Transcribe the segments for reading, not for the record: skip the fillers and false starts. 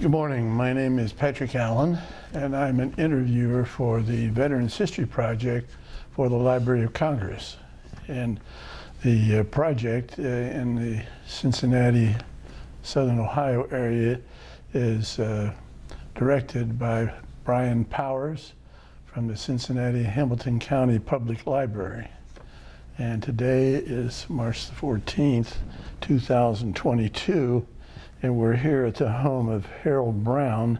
Good morning. My name is Patrick Allen, and I'm an interviewer for the Veterans History Project for the Library of Congress. And the project in the Cincinnati, Southern Ohio area is directed by Brian Powers from the Cincinnati Hamilton County Public Library. And today is March the 14th, 2022, and we're here at the home of Harold Brown,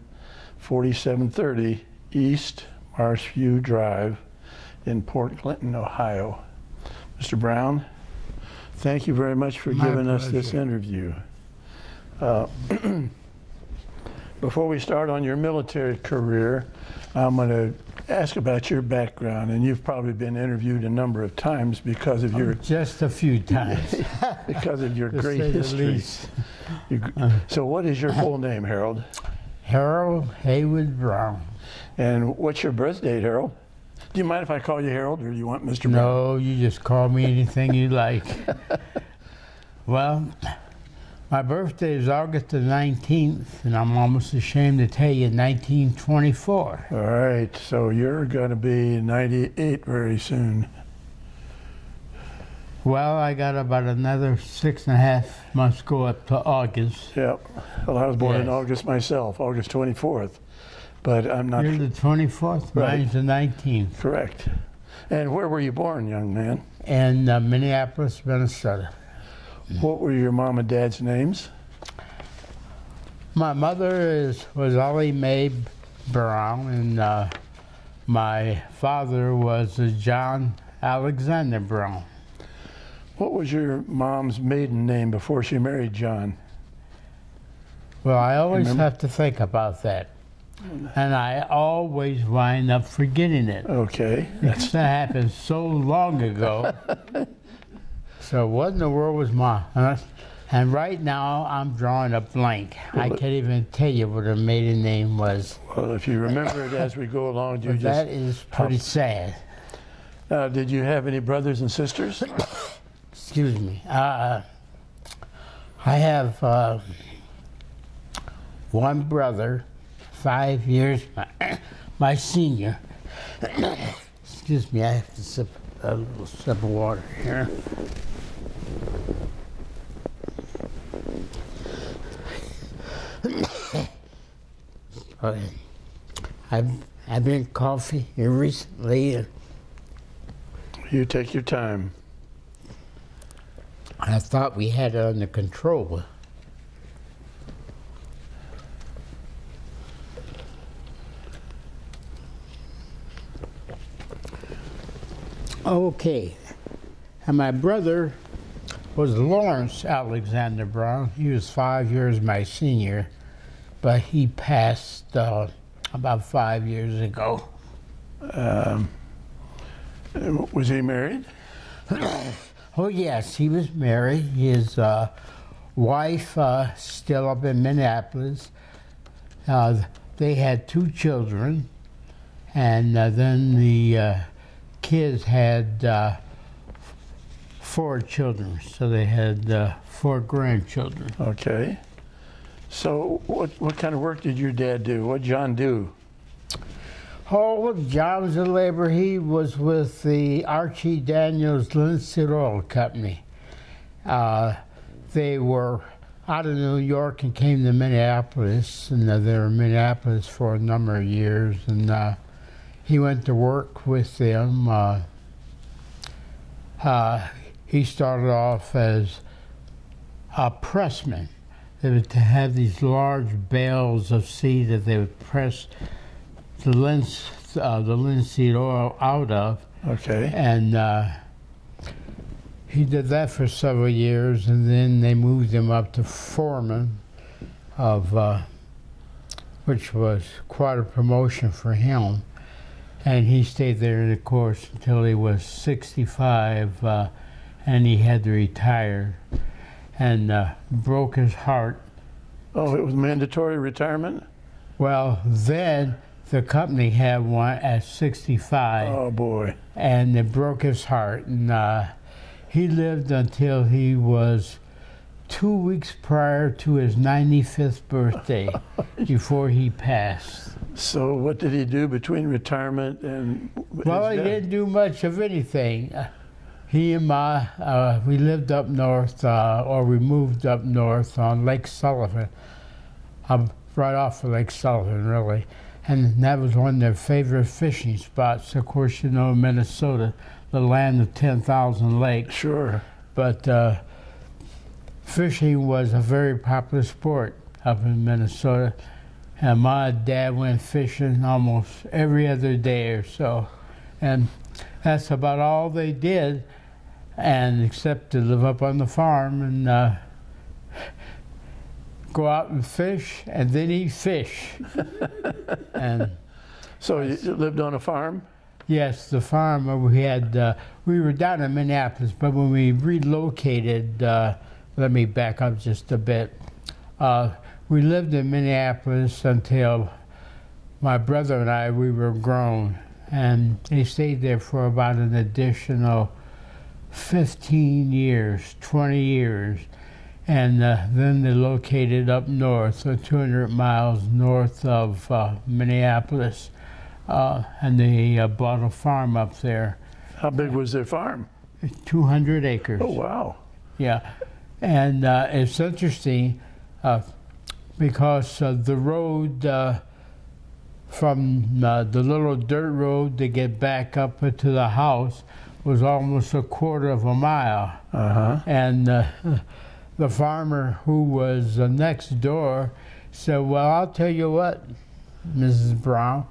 4730 East Marshview Drive in Port Clinton, Ohio. Mr. Brown, thank you very much for giving us this interview. Before we start on your military career, I'm going to ask about your background, and you've probably been interviewed a number of times because of your just a few times because of your great history. So what is your full name, Harold? Harold Haywood Brown. And what's your birth date, Harold? Do you mind if I call you Harold, or do you want Mr. Brown? No, you just call me anything you like. Well, my birthday is August the 19th, and I'm almost ashamed to tell you, 1924. All right, so you're going to be 98 very soon. Well, I got about another 6.5 months go up to August. Yep. Well, I was born in August myself, August 24th, but I'm not... You're the 24th, right. Mine's the 19th. Correct. And where were you born, young man? In Minneapolis, Minnesota. What were your mom and dad's names? My mother was Ollie Mae Brown, and my father was John Alexander Brown. What was your mom's maiden name before she married John? Well, I always have to think about that, and I always wind up forgetting it. Okay. That happened so long ago. So what in the world was my, and right now I'm drawing a blank. Well, I can't even tell you what her maiden name was. Well, if you remember it as we go along, you just... That is pretty sad. Did you have any brothers and sisters? Excuse me. I have one brother, 5 years, my senior. Excuse me, I have to sip a little sip of water here. I've been coffee here recently. You take your time. I thought we had it under control. Okay, and my brother was Lawrence Alexander Brown. He was 5 years my senior, but he passed about 5 years ago. Was he married? Oh yes, he was married. His wife still up in Minneapolis. They had two children, and then the kids had four children, so they had four grandchildren. Okay. So what kind of work did your dad do? What did John do? Oh, John was a laborer. He was with the Archie Daniels Linz Oil Company. They were out of New York and came to Minneapolis, and they were in Minneapolis for a number of years, and he went to work with them. He started off as a pressman. They would have these large bales of seed that they would press the linseed oil out of. Okay. And he did that for several years, and then they moved him up to foreman, of which was quite a promotion for him. And he stayed there, of course, until he was 65, and he had to retire, and broke his heart. Oh, it was mandatory retirement? Well, then the company had one at 65. Oh, boy. And it broke his heart, and he lived until he was 2 weeks prior to his 95th birthday before he passed. So what did he do between retirement and his death? He didn't do much of anything. He and Ma, we lived up north, or we moved up north on Lake Sullivan. Right off of Lake Sullivan, really. And that was one of their favorite fishing spots. Of course, you know, Minnesota, the land of 10,000 lakes. Sure. But fishing was a very popular sport up in Minnesota. And my dad went fishing almost every other day or so. And that's about all they did, and except to live up on the farm and go out and fish and then eat fish. And so you lived on a farm? Yes, the farm where we had, we were down in Minneapolis, but when we relocated, let me back up just a bit. We lived in Minneapolis until my brother and I, we were grown, and they stayed there for about an additional 15 years, 20 years. And then they located up north, so 200 miles north of Minneapolis, and they bought a farm up there. How big was their farm? 200 acres. Oh, wow. Yeah, and it's interesting because the road from the little dirt road to get back up to the house was almost a quarter of a mile. Uh-huh. And the farmer who was next door said, well, I'll tell you what, Mrs. Brown,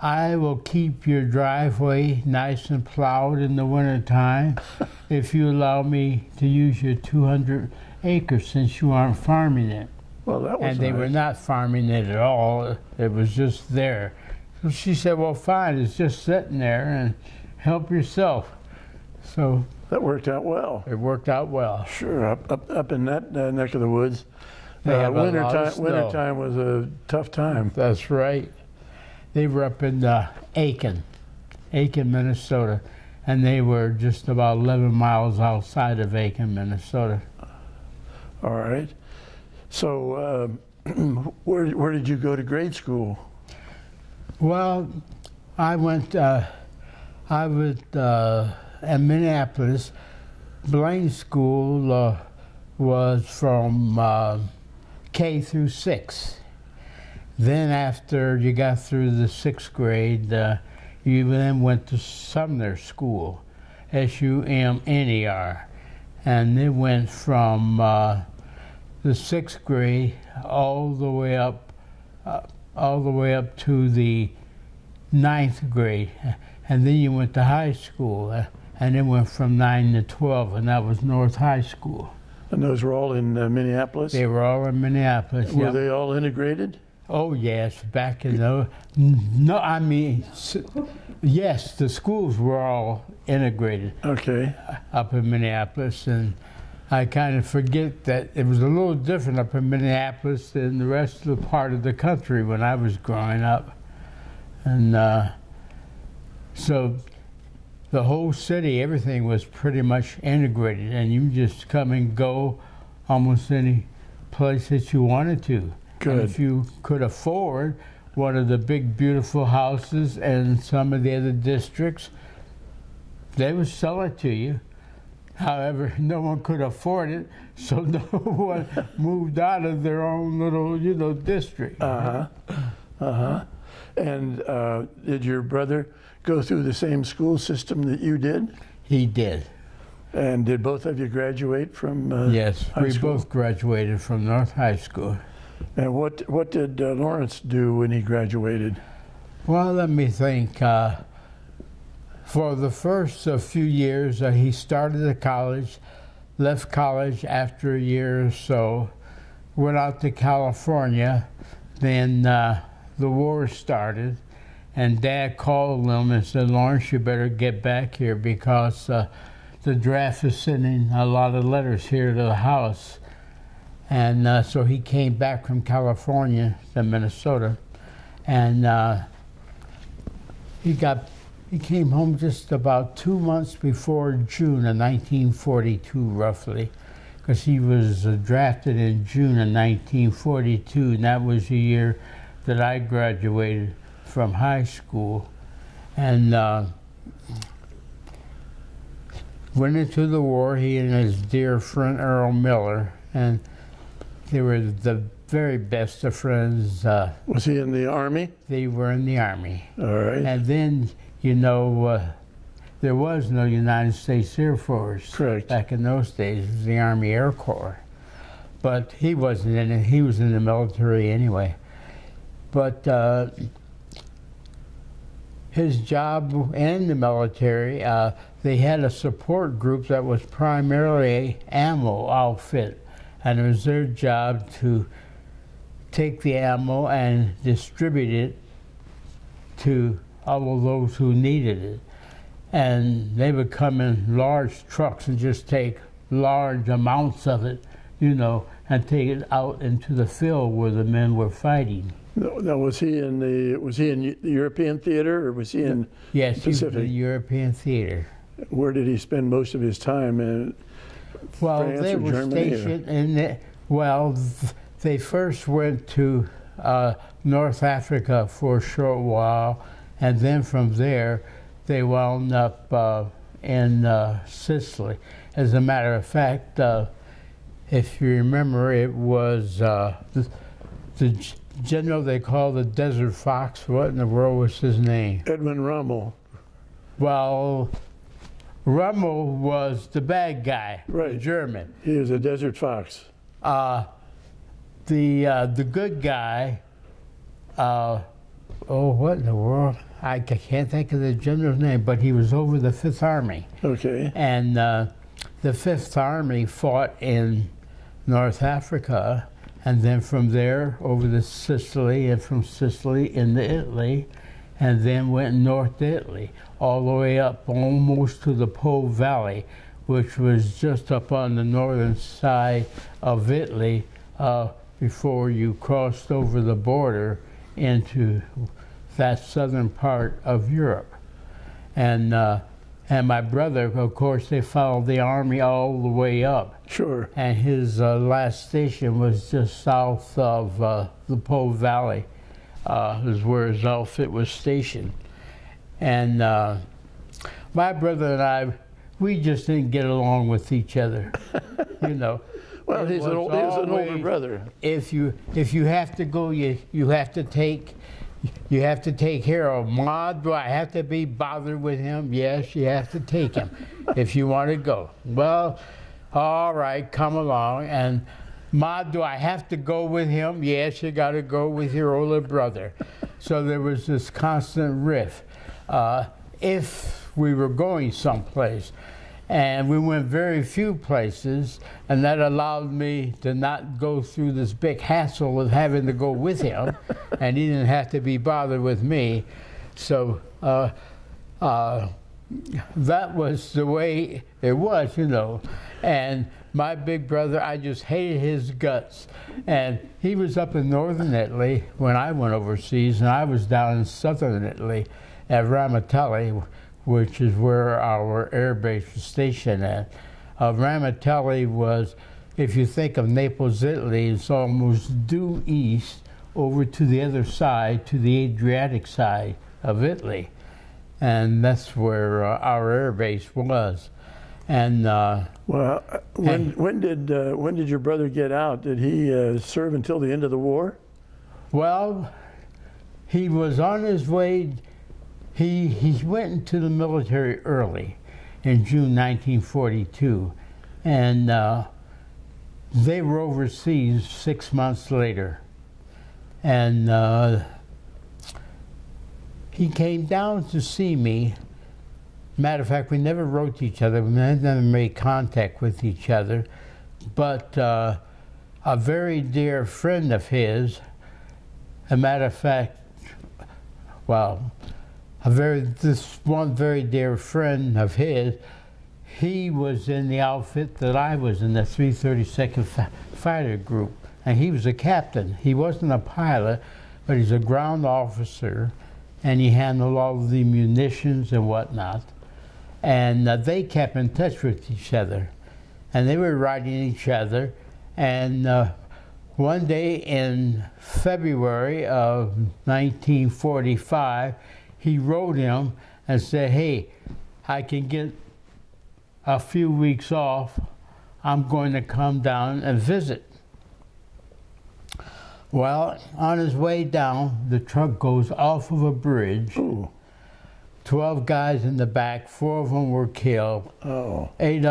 I will keep your driveway nice and plowed in the wintertime if you allow me to use your 200 acres since you aren't farming it. Well, that was and they nice. Were not farming it at all. It was just there. So she said, well, fine, it's just sitting there and help yourself. So that worked out well. It worked out well. Sure, up in that neck of the woods. Wintertime was a tough time. That's right. They were up in Aiken, Minnesota, and they were just about 11 miles outside of Aiken, Minnesota. All right. So where did you go to grade school? Well, I was at Minneapolis. Blaine School was from K through 6. Then after you got through the 6th grade, you then went to Sumner School, S-U-M-N-E-R. And it went from the 6th grade all the way up to the 9th grade. And then you went to high school, and it went from 9 to 12, and that was North High School. And those were all in Minneapolis? They were all in Minneapolis. Were they all integrated? Oh, yes, back in the... No, I mean, yes, the schools were all integrated. Okay. Up in Minneapolis, and I kind of forget that it was a little different up in Minneapolis than the rest of the part of the country when I was growing up. And so the whole city, everything was pretty much integrated, and you just come and go almost any place that you wanted to. Good. And if you could afford one of the big, beautiful houses and some of the other districts, they would sell it to you. However, no one could afford it, so no one moved out of their own little, you know, district. Uh-huh. Uh-huh. And did your brother go through the same school system that you did? He did. And did both of you graduate from Yes, we both graduated from North High School. And what did Lawrence do when he graduated? Well, let me think. For the first few years, he started at college, left college after a year or so, went out to California, then the war started, and Dad called him and said, Lawrence, you better get back here because the draft is sending a lot of letters here to the house. And so he came back from California to Minnesota, and he came home just about 2 months before June of 1942, roughly, because he was drafted in June of 1942, and that was the year that I graduated from high school, and went into the war, he and his dear friend Earl Miller, and they were the very best of friends. Was he in the Army? They were in the Army. All right. And then, you know, there was no United States Air Force. Correct. Back in those days. It was the Army Air Corps. But he wasn't in it. He was in the military anyway. But his job and the military, they had a support group that was primarily ammo outfit. And it was their job to take the ammo and distribute it to all of those who needed it. And they would come in large trucks and just take large amounts of it, you know, and take it out into the field where the men were fighting. Now, was he in the European theater, or was he in Pacific? Yes, he was in the European theater. Where did he spend most of his time? Well, France they were Germany, stationed or? In the, well, they first went to North Africa for a short while, and then from there they wound up in Sicily. As a matter of fact, if you remember, it was the general they called the Desert Fox. What in the world was his name? Edwin Rommel. Well, Rommel was the bad guy, right. The German. He was a Desert Fox. The good guy, oh, what in the world? I can't think of the general's name, but he was over the 5th Army. Okay. And the 5th Army fought in North Africa, and then from there over to Sicily, and from Sicily into Italy, and then went north to Italy, all the way up almost to the Po Valley, which was just up on the northern side of Italy before you crossed over the border into that southern part of Europe. And my brother, of course, they followed the Army all the way up. Sure. And his last station was just south of the Po Valley. Is where his outfit was stationed. And my brother and I, we just didn't get along with each other, you know. Well, he's an older brother. If you have to go, you have to take Harold. Ma, do I have to be bothered with him? Yes, you have to take him if you want to go. Well, all right, come along. And Ma, do I have to go with him? Yes, you got to go with your older brother. So there was this constant rift. If we were going someplace, and we went very few places, and that allowed me to not go through this big hassle of having to go with him, and he didn't have to be bothered with me. So that was the way it was, you know. And my big brother, I just hated his guts. And he was up in northern Italy when I went overseas, and I was down in southern Italy at Ramitelli, which is where our air base was stationed at. Ramitelli was, if you think of Naples, Italy, it's almost due east over to the other side, to the Adriatic side of Italy. And that's where our air base was. And well, when did your brother get out? Did he serve until the end of the war? Well, he was on his way. He went into the military early, in June 1942, and they were overseas 6 months later, and he came down to see me. Matter of fact, we never wrote to each other, we never made contact with each other, but a very dear friend of his, a matter of fact, well, this one very dear friend of his, he was in the outfit that I was in, the 332nd Fighter Group, and he was a captain. He wasn't a pilot, but he's a ground officer, and he handled all of the munitions and whatnot. And they kept in touch with each other. and they were writing each other. And one day in February of 1945, he wrote him and said, hey, I can get a few weeks off. I'm going to come down and visit. Well, on his way down, the truck goes off of a bridge. Ooh. 12 guys in the back, 4 of them were killed. Oh. 4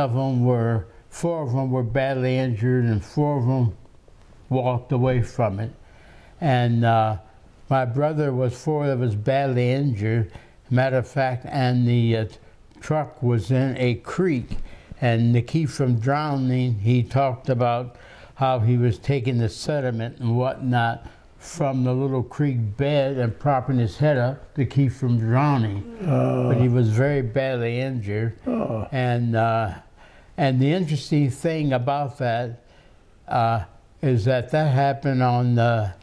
of them were badly injured, and 4 of them walked away from it. And my brother was 4 that was badly injured, matter of fact, and the truck was in a creek. And to keep from drowning, he talked about how he was taking the sediment and whatnot from the little creek bed and propping his head up to keep from drowning. But he was very badly injured. And the interesting thing about that is that that happened on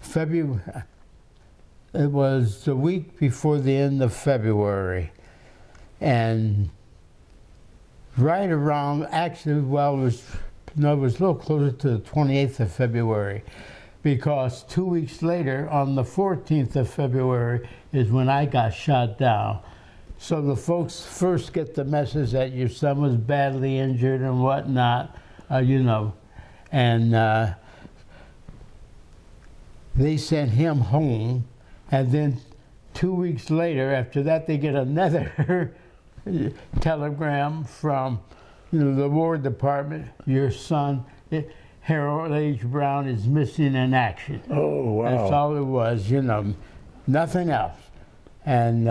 February. It was the week before the end of February. And right around, actually, well, it was a little closer to the 28th of February, because 2 weeks later, on the 14th of February, is when I got shot down. So the folks first get the message that your son was badly injured and whatnot, you know, and they sent him home. And then 2 weeks later, after that, they get another telegram from, you know, the War Department. Your son, Harold H. Brown, is missing in action. Oh, wow. That's all it was, you know, nothing else. And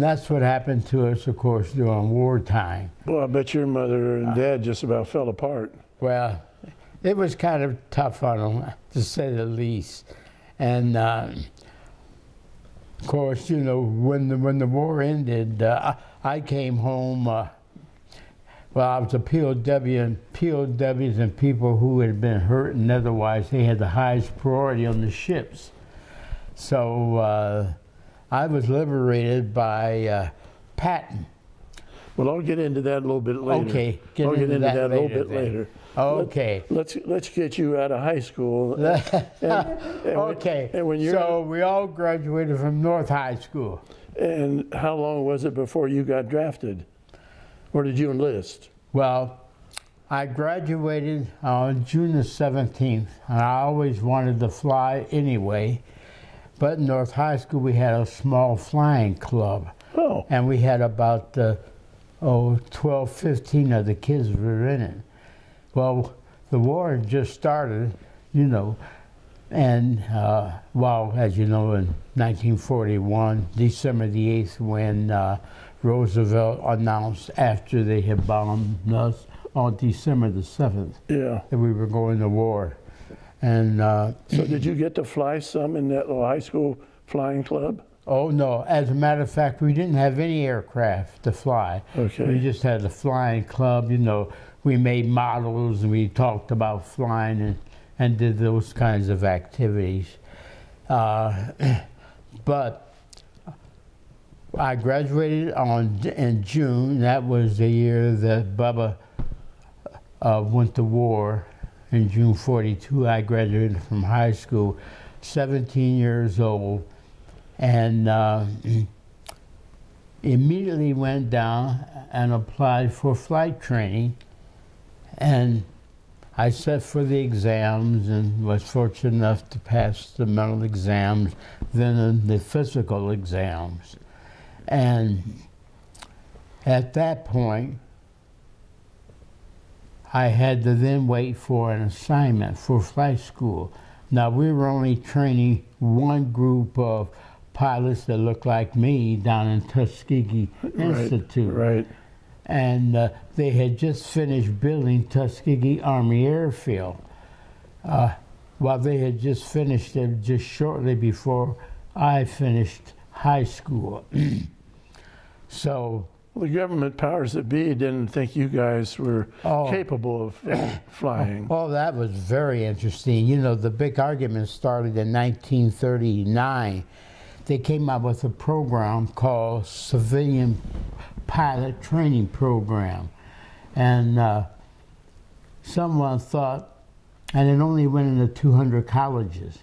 that's what happened to us, of course, during wartime. Well, I bet your mother and dad just about fell apart. Well, it was kind of tough on them, to say the least. And of course, you know, when the war ended, I came home. Well, I was a POW, and POWs and people who had been hurt and otherwise, they had the highest priority on the ships. So I was liberated by Patton. Well, I'll get into that a little bit later. Okay, I'll get into that a little bit later. Okay. Let's get you out of high school. Okay. So we all graduated from North High School. And how long was it before you got drafted? Or did you enlist? Well, I graduated on June the 17th, and I always wanted to fly anyway. But in North High School, we had a small flying club. Oh. And we had about 12, 15 of the kids were in it. Well, the war had just started, you know, and well, as you know, in 1941, December the 8th, when Roosevelt announced, after they had bombed us on December the 7th, that we were going to war. And so did you get to fly some in that little high school flying club? Oh, no. As a matter of fact, we didn't have any aircraft to fly. Okay. We just had the flying club, you know. We made models and we talked about flying and did those kinds of activities. But I graduated in June. That was the year that Bubba went to war. In June 42, I graduated from high school, 17 years old, and immediately went down and applied for flight training. And I sat for the exams and was fortunate enough to pass the mental exams, then the physical exams. And at that point, I had to then wait for an assignment for flight school. Now, we were only training one group of pilots that looked like me down in Tuskegee Institute. Right. And they had just finished building Tuskegee Army Airfield. Well, they had just finished it just shortly before I finished high school. So the government powers that be didn't think you guys were capable of flying. Oh, that was very interesting. You know, the big argument started in 1939. They came up with a program called Civilian Pilot Training Program. And someone thought, and it only went into 200 colleges.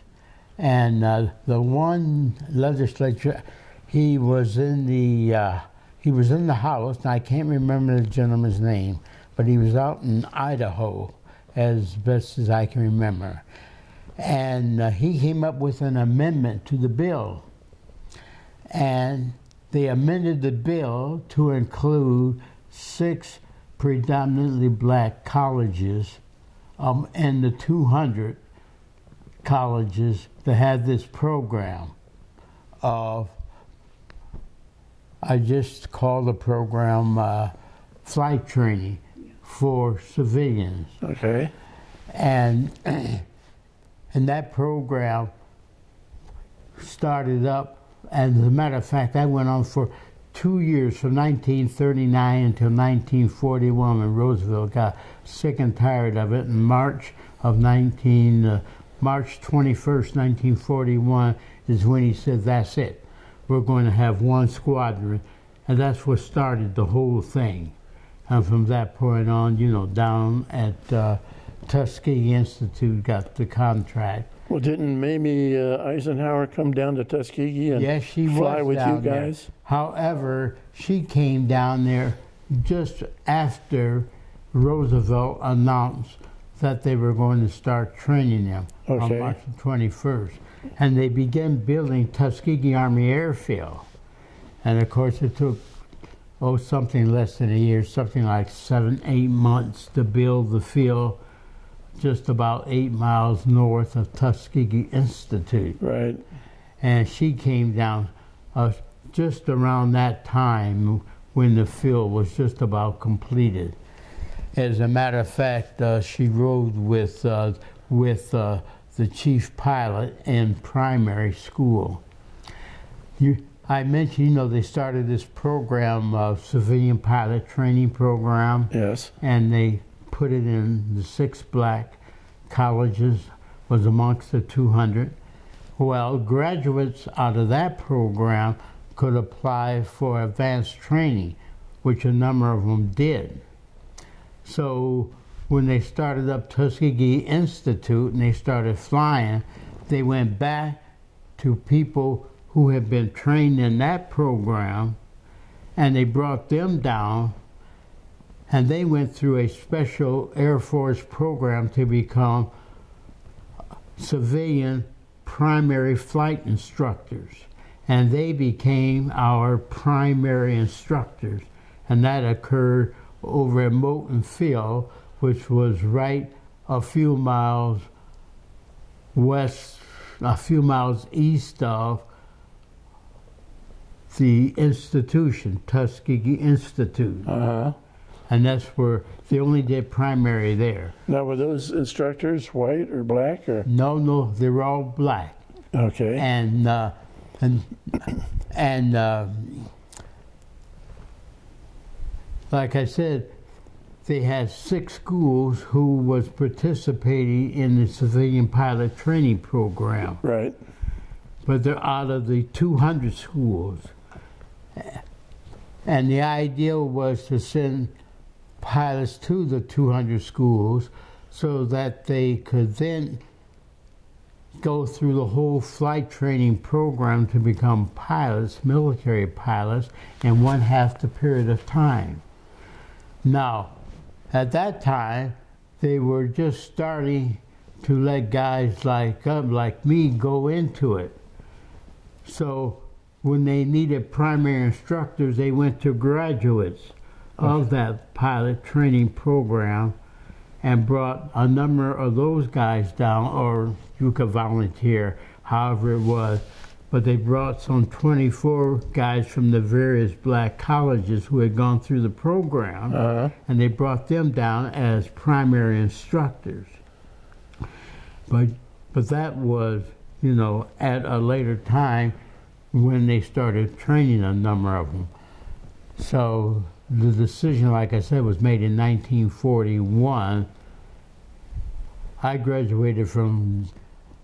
And the one legislature, he was in the House, and I can't remember the gentleman's name, but he was out in Idaho, as best as I can remember. And he came up with an amendment to the bill. And they amended the bill to include 6 predominantly black colleges and the 200 colleges that had this program of, I just call the program flight training for civilians. Okay. And that program started up, and as a matter of fact, that went on for 2 years, from 1939 until 1941, when Roosevelt got sick and tired of it. In March 21st, 1941 is when he said, that's it. We're going to have one squadron, and that's what started the whole thing. And from that point on, you know, down at Tuskegee Institute got the contract. Well, didn't Mamie Eisenhower come down to Tuskegee and yes, she fly with you guys? There. However, she came down there just after Roosevelt announced that they were going to start training them on March 21st. And they began building Tuskegee Army Airfield. And of course, it took, oh, something less than a year, something like 7, 8 months to build the field just about 8 miles north of Tuskegee Institute. Right. And she came down just around that time when the field was just about completed. As a matter of fact, she rode with the chief pilot in primary school. I mentioned, you know, they started this program of civilian pilot training program. Yes. And they put it in the 6 black colleges, was amongst the 200. Well, graduates out of that program could apply for advanced training, which a number of them did. So when they started up Tuskegee Institute and they started flying, they went back to people who had been trained in that program, and they brought them down, and they went through a special Air Force program to become civilian primary flight instructors. And they became our primary instructors. And that occurred over at Moulton Field, which was right a few miles west, a few miles east of the institution, Tuskegee Institute. Uh-huh. And that's where they only did primary there. Now, were those instructors white or black or? No, no, they were all black. Okay. And like I said, they had 6 schools who was participating in the civilian pilot training program. Right. But they're out of the 200 schools, and the idea was to send pilots to the 200 schools so that they could then go through the whole flight training program to become pilots, military pilots, in 1/2 the period of time. Now, at that time, they were just starting to let guys like me go into it. So when they needed primary instructors, they went to graduates of that pilot training program and brought a number of those guys down, or you could volunteer, however it was. But they brought some 24 guys from the various black colleges who had gone through the program, and they brought them down as primary instructors. But that was, you know, at a later time when they started training a number of them. So the decision, like I said, was made in 1941. I graduated from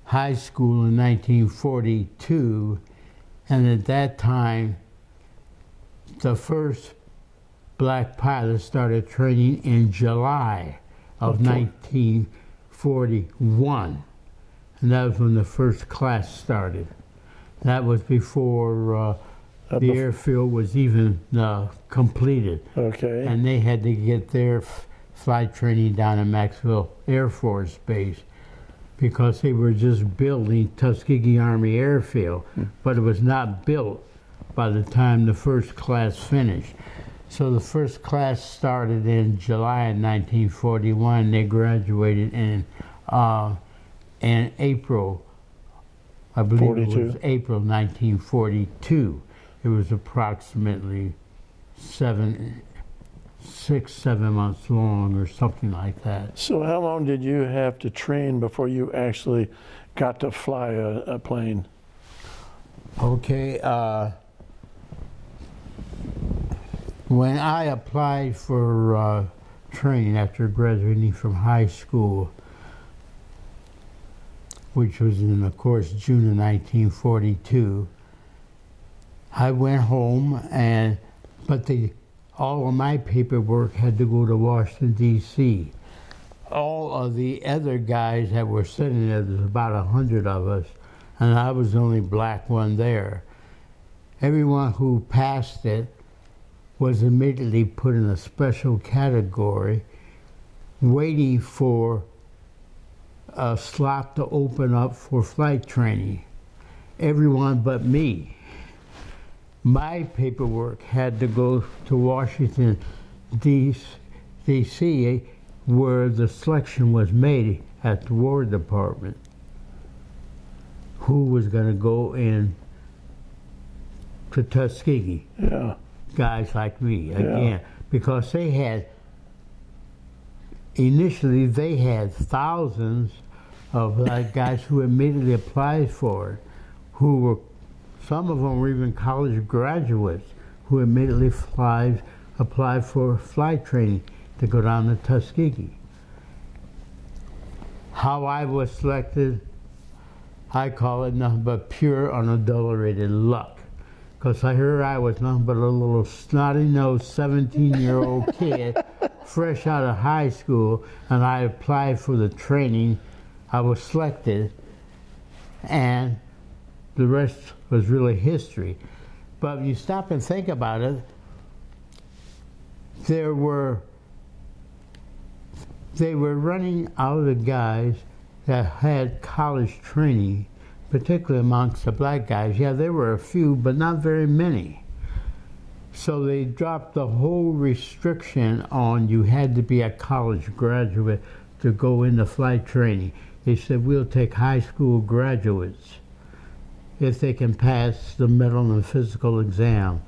high school in 1942, and at that time, the first black pilots started training in July of 1941. And that was when the first class started. That was before the airfield was even completed. Okay. And they had to get their flight training down at Maxwell Air Force Base, because they were just building Tuskegee Army Airfield, but it was not built by the time the first class finished. So the first class started in July of 1941. They graduated in April, I believe 42. It was April 1942. It was approximately 6, 7 months long or something like that. So how long did you have to train before you actually got to fly a plane? Okay, when I applied for training after graduating from high school, which was in, of course, June of 1942, I went home, and all of my paperwork had to go to Washington, D.C. All of the other guys that were sitting there, there's about 100 of us, and I was the only black one there. Everyone who passed it was immediately put in a special category, waiting for a slot to open up for flight training. Everyone but me. My paperwork had to go to Washington, D.C., where the selection was made at the War Department, who was going to go in to Tuskegee. Yeah. Guys like me, again, because they had, initially they had thousands of guys who immediately applied for it, who were, some of them were even college graduates who immediately applied for flight training to go down to Tuskegee. How I was selected, I call it nothing but pure, unadulterated luck. Because here I was nothing but a little snotty-nosed 17-year-old kid, fresh out of high school, and I applied for the training. I was selected, and the rest was really history. But if you stop and think about it, they were running out of guys that had college training, particularly amongst the black guys. Yeah, there were a few, but not very many. So they dropped the whole restriction on you had to be a college graduate to go into flight training. They said, we'll take high school graduates if they can pass the mental and physical exam.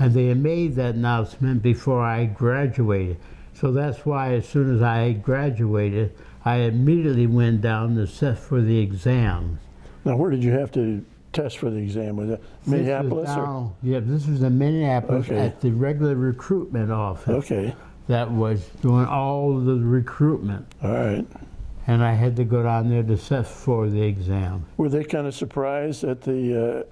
And they had made that announcement before I graduated. So that's why as soon as I graduated, I immediately went down to set for the exams. Now, where did you have to test for the exam? Was it Minneapolis? Yeah, this was in Minneapolis at the regular recruitment office. Okay. That was doing all the recruitment. All right. And I had to go down there to set for the exam. Were they kind of surprised at the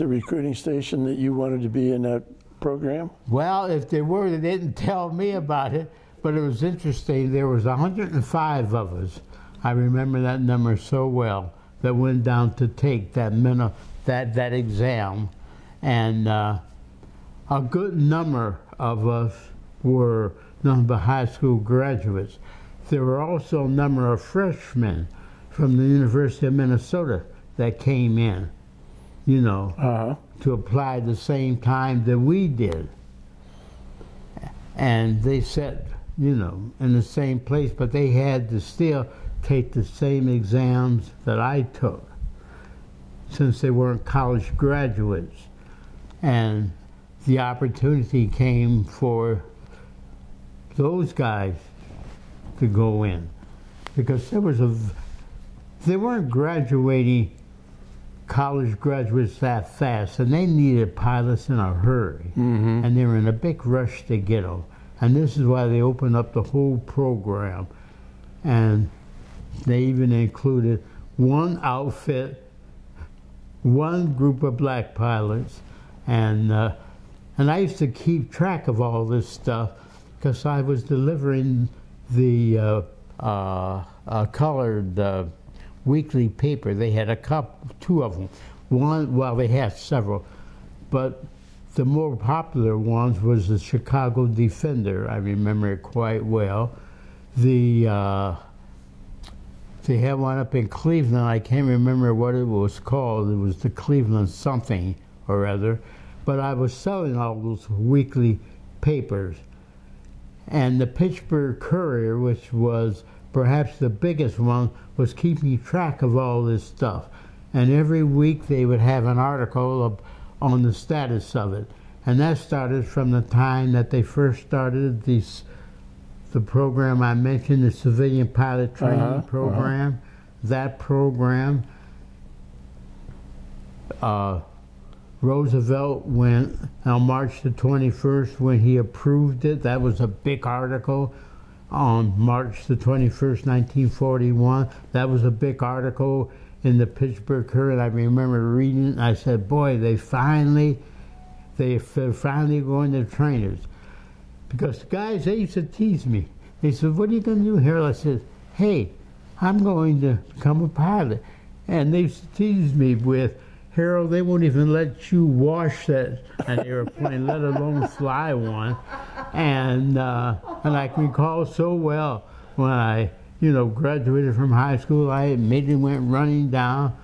recruiting station that you wanted to be in that program? Well, if they were, they didn't tell me about it, but it was interesting. There was 105 of us. I remember that number so well, that went down to take that exam. And a good number of us were nothing but high school graduates. There were also a number of freshmen from the University of Minnesota that came in, you know, to apply the same time that we did. And they sat, you know, in the same place, but they had to still take the same exams that I took, since they weren't college graduates. And the opportunity came for those guys to go in, because there was they weren't graduating college graduates that fast, and they needed pilots in a hurry, and they were in a big rush to get them. And this is why they opened up the whole program, and they even included one outfit, one group of black pilots, and And I used to keep track of all this stuff because I was delivering the colored weekly paper. They had a couple, two of them. One, well, they had several, but the more popular ones was the Chicago Defender. I remember it quite well. The they had one up in Cleveland. I can't remember what it was called. It was the Cleveland something or other. But I was selling all those weekly papers. And the Pittsburgh Courier, which was perhaps the biggest one, was keeping track of all this stuff. And every week they would have an article on the status of it. And that started from the time that they first started these, the program I mentioned, the civilian pilot training program, that program. Roosevelt went on March the 21st when he approved it. That was a big article on March the 21st, 1941. That was a big article in the Pittsburgh Courier. I remember reading it and I said, boy, they're finally going to trainers. Because the guys, they used to tease me. They said, what are you going to do, Harold? I said, hey, I'm going to become a pilot. And they used to tease me with, Harold, they won't even let you wash that an airplane, let alone fly one. And I can recall so well when I, you know, graduated from high school, I immediately went running down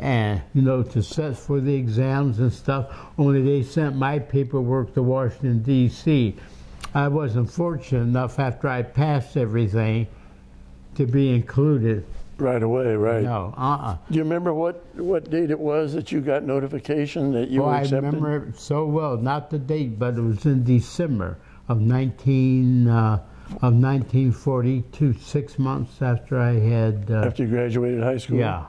and, you know, to set for the exams and stuff, only they sent my paperwork to Washington, D.C. I wasn't fortunate enough after I passed everything to be included. Right away, right. No, do you remember what date it was that you got notification that you were accepted? I remember it so well, not the date, but it was in December of 1942, 6 months after I had... after you graduated high school? Yeah.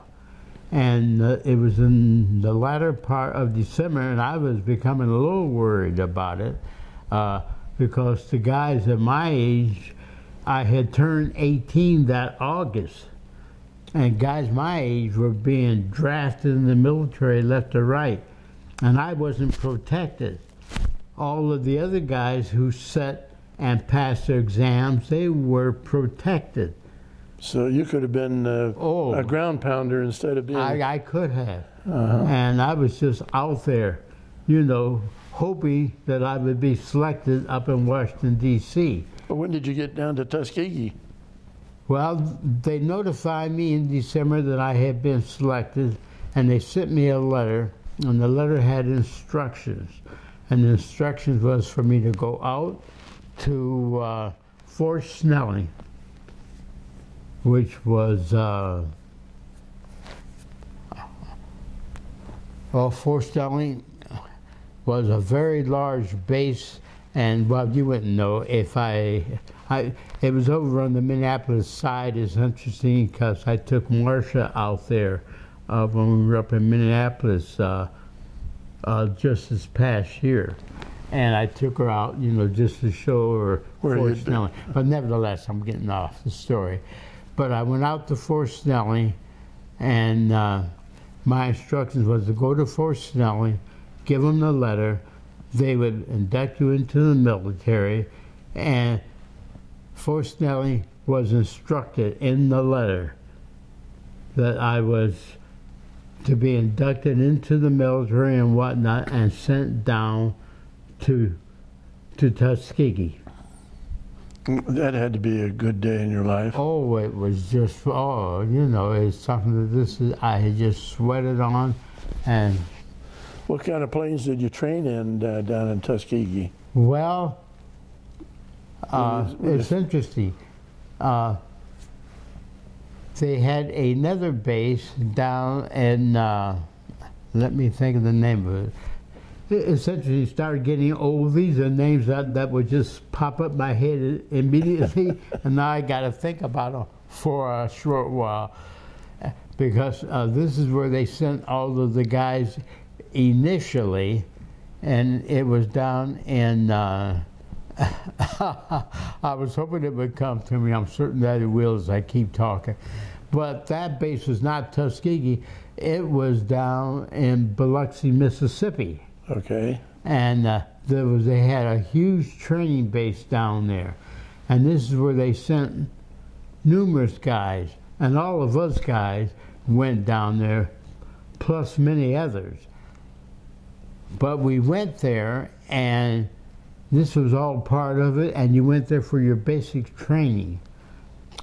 And it was in the latter part of December, and I was becoming a little worried about it because the guys at my age, I had turned 18 that August. And guys my age were being drafted in the military left to right. And I wasn't protected. All of the other guys who sat and passed their exams, they were protected. So you could have been a ground pounder instead of being... I could have. And I was just out there, you know, hoping that I would be selected up in Washington, D.C. But when did you get down to Tuskegee? Well, they notified me in December that I had been selected, and they sent me a letter, and the letter had instructions. And the instructions was for me to go out to Fort Snelling, which was, well, Fort Snelling was a very large base, and, well, you wouldn't know if it was over on the Minneapolis side. It's interesting because I took Marcia out there when we were up in Minneapolis just this past year. And I took her out, you know, just to show her Fort Snelling. But nevertheless, I'm getting off the story. But I went out to Fort Snelling, and my instructions was to go to Fort Snelling, give them the letter. They would induct you into the military, and Fort Snelling was instructed in the letter that I was to be inducted into the military and whatnot and sent down to Tuskegee. That had to be a good day in your life. Oh, it was just, oh, you know, it's something that I had just sweated on. And what kind of planes did you train in down in Tuskegee? Well, it's interesting. They had another base down in, let me think of the name of it. Essentially, you started getting old. These are names that would just pop up my head immediately, and now I got to think about them for a short while, because this is where they sent all of the guys initially, and it was down in... I was hoping it would come to me. I'm certain that it will as I keep talking. But that base was not Tuskegee. It was down in Biloxi, Mississippi. Okay. And they had a huge training base down there, and this is where they sent numerous guys, and all of us guys went down there, plus many others. But we went there, and this was all part of it, and you went there for your basic training.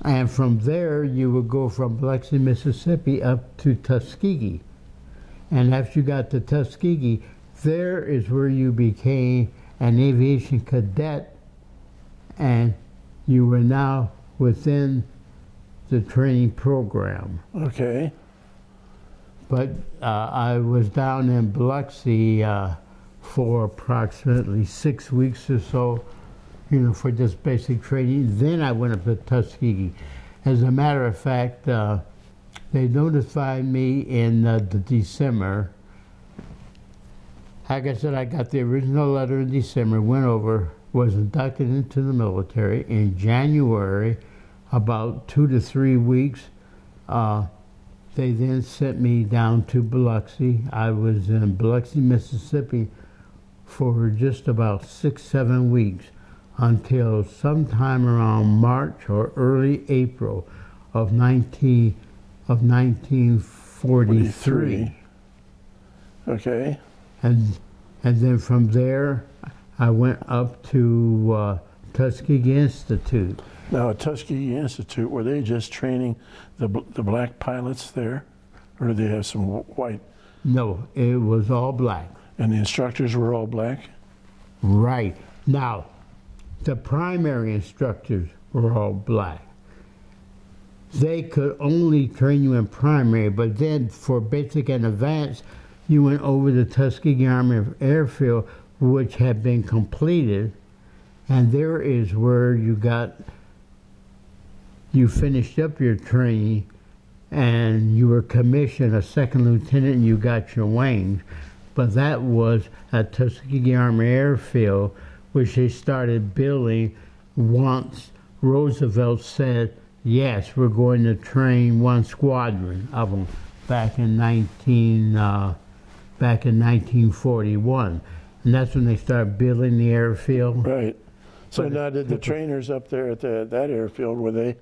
And from there, you would go from Biloxi, Mississippi, up to Tuskegee. And after you got to Tuskegee, there is where you became an aviation cadet, and you were now within the training program. Okay. But I was down in Biloxi for approximately 6 weeks or so, you know, for just basic training. Then I went up to Tuskegee. As a matter of fact, they notified me in the December. Like I said, I got the original letter in December, went over, was inducted into the military in January, about 2 to 3 weeks. They then sent me down to Biloxi. I was in Biloxi, Mississippi for just about 6, 7 weeks until sometime around March or early April of 1943. Okay. And then from there, I went up to Tuskegee Institute. Now, at Tuskegee Institute, were they just training the black pilots there, or did they have some white? No, it was all black. And the instructors were all black? Right. Now, the primary instructors were all black. They could only train you in primary, but then for basic and advanced, you went over to Tuskegee Army Airfield, which had been completed, and there is where you got, you finished up your training, and you were commissioned a second lieutenant, and you got your wings. But that was at Tuskegee Army Airfield, which they started building once Roosevelt said, yes, we're going to train one squadron of them back in 1941. And that's when they started building the airfield. Right. So now, did the trainers up there at that airfield, were they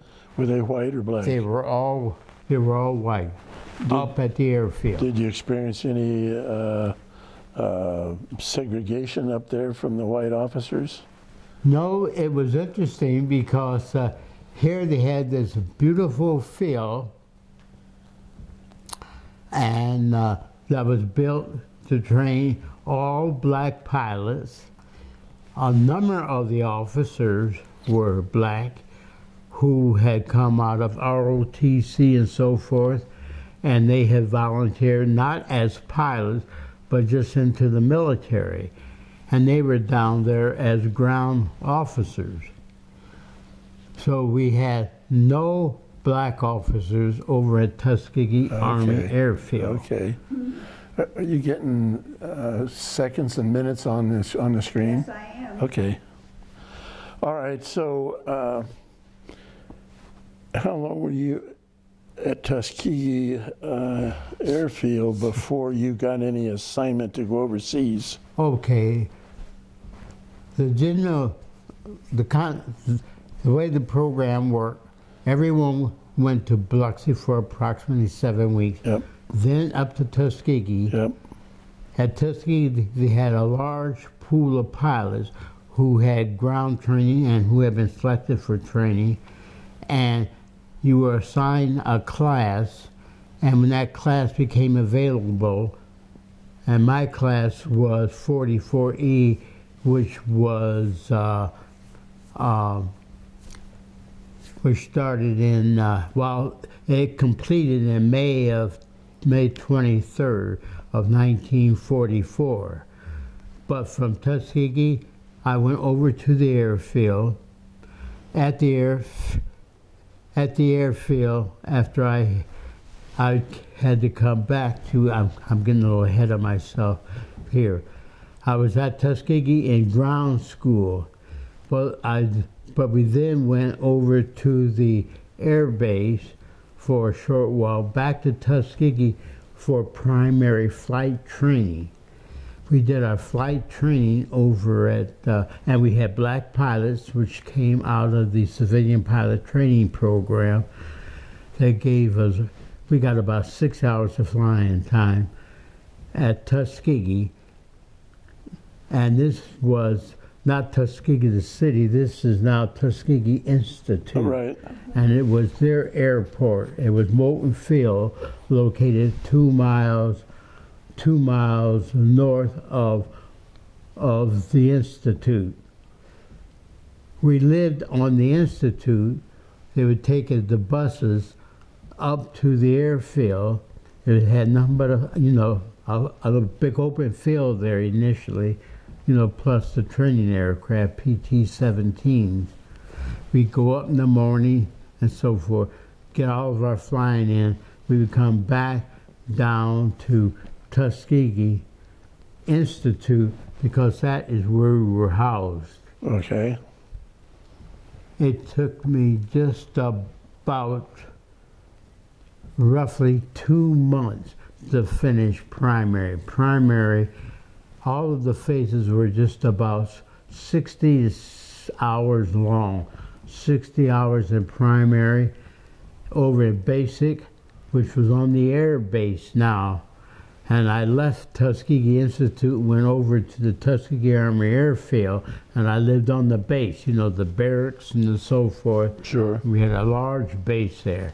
white or black? They were all white. Up at the airfield. Did you experience any segregation up there from the white officers? No, it was interesting because here they had this beautiful field, and that was built to train all black pilots. A number of the officers were black who had come out of ROTC and so forth, and they had volunteered not as pilots but just into the military, and they were down there as ground officers. So we had no black officers over at Tuskegee Army Airfield. Okay. Are you getting seconds and minutes on this on the screen? Yes, I am. Okay. All right. So, how long were you at Tuskegee Airfield before you got any assignment to go overseas? Okay. The general, the way the program worked, everyone went to Biloxi for approximately 7 weeks. Yep. Then up to Tuskegee. Yep. At Tuskegee, they had a large pool of pilots who had ground training and who had been selected for training. And you were assigned a class, and when that class became available, and my class was 44E, which was, which started in, well, it completed in May 23rd of 1944. But from Tuskegee, I went over to the airfield. At the airfield, after I had to come back to, I'm getting a little ahead of myself here. I was at Tuskegee in ground school, but we then went over to the air base for a short while, back to Tuskegee for primary flight training. we did our flight training over at, and we had black pilots, which came out of the civilian pilot training program. They gave us, we got about 6 hours of flying time at Tuskegee. And this was not Tuskegee the city, this is now Tuskegee Institute. All right. And it was their airport. It was Moulton Field, located 2 miles north of the Institute. We lived on the Institute. They would take the buses up to the airfield. It had nothing but a big open field there initially, plus the training aircraft, PT-17s. We'd go up in the morning and so forth, get all of our flying in. We would come back down to Tuskegee Institute because that is where we were housed. Okay. It took me just about roughly 2 months to finish primary. Primary, all of the phases were just about 60 hours long. 60 hours in primary, over in basic, which was on the air base now. And I left Tuskegee Institute, went over to the Tuskegee Army Airfield, and I lived on the base, the barracks and so forth. Sure. We had a large base there.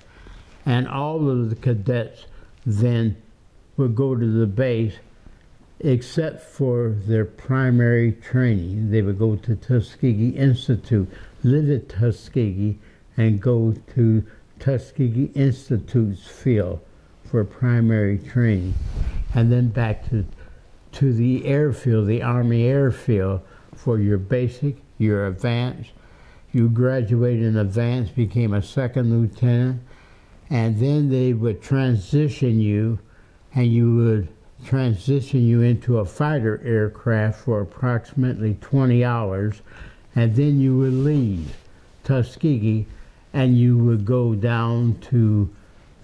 And all of the cadets then would go to the base, except for their primary training. They would go to Tuskegee Institute, live at Tuskegee, and go to Tuskegee Institute's field for primary training, and then back to the airfield, the Army airfield, for your basic, your advanced. You graduated in advanced, became a second lieutenant, and then they would transition you, and you would transition you into a fighter aircraft for approximately 20 hours, and then you would leave Tuskegee, and you would go down to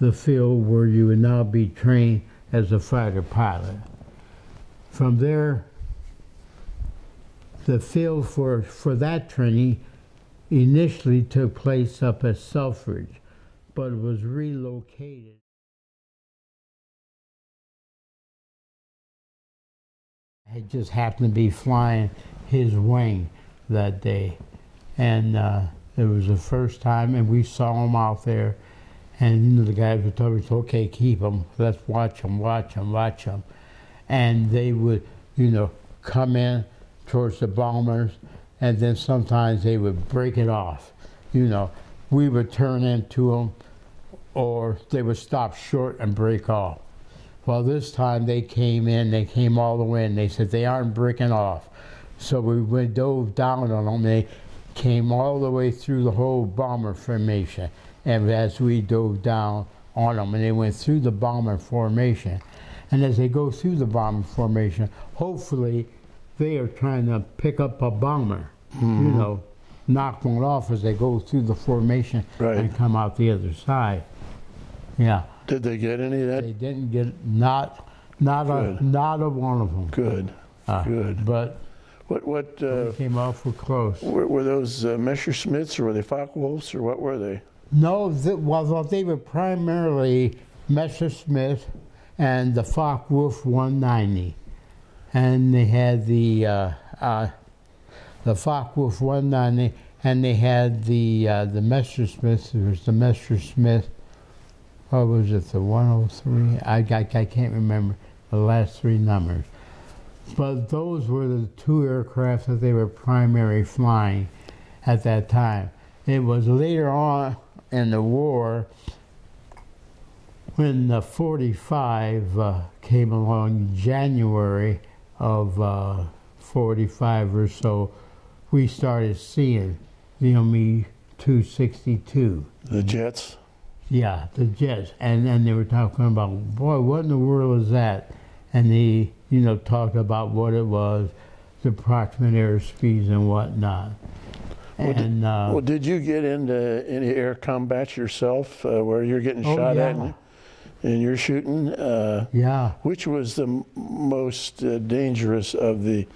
the field where you would now be trained as a fighter pilot. From there, the field for that training initially took place up at Selfridge, but was relocated. I just happened to be flying his wing that day, and it was the first time, and we saw him out there. And the guys would tell us, okay, keep them, let's watch them, watch them, watch them. And they would, come in towards the bombers, and then sometimes they would break it off. We would turn into them, or they would stop short and break off. Well, this time they came in, they came all the way in, they said they aren't breaking off. So we dove down on them, they came all the way through the whole bomber formation. And as we dove down on them, and they went through the bomber formation. And as they go through the bomber formation, hopefully they are trying to pick up a bomber, mm-hmm. Knock one off as they go through the formation, right, and come out the other side. Yeah. Did they get any of that? They didn't get, not a one of them. Good, good. But what came awful close. Were those Messerschmitts, or were they Focke-Wulfs, or what were they? No, they were primarily Messerschmitt and the Focke-Wulf 190, and they had the Focke-Wulf 190, and they had the Messerschmitt. There was the Messerschmitt. What was it? The 103. I can't remember the last three numbers. But those were the two aircraft that they were primarily flying at that time. It was later on in the war, when the 45 came along, January of 45 or so, we started seeing the ME-262. The jets? Yeah, the jets. And they were talking about, boy, what in the world is that? And they, talked about what it was, the approximate airspeeds and whatnot. And, well, did you get into any air combat yourself, where you're getting shot at? And And you're shooting? Yeah. Which was the most dangerous of the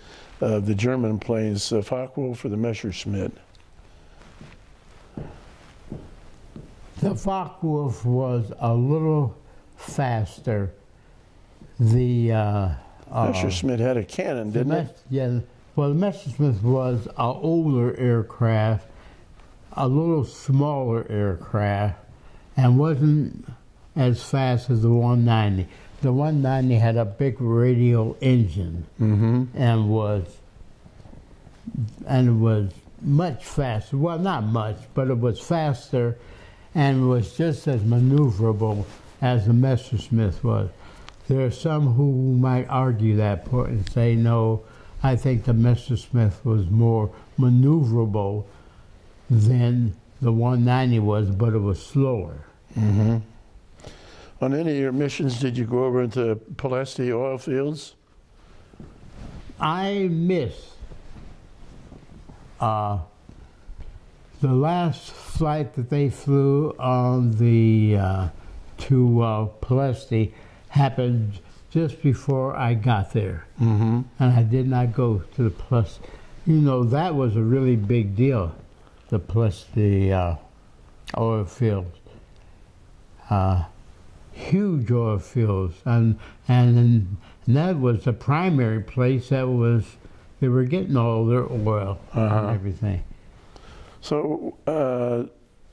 German planes, the Focke-Wulf or the Messerschmitt? The Focke-Wulf was a little faster. The Messerschmitt had a cannon, didn't it? Yeah. Well, the Messerschmitt was an older aircraft, a little smaller aircraft, and wasn't as fast as the 190. The 190 had a big radial engine, and was much faster. Well, not much, but it was faster, and was just as maneuverable as the Messerschmitt was. There are some who might argue that point and say, no, I think the Messerschmitt was more maneuverable than the 190 was, but it was slower. On any of your missions, did you go over into Palestine oil fields? I missed the last flight that they flew on the to Palestine. Happened just before I got there, and I did not go to the plus. You know, that was a really big deal, the plus the oil fields, huge oil fields, and that was the primary place that was they were getting all their oil and everything. So.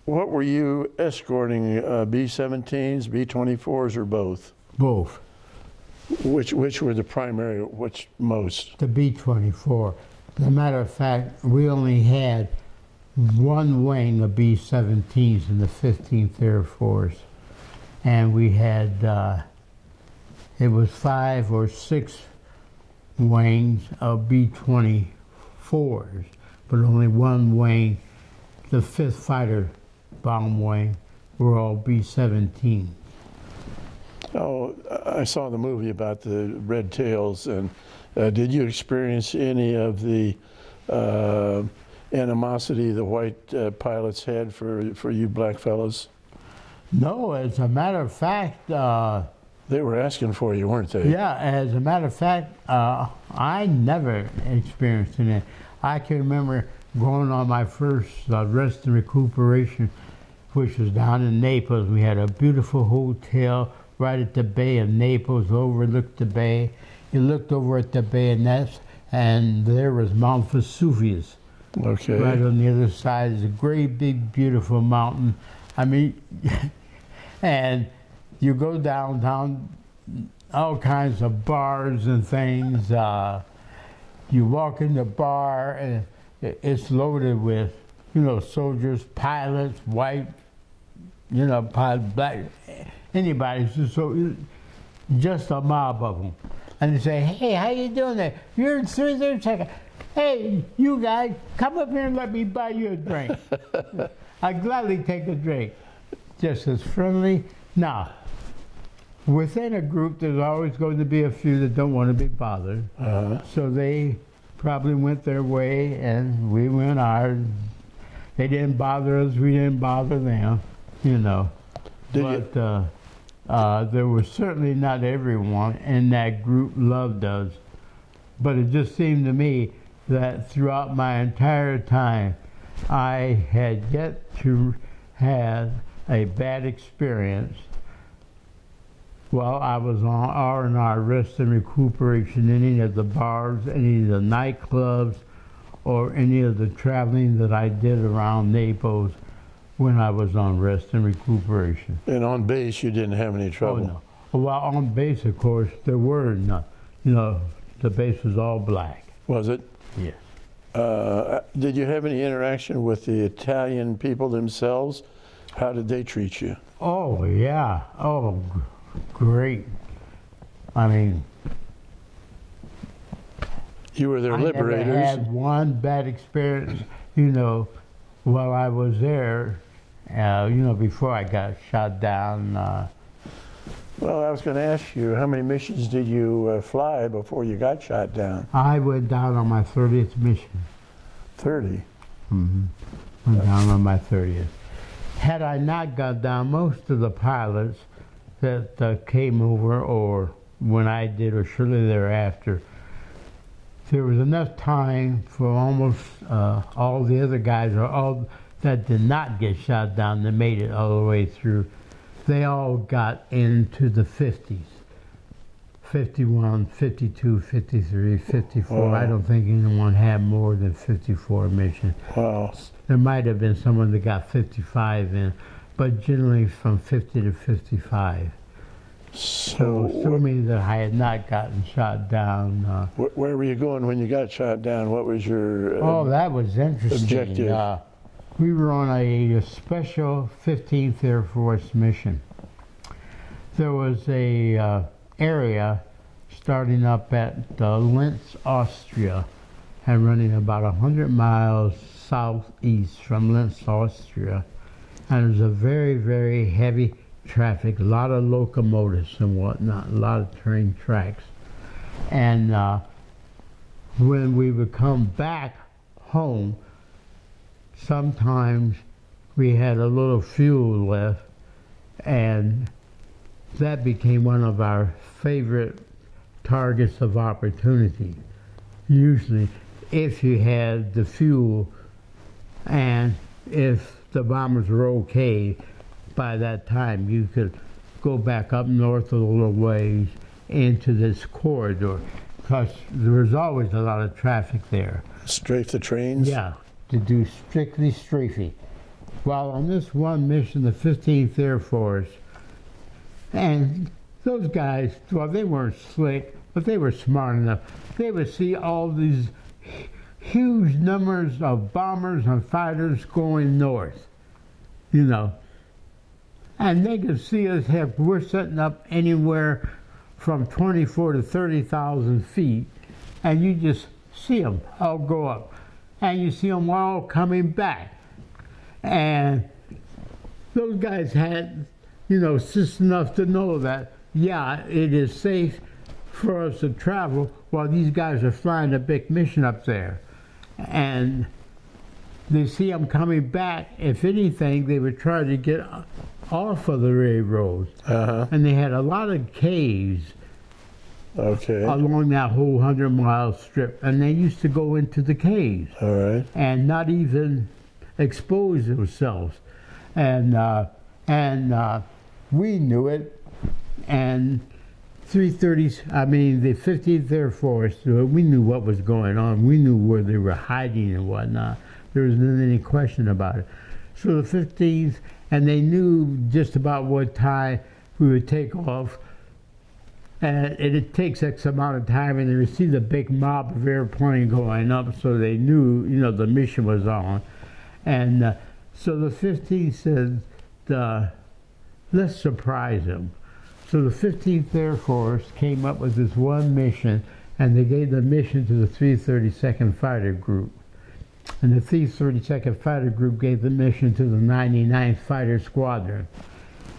What were you escorting, B-17s, B-24s, or both? Both. Which were the primary, which most? The B-24. As a matter of fact, we only had one wing of B-17s in the 15th Air Force. And we had, it was 5 or 6 wings of B-24s, but only one wing, the 5th Fighter Bomb wing, were all B-17. Oh, I saw the movie about the Red Tails, and did you experience any of the animosity the white pilots had for you black fellows? No, as a matter of fact... they were asking for you, weren't they? Yeah, as a matter of fact, I never experienced any. I can remember going on my first rest and recuperation, which was down in Naples. We had a beautiful hotel right at the bay of Naples, overlooked the bay. You looked over at the bay, and there was Mount Vesuvius. Okay. Right on the other side is a great, big, beautiful mountain. I mean, and you go downtown, all kinds of bars and things. You walk in the bar, and it's loaded with, you know, soldiers, pilots, white, you know, black, anybody. So just a mob of them. And they say, hey, how you doing there? You're in 3rd second. Hey, you guys, come up here and let me buy you a drink. I gladly take a drink. Just as friendly. Now, within a group, there's always going to be a few that don't want to be bothered. So they probably went their way, and we went ours. They didn't bother us, we didn't bother them, you know. But there was certainly not everyone in that group loved us. But it just seemed to me that throughout my entire time, I had yet to have a bad experience while I was on R&R, rest and recuperation, in any of the bars, any of the nightclubs, or any of the traveling that I did around Naples when I was on rest and recuperation. And on base, you didn't have any trouble? Oh, no. Well, on base, of course, there were none. You know, the base was all black. Was it? Yes. Did you have any interaction with the Italian people themselves? How did they treat you? Oh, yeah. Oh. Great. I mean, you were their liberators. I never had one bad experience, you know, while I was there, you know, before I got shot down. Well, I was going to ask you, how many missions did you fly before you got shot down? I went down on my 30th mission. 30? Mm-hmm. Went down on my 30th. Had I not got down, most of the pilots that came over, or when I did, or shortly thereafter, there was enough time for almost all the other guys, or all that did not get shot down, that made it all the way through. They all got into the 50s. 51, 52, 53, 54. Wow. I don't think anyone had more than 54 missions. Wow. There might have been someone that got 55 in, but generally from 50 to 55. So many that I had not gotten shot down. Where were you going when you got shot down? What was your oh, that was interesting. Objective? We were on a special 15th Air Force mission. There was a area starting up at Linz, Austria, and running about 100 miles southeast from Linz, Austria. And it was a very, very heavy traffic, a lot of locomotives and whatnot, a lot of train tracks. And when we would come back home, sometimes we had a little fuel left, and that became one of our favorite targets of opportunity, usually, if you had the fuel and if the bombers were okay. By that time, you could go back up north a little ways into this corridor, because there was always a lot of traffic there. Strafe the trains? Yeah, to do strictly strafing. While on this one mission, the 15th Air Force, and those guys, well, they weren't slick, but they were smart enough. They would see all these huge numbers of bombers and fighters going north, you know. And they could see us if we're setting up anywhere from 24 to 30,000 feet, and you just see them all go up, and you see them all coming back. And those guys had, you know, just enough to know that, yeah, it is safe for us to travel while these guys are flying a big mission up there. And they see them coming back. If anything, they would try to get off of the railroad. Uh-huh. And they had a lot of caves, okay, along that whole 100-mile strip. And they used to go into the caves. All right. And not even expose themselves. And we knew it. And the 15th Air Force, we knew what was going on. We knew where they were hiding and whatnot. There wasn't any question about it. So the 15th, and they knew just about what time we would take off. And it takes X amount of time, and they would see the big mob of airplane going up, so they knew, you know, the mission was on. And so the 15th said, let's surprise them. So the 15th Air Force came up with this one mission, and they gave the mission to the 332nd Fighter Group. And the 332nd Fighter Group gave the mission to the 99th Fighter Squadron.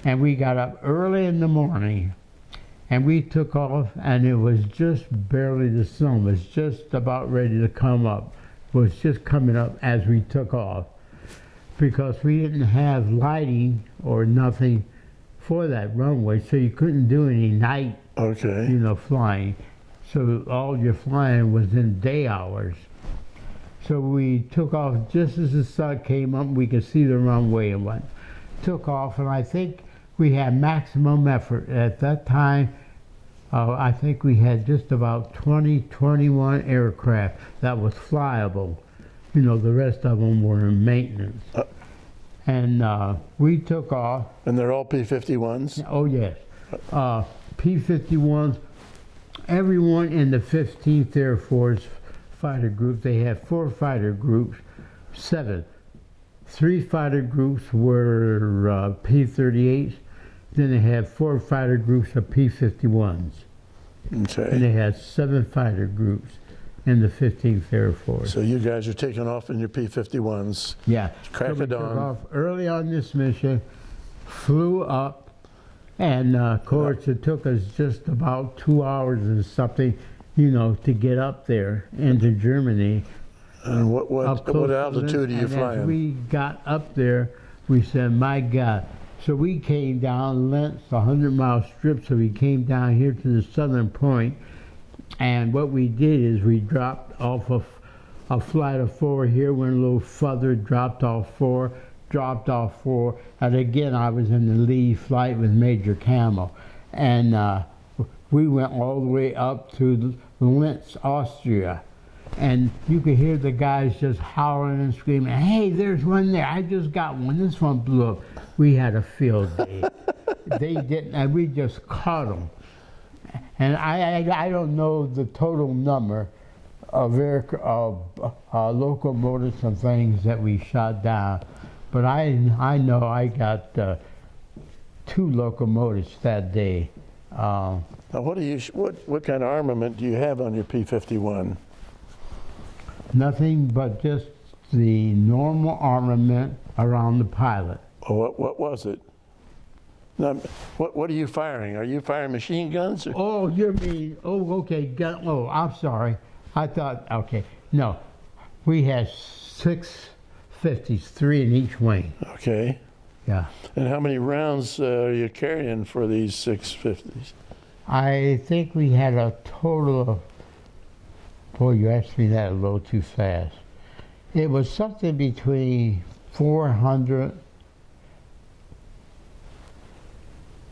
And we got up early in the morning, and we took off, and it was just barely the sun was just about ready to come up. It was just coming up as we took off, because we didn't have lighting or nothing for that runway, so you couldn't do any night, okay, you know, flying. So all your flying was in day hours. So we took off just as the sun came up. We could see the runway and whatnot. Took off, and I think we had maximum effort. At that time, I think we had just about 20, 21 aircraft that was flyable. You know, the rest of them were in maintenance. And we took off. And they're all P-51s? Oh, yes. P-51s, everyone in the 15th Air Force Fighter Group, they had 4 fighter groups, 7. 3 fighter groups were P-38s, then they had 4 fighter groups of P-51s. Okay. And they had 7 fighter groups in the 15th Air Force. So you guys are taking off in your P-51s. Yeah. Crack of dawn. Took off early on this mission, flew up, and of course it took us just about 2 hours and something, you know, to get up there into Germany. And what altitude are you flying? As we got up there, we said, my God, So we came down Linz, 100-mile strip, so we came down here to the southern point, and what we did is we dropped off a flight of four here, went a little further, dropped off four, and again I was in the lead flight with Major Camel, and we went all the way up to Linz, Austria, and you could hear the guys just howling and screaming, hey, there's one there, I just got one, this one blew up. We had a field day. They didn't, and we just caught them. And I don't know the total number of locomotives and things that we shot down, but I know I got 2 locomotives that day. Now what do you what kind of armament do you have on your P-51? Nothing but just the normal armament around the pilot. Oh, what was it? Now, what are you firing? Are you firing machine guns? Or? Oh, you mean, oh, okay, gun, oh, I'm sorry. I thought, okay, no. We had 6 50s, 3 in each wing. Okay. Yeah. And how many rounds are you carrying for these 6 50s? I think we had a total of, boy, you asked me that a little too fast. It was something between 400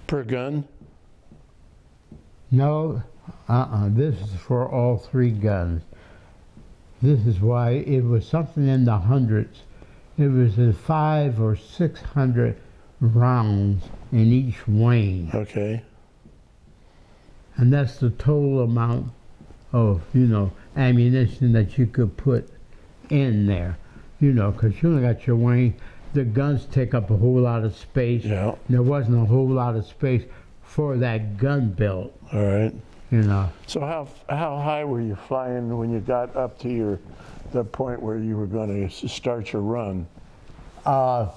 per gun? No, this is for all 3 guns. This is why it was something in the hundreds. It was 500 or 600 rounds in each wing. Okay. And that's the total amount of, you know, ammunition that you could put in there, you know, because you only got your wing. The guns take up a whole lot of space. Yeah. There wasn't a whole lot of space for that gun belt. All right. You know. So how high were you flying when you got up to your the point where you were going to start your run? When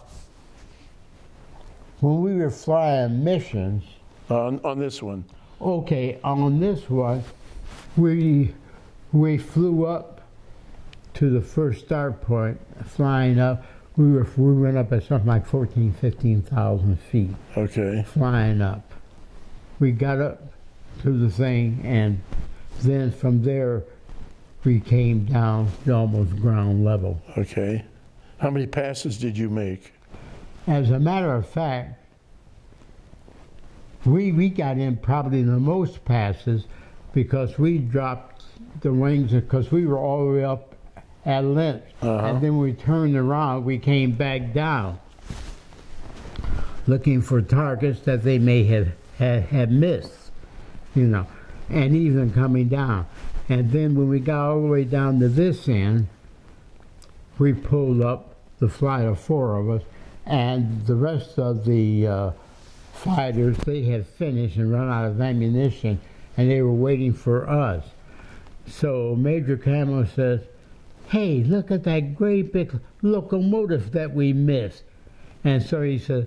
we were flying missions. On this one. Okay, on this one, we flew up to the first start point, flying up. We went up at something like 14, 15,000 feet. Okay. Flying up. We got up to the thing, and then from there, we came down to almost ground level. Okay. How many passes did you make? As a matter of fact, we got in probably the most passes because we dropped the wings, because we were all the way up at Linz, and then we turned around, we came back down, looking for targets that they may have missed, you know, and even coming down. And then when we got all the way down to this end, we pulled up the flight of 4 of us, and the rest of the fighters, they had finished and run out of ammunition, and they were waiting for us. So Major Camel says, hey, look at that great big locomotive that we missed. And so he says,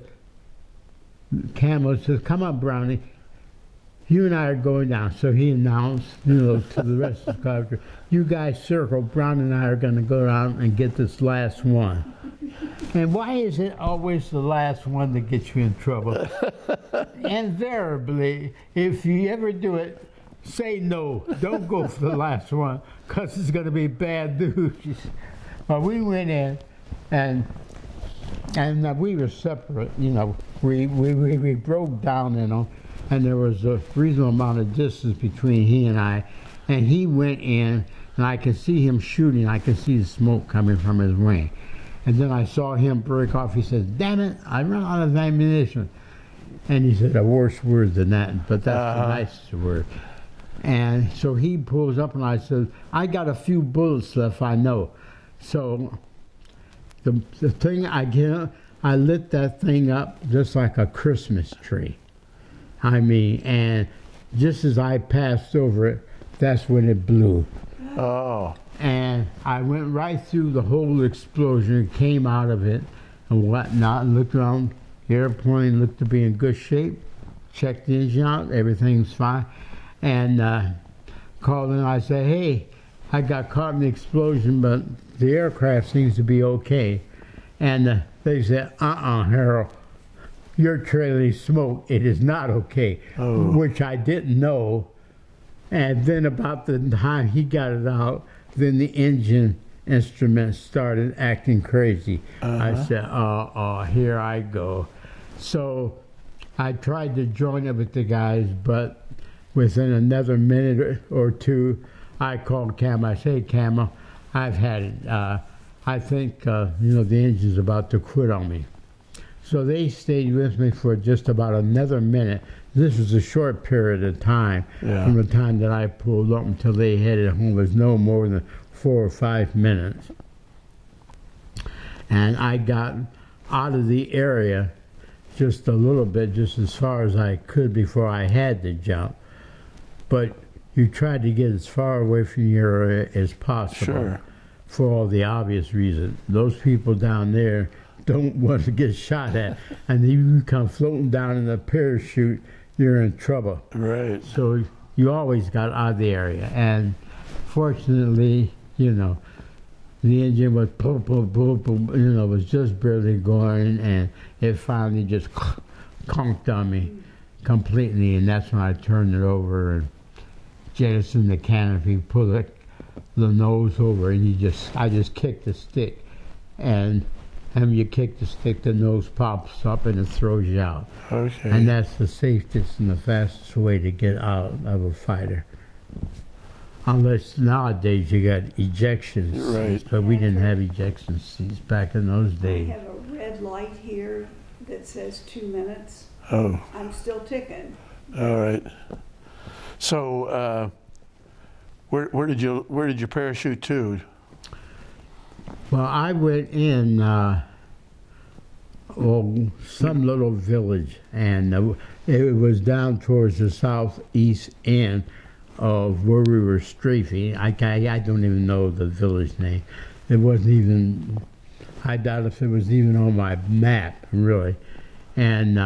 Camel says, come on, Brownie, you and I are going down. So he announced, you know, to the rest of the squadron, you guys circle, Brownie and I are going to go down and get this last one. And why is it always the last one that gets you in trouble? Invariably, if you ever do it, say no, don't go for the last one, because it's going to be bad news. Well, we went in, and we were separate, you know, we broke down, you know, and there was a reasonable amount of distance between he and I, and he went in, and I could see him shooting, I could see the smoke coming from his wing, and then I saw him break off. He says, damn it, I ran out of ammunition, and he said a worse word than that, but that's the nicest word. And so he pulls up, and I said, I got a few bullets left, I know. So the thing, I lit that thing up just like a Christmas tree. I mean, and just as I passed over it, that's when it blew. Oh. And I went right through the whole explosion, came out of it and whatnot, and looked around. The airplane looked to be in good shape, checked the engine out, everything's fine. And called in, I said, hey, I got caught in the explosion, but the aircraft seems to be okay. And they said, Harold, you're trailing smoke, it is not okay. Oh. Which I didn't know. And then about the time he got it out, then the engine instruments started acting crazy. I said, oh, here I go. So I tried to join up with the guys, but within another minute or two, I called Cam. I said, Cam, I've had it. I think, you know, the engine's about to quit on me. So they stayed with me for just about another minute. This was a short period of time. Yeah. From the time that I pulled up until they headed home was no more than 4 or 5 minutes. And I got out of the area just a little bit, just as far as I could before I had to jump. But you tried to get as far away from your area as possible. Sure. For all the obvious reasons. Those people down there don't want to get shot at. And if you come floating down in a parachute, you're in trouble. Right. So you always got out of the area. And fortunately, you know, the engine was boom, boom, boom, boom, you know, was just barely going, and it finally just conked on me completely, and that's when I turned it over and jettisoned the canopy, pulled the nose over, and I just kicked the stick, and you kick the stick, the nose pops up and it throws you out. Okay. And that's the safest and the fastest way to get out of a fighter. Unless nowadays you got ejection seats, right. But we didn't have ejection seats back in those days. I have a red light here that says 2 minutes. Oh. I'm still ticking. All right. So, where did you parachute to? Well, I went in some little village, and it was down towards the southeast end of where we were strafing. I don't even know the village name. It wasn't even, I doubt if it was even on my map, really. And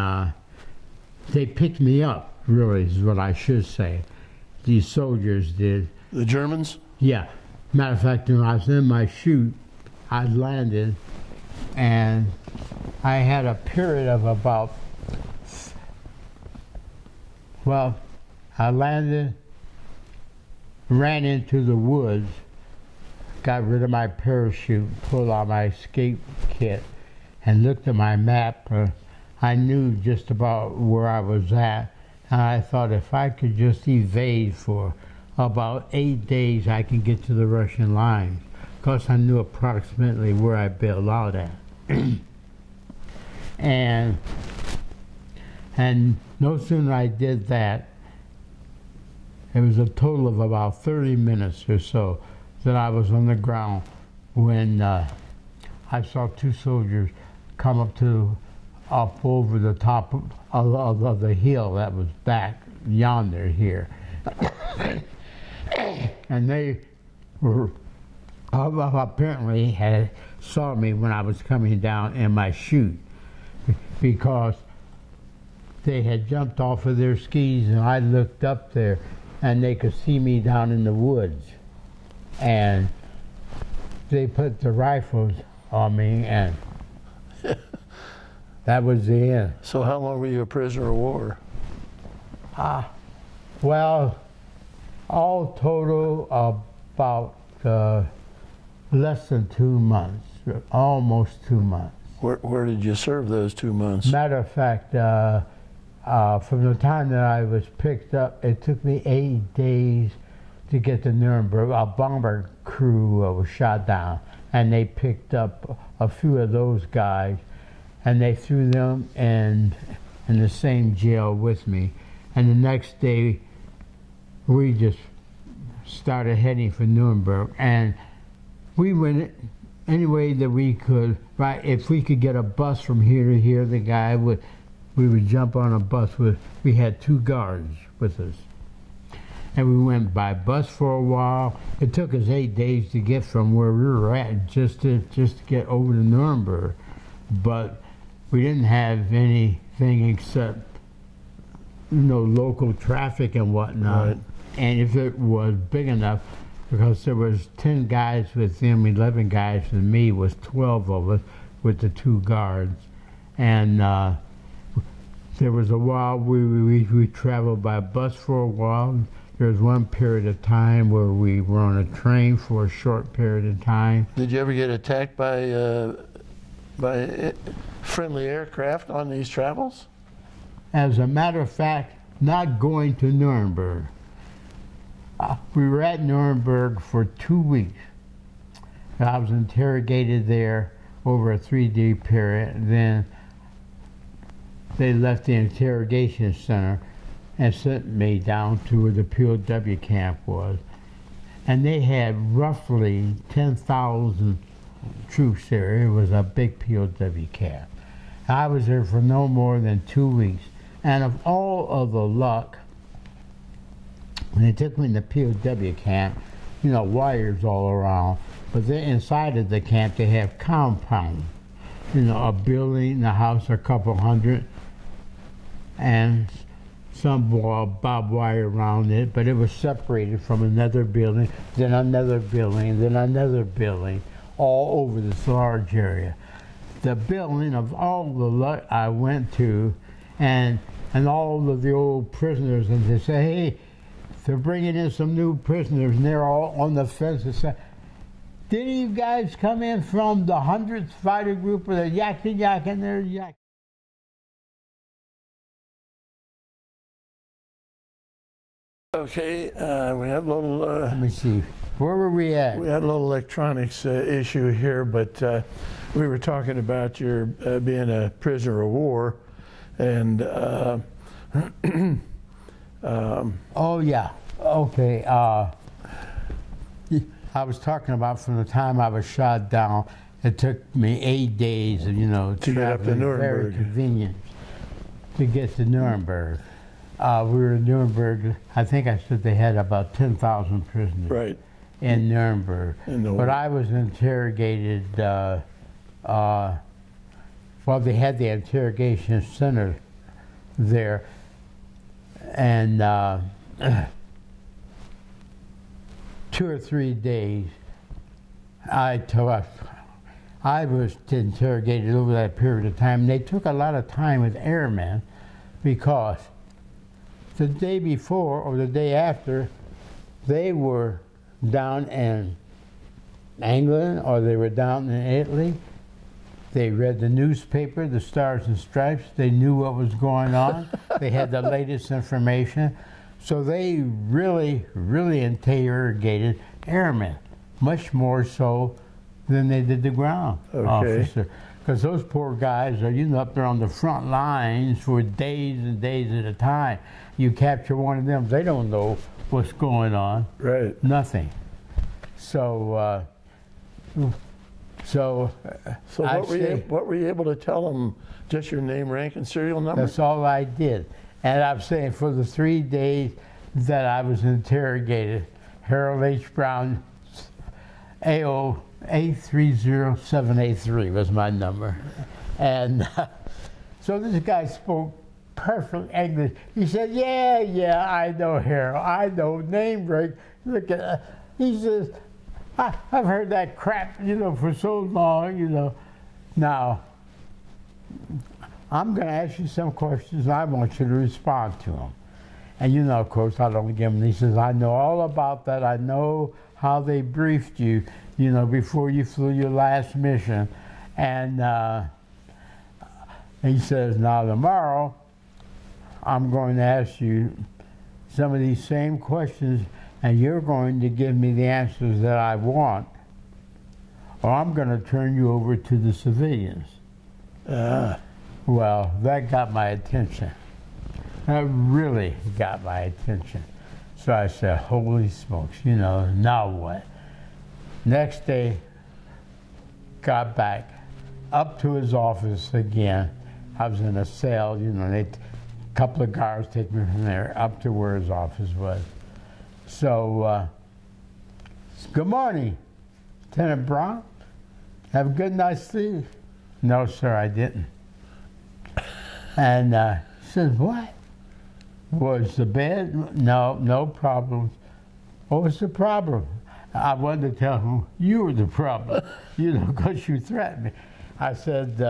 they picked me up, really, is what I should say. These soldiers did. The Germans? Yeah. Matter of fact, when I was in my chute, I landed, and I had a period of about, well, I landed, ran into the woods, got rid of my parachute, pulled out my escape kit, and looked at my map. I knew just about where I was at, and I thought if I could just evade for about 8 days, I can get to the Russian lines, because I knew approximately where I bailed out at. and no sooner I did that, it was a total of about 30 minutes or so that I was on the ground when I saw two soldiers come up over the top of the hill that was back yonder here. And they were, apparently had saw me when I was coming down in my chute, because they had jumped off of their skis and I looked up there, and they could see me down in the woods. And they put the rifles on me, and that was the end. So how long were you a prisoner of war? Well, all total about less than 2 months, almost 2 months. Where did you serve those 2 months? Matter of fact, from the time that I was picked up, it took me 8 days to get to Nuremberg. A bomber crew was shot down, and they picked up a few of those guys, and they threw them in the same jail with me. And the next day, we just started heading for Nuremberg, and we went any way that we could. Right, if we could get a bus from here to here, the guy would. We would jump on a bus with, we had two guards with us. And we went by bus for a while. It took us 8 days to get from where we were at just to get over to Nuremberg. But we didn't have anything except, you know, local traffic and whatnot. Right. And if it was big enough, because there was 10 guys with them, 11 guys with me, was 12 of us with the two guards. And There was a while we traveled by bus for a while. There was one period of time where we were on a train for a short period of time. Did you ever get attacked by friendly aircraft on these travels? As a matter of fact, not going to Nuremberg. We were at Nuremberg for 2 weeks. I was interrogated there over a 3-day period. Then they left the interrogation center and sent me down to where the POW camp was. And they had roughly 10,000 troops there. It was a big POW camp. I was there for no more than 2 weeks. And of all of the luck, when they took me in the POW camp, you know, wires all around, but then inside of the camp they have compounds. You know, a building, a house, a couple hundred, and some barbed wire around it, but it was separated from another building, then another building, then another building, all over this large area. The building of all the luck I went to, and all of the old prisoners, and they say, hey, they're bringing in some new prisoners, and they're all on the fence. They say, did you guys come in from the 100th Fighter Group, or they're yakking, and they're yakking? Okay, we had a little... let me see. Where were we at? We had a little electronics issue here, but we were talking about your being a prisoner of war, and... oh, yeah. Okay. I was talking about from the time I was shot down, it took me 8 days of, you know, to get up to Nuremberg. Very convenient to get to Nuremberg. We were in Nuremberg, I think I said they had about 10,000 prisoners in Nuremberg. But I was interrogated, well, they had the interrogation center there. And 2 or 3 days, I was interrogated over that period of time. And they took a lot of time with airmen because the day before or the day after, they were down in England or they were down in Italy. They read the newspaper, the Stars and Stripes. They knew what was going on. They had the latest information. So they really, really interrogated airmen, much more so than they did the ground officer. Because those poor guys are, you know, up there on the front lines for days and days at a time. You capture one of them, they don't know what's going on. Right. Nothing. So, So what were you able to tell them? Just your name, rank, and serial number? That's all I did. And I'm saying for the 3 days that I was interrogated, Harold H. Brown, AO 830783 was my number. And so this guy spoke perfect English. He said, yeah, I know Harold. I know name, rank. Look at that. He says, I've heard that crap, you know, for so long, you know. Now, I'm going to ask you some questions, and I want you to respond to them. And, you know, of course, I don't give him. He says, I know all about that. I know how they briefed you, you know, before you flew your last mission. And he says, now, tomorrow, I'm going to ask you some of these same questions, and you're going to give me the answers that I want, or I'm going to turn you over to the civilians. Well, that got my attention. That really got my attention. So I said, holy smokes, you know, now what? Next day, got back up to his office again. I was in a cell, you know, a couple of guards take me from there up to where his office was. So, good morning, Lieutenant Brown. Have a good night's sleep. No, sir, I didn't. And he says, what? Was the bed? No, no problem. What was the problem? I wanted to tell him you were the problem, you know, because you threatened me. I said,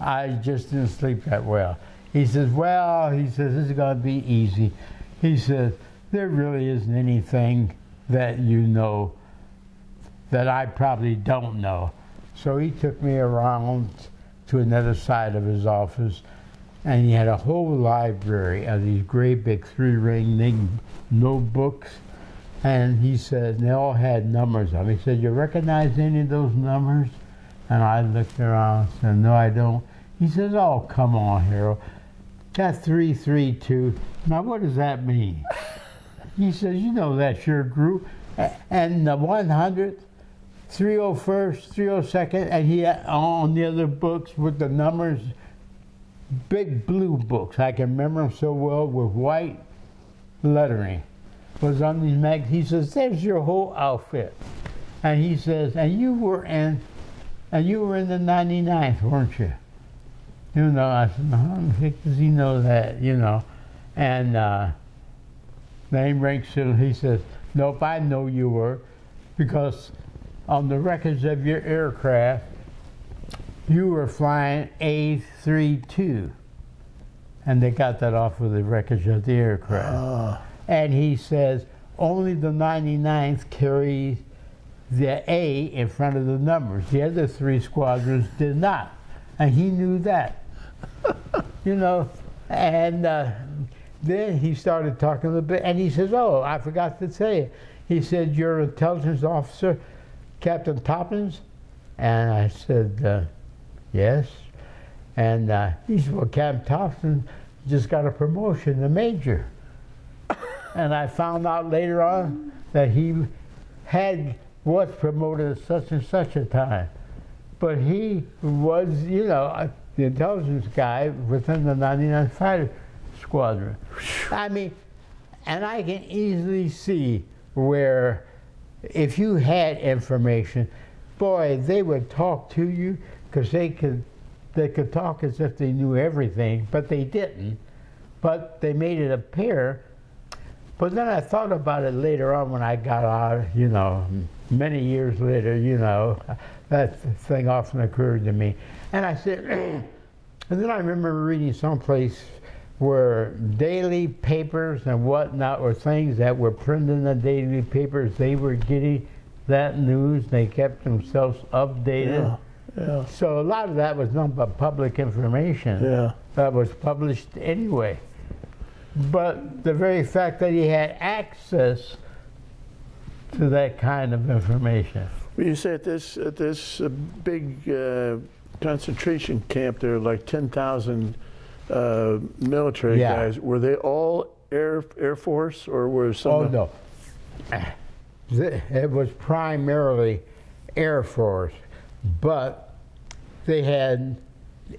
I just didn't sleep that well. He says, well, he says, this is going to be easy. He says, there really isn't anything that you know that I probably don't know. So he took me around to another side of his office, and he had a whole library of these great big three-ring notebooks. And he said, and they all had numbers on them. He said, you recognize any of those numbers? And I looked around and said, no, I don't. He says, oh, come on, Harold. That's 332. Now, what does that mean? He says, you know that's your group. And the 100th, 301st, 302nd, and he had on the other books with the numbers, big blue books. I can remember them so well with white lettering. Was on these mags. He says, there's your whole outfit. And he says, and you were in the 99th, weren't you? You know, I said, no, how the heck does he know that, you know? And name, rank, civil, he says, nope, I know you were, because on the records of your aircraft, you were flying A32. And they got that off of the records of the aircraft. And he says, only the 99th carries the A in front of the numbers. The other three squadrons did not. And he knew that, you know. And then he started talking a little bit, and he says, oh, I forgot to tell you. He said, your intelligence officer, Captain Toppins? And I said, yes. And he said, well, Captain Toppins just got a promotion to major. And I found out later on that he was promoted at such and such a time. But he was, you know, the intelligence guy within the 99th Fighter Squadron. I mean, and I can easily see where if you had information, boy, they would talk to you, because they could talk as if they knew everything, but they didn't. But they made it appear. But then I thought about it later on when I got out, you know, many years later, you know, that thing often occurred to me. And I said, and then I remember reading someplace where daily papers and whatnot were things that were printed in the daily papers. They were getting that news. They kept themselves updated. Yeah, yeah. So a lot of that was nothing but public information that was published anyway. But the very fact that he had access to that kind of information. Well, you say at this big concentration camp, there were like 10,000 military guys. Were they all Air Force, or were some? Oh no, it was primarily Air Force, but they had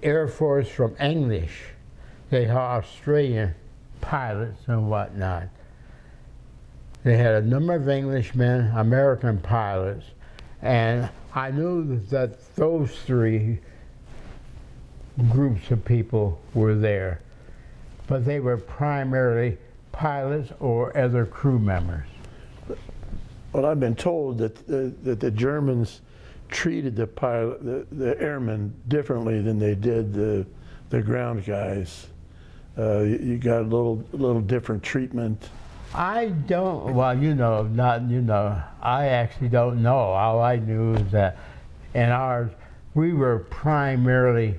Air Force from English. They had Australian pilots and whatnot. They had a number of Englishmen, American pilots, and I knew that those three groups of people were there, but they were primarily pilots or other crew members. Well, I've been told that the Germans treated the airmen differently than they did the ground guys. You got a little different treatment. I don't. Well, you know, not you know. I actually don't know. All I knew is that in ours we were primarily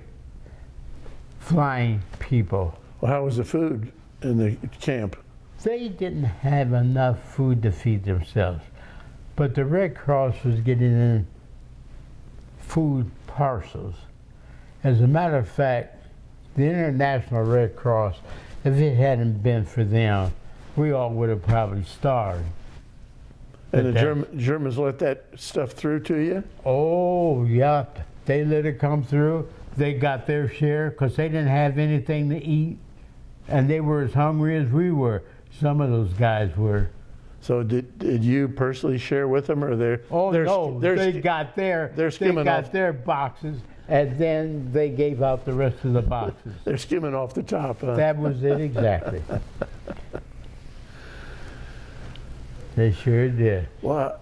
flying people. Well, how was the food in the camp? They didn't have enough food to feed themselves, but the Red Cross was getting in food parcels. As a matter of fact, the International Red Cross, if it hadn't been for them, we all would have probably starved. And the Germans let that stuff through to you? Oh, yeah. They let it come through. They got their share because they didn't have anything to eat. And they were as hungry as we were. Some of those guys were. So did you personally share with them? Or they got their boxes. And then they gave out the rest of the boxes. They're skimming off the top, huh? That was it, exactly. They sure did. Well,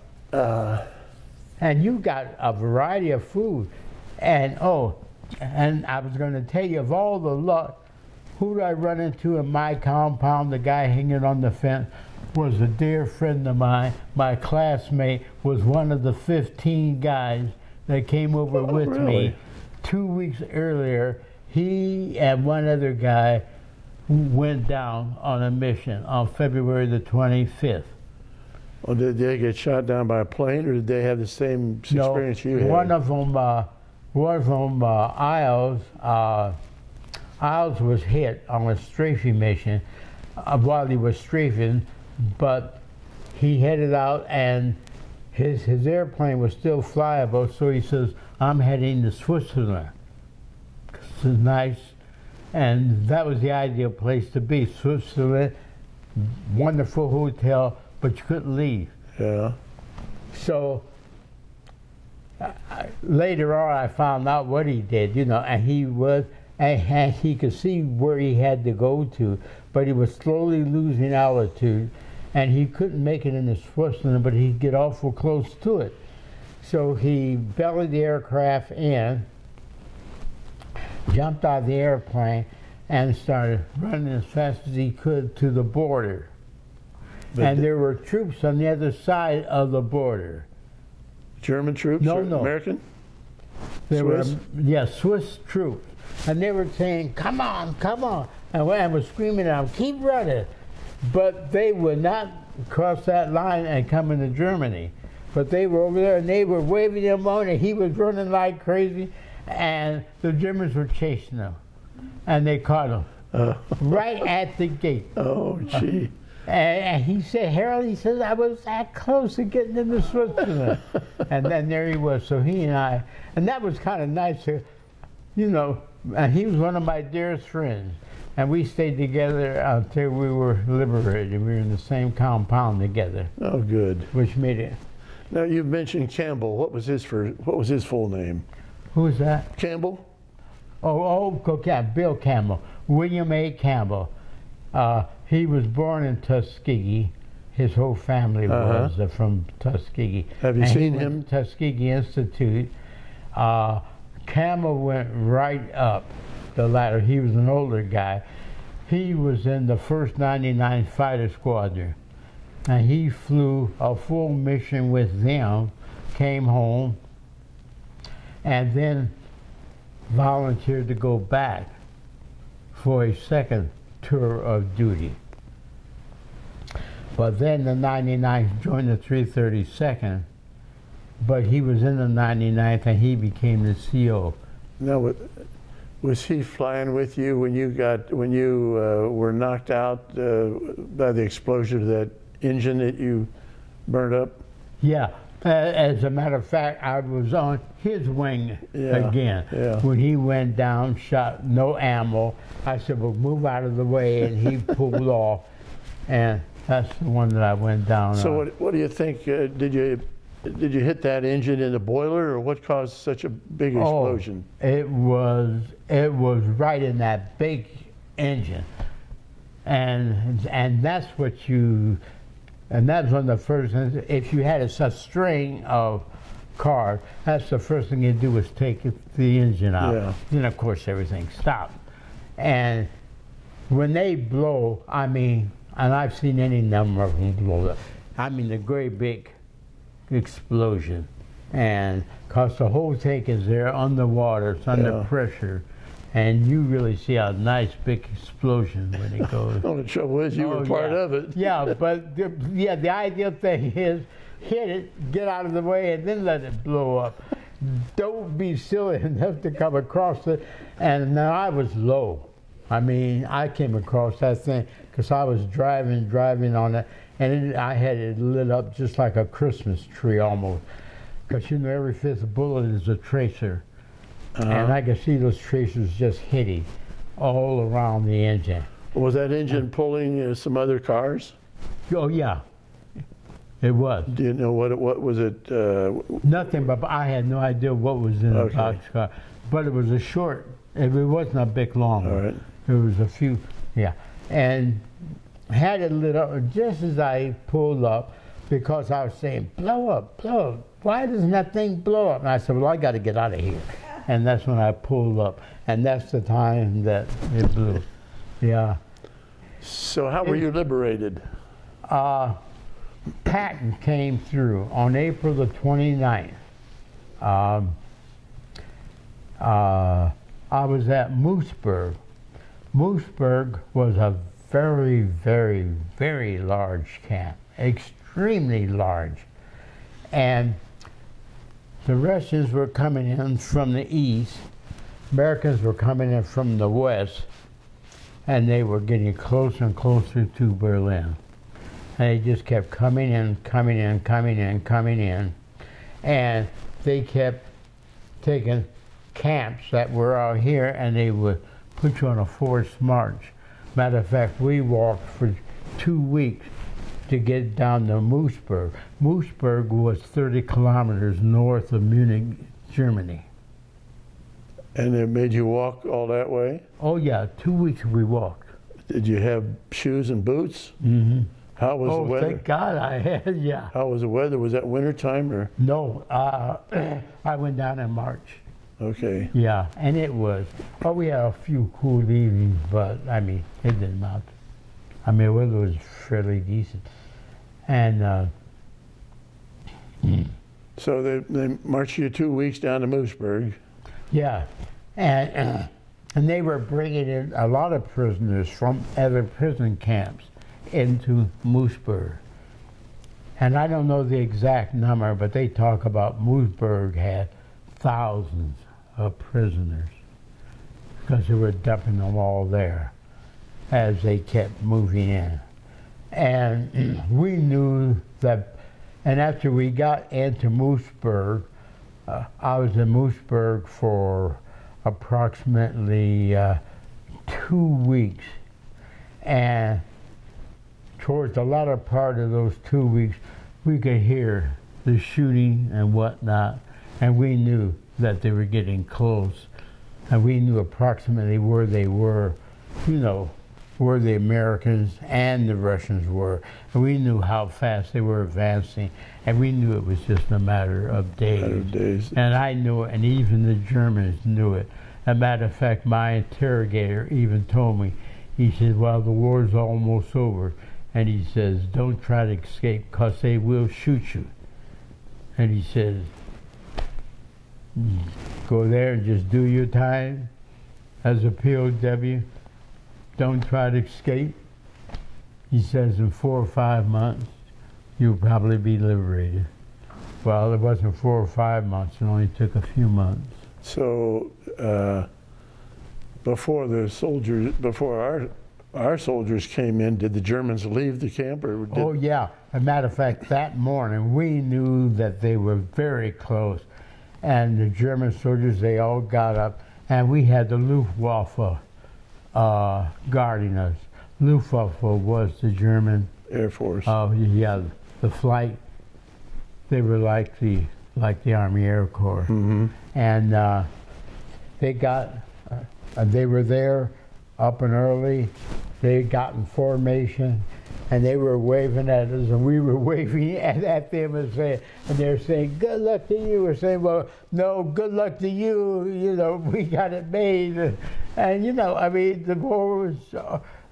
and you got a variety of food. And I was going to tell you, of all the luck, Who did I run into in my compound? The guy hanging on the fence was a dear friend of mine. My classmate was one of the 15 guys that came over with me 2 weeks earlier. He and one other guy went down on a mission on February the 25th. Well, did they get shot down by a plane, or did they have the same experience you had? One of them, Isles was hit on a strafing mission while he was strafing, but he headed out and his airplane was still flyable, so he says, I'm heading to Switzerland. This is nice, and that was the ideal place to be. Switzerland, wonderful hotel, but you couldn't leave. Yeah. So later on, I found out what he did, you know, and he was, and he could see where he had to go to, but he was slowly losing altitude, and he couldn't make it into Switzerland, but he'd get awful close to it. So he bellied the aircraft in, jumped out of the airplane, and started running as fast as he could to the border. And there were troops on the other side of the border. German troops? No, no. American? Swiss? Yeah, Swiss troops. And they were saying, come on, come on. And I was screaming out, keep running. But they would not cross that line and come into Germany. But they were over there, and they were waving him on, and he was running like crazy. And the Germans were chasing them, and they caught him right at the gate. Oh, gee. And he said, Harold, he says, I was that close to getting into Switzerland. And then there he was. So he and I, and that was kind of nice, you know, and he was one of my dearest friends. And we stayed together until we were liberated. We were in the same compound together. Oh, good. Which made it. Now, you mentioned Campbell. What was his full name? Who is that? Campbell. Oh, Bill Campbell. William A. Campbell. He was born in Tuskegee. His whole family was from Tuskegee. Have you seen him? Tuskegee Institute. Campbell went right up the ladder. He was an older guy. He was in the 1st 99th Fighter Squadron. And he flew a full mission with them, came home, and then volunteered to go back for a second tour of duty. But then the 99th joined the 332nd, but he was in the 99th and he became the CO. Now, was he flying with you when you were knocked out by the explosion of that engine that you burned up? Yeah. As a matter of fact, I was on his wing again. Yeah. When he went down, shot, no ammo. I said, well, move out of the way, and he pulled off. And that's the one that I went down on. What do you think? Did you hit that engine in the boiler, or what caused such a big explosion? Oh, it was right in that big engine. And that's what you... And that's one of the first things. If you had a string of cars, that's the first thing you do was take the engine out. Yeah. Then, of course, everything stopped. And when they blow, I mean, and I've seen any number of them blow up. I mean, the great big explosion. And because the whole tank is there underwater, it's under pressure. And you really see a nice big explosion when it goes. Well, the trouble is you were part of it. Yeah, but the ideal thing is hit it, get out of the way, and then let it blow up. Don't be silly enough to come across it. And now I was low. I mean, I came across that thing because I was driving on it, and I had it lit up just like a Christmas tree almost. Because you know every fifth bullet is a tracer. And I could see those tracers just hitting all around the engine. Was that engine pulling some other cars? Oh yeah, it was. Do you know what was it? Nothing, but I had no idea what was in the boxcar. But it was a short. It wasn't a big long one. All right. It was a few. Yeah, and had it lit up just as I pulled up, because I was saying, "Blow up, blow up! Why doesn't that thing blow up?" And I said, "Well, I got to get out of here." And that's when I pulled up, and that's the time that it blew. Yeah. So how were you liberated? Patton came through on April the 29th. I was at Moosburg. Moosburg was a very, very, very large camp, extremely large. And the Russians were coming in from the east, Americans were coming in from the west, and they were getting closer and closer to Berlin. And they just kept coming in, coming in, coming in, coming in. And they kept taking camps that were out here, and they would put you on a forced march. Matter of fact, we walked for 2 weeks to get down to Moosburg. Moosburg was 30 kilometers north of Munich, Germany. And they made you walk all that way? Oh yeah, 2 weeks we walked. Did you have shoes and boots? Mm-hmm. How was the weather? Oh, thank God I had, yeah. How was the weather? Was that winter time or? No, I went down in March. Okay. Yeah, and it was. Oh, we had a few cool evenings, but I mean, it didn't matter. I mean, the weather was fairly decent. And so they marched you 2 weeks down to Moosburg. Yeah, and they were bringing in a lot of prisoners from other prison camps into Moosburg. And I don't know the exact number, but they talk about Moosburg had thousands of prisoners because they were dumping them all there as they kept moving in. And we knew that, and after we got into Moosburg, I was in Moosburg for approximately 2 weeks, and towards the latter part of those 2 weeks, we could hear the shooting and whatnot, and we knew that they were getting close, and we knew approximately where they were, you know, where the Americans and the Russians were, and we knew how fast they were advancing, and we knew it was just a matter of days. And I knew it, and even the Germans knew it. As a matter of fact, my interrogator even told me, he said, well, the war's almost over, and he says, don't try to escape, because they will shoot you. And he says, go there and just do your time as a POW. Don't try to escape. He says, in 4 or 5 months, you'll probably be liberated. Well, it wasn't 4 or 5 months, it only took a few months. So, before our soldiers came in, did the Germans leave the camp? Or did... Oh yeah, as a matter of fact, that morning, we knew that they were very close. And the German soldiers, they all got up, and we had the Luftwaffe guarding us. Luftwaffe was the German Air Force. Yeah, the flight. They were like the Army Air Corps, mm-hmm. And they got. They were there, up and early. They got in formation, and they were waving at us, and we were waving at them and saying, and they were saying, "Good luck to you." We're saying, "Well, no, good luck to you. You know, we got it made." And you know, I mean, the war was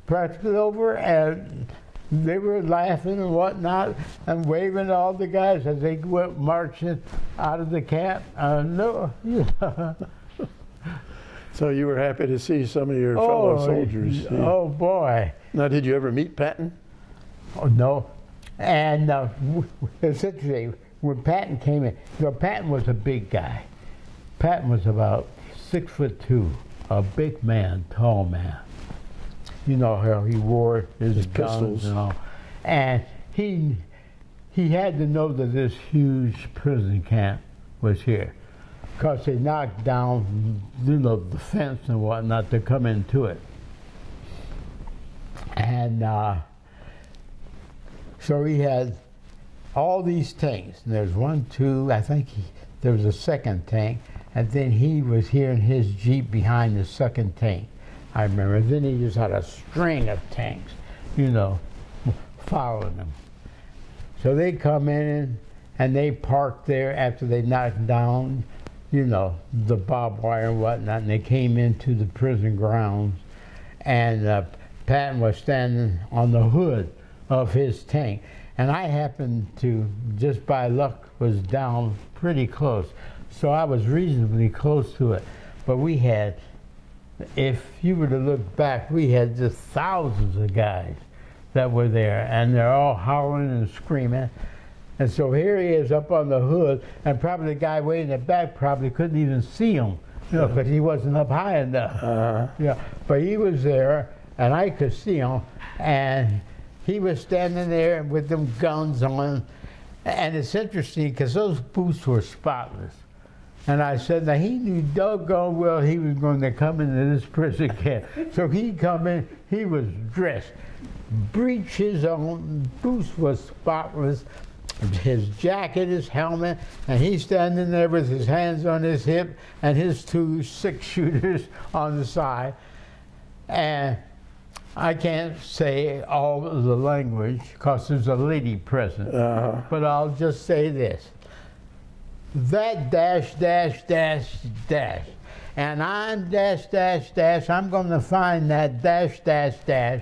practically over, and they were laughing and whatnot, and waving to all the guys as they went marching out of the camp. So you were happy to see some of your fellow soldiers. Yeah. Oh boy! Now, did you ever meet Patton? Oh no, and essentially, when Patton came in, you know, Patton was a big guy. Patton was about 6'2". A big man, tall man. You know how he wore his pistols and all. And he had to know that this huge prison camp was here, because they knocked down, you know, the fence and whatnot to come into it. And so he had all these tanks. And there's one, two, I think there was a second tank. And then he was here in his Jeep behind the second tank, I remember. Then he just had a string of tanks, you know, following them. So they come in and they park there after they knocked down, you know, the barbed wire and whatnot, and they came into the prison grounds. and Patton was standing on the hood of his tank, and I happened to, just by luck, was down pretty close, so I was reasonably close to it. But we had, if you were to look back, we had just thousands of guys that were there, and they're all howling and screaming. And so here he is up on the hood, and probably the guy way in the back probably couldn't even see him, you know, because he wasn't up high enough. Yeah, but he was there, and I could see him, and he was standing there with them guns on. And it's interesting because those boots were spotless. And I said, now he knew doggone well he was going to come into this prison camp. So he come in, he was dressed, breeches on, boots was spotless, his jacket, his helmet, and he's standing there with his hands on his hip and his 2 six-shooters on the side. And I can't say all of the language because there's a lady present, but I'll just say this. That dash, dash, dash, dash, and I'm dash, dash, dash, I'm going to find that dash, dash, dash.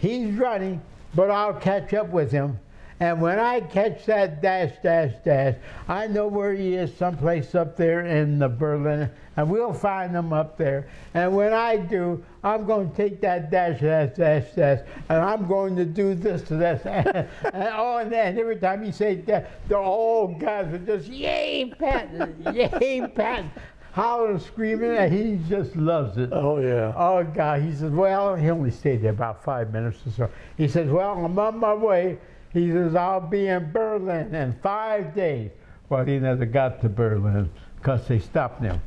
He's running, but I'll catch up with him. And when I catch that dash, dash, dash, I know where he is, someplace up there in the Berlin, and we'll find him up there. And when I do, I'm going to take that dash, dash, dash, dash, and I'm going to do this to this. And every time he said that, the old guys were just, yay, Patton, yay, Patton, hollering, screaming, and he just loves it. Oh, yeah. Oh, God. He says, well, he only stayed there about 5 minutes or so. He says, well, I'm on my way. He says, I'll be in Berlin in 5 days. Well, he never got to Berlin because they stopped him.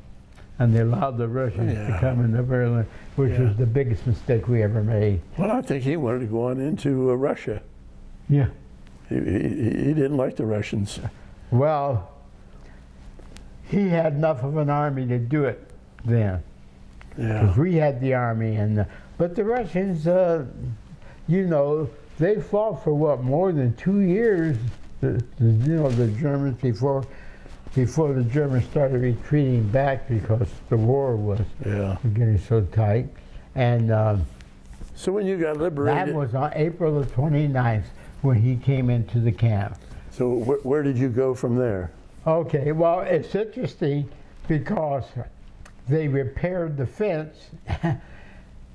And they allowed the Russians to come into Berlin, which was the biggest mistake we ever made. Well, I think he wanted to go on into Russia. Yeah. He didn't like the Russians. Well, he had enough of an army to do it then. Yeah. Because we had the army. But the Russians, you know, they fought for what, more than 2 years, the Germans, before the Germans started retreating back because the war was getting so tight. And so when you got liberated, that was on April the 29th when he came into the camp. So where did you go from there? Okay, well, it's interesting because they repaired the fence.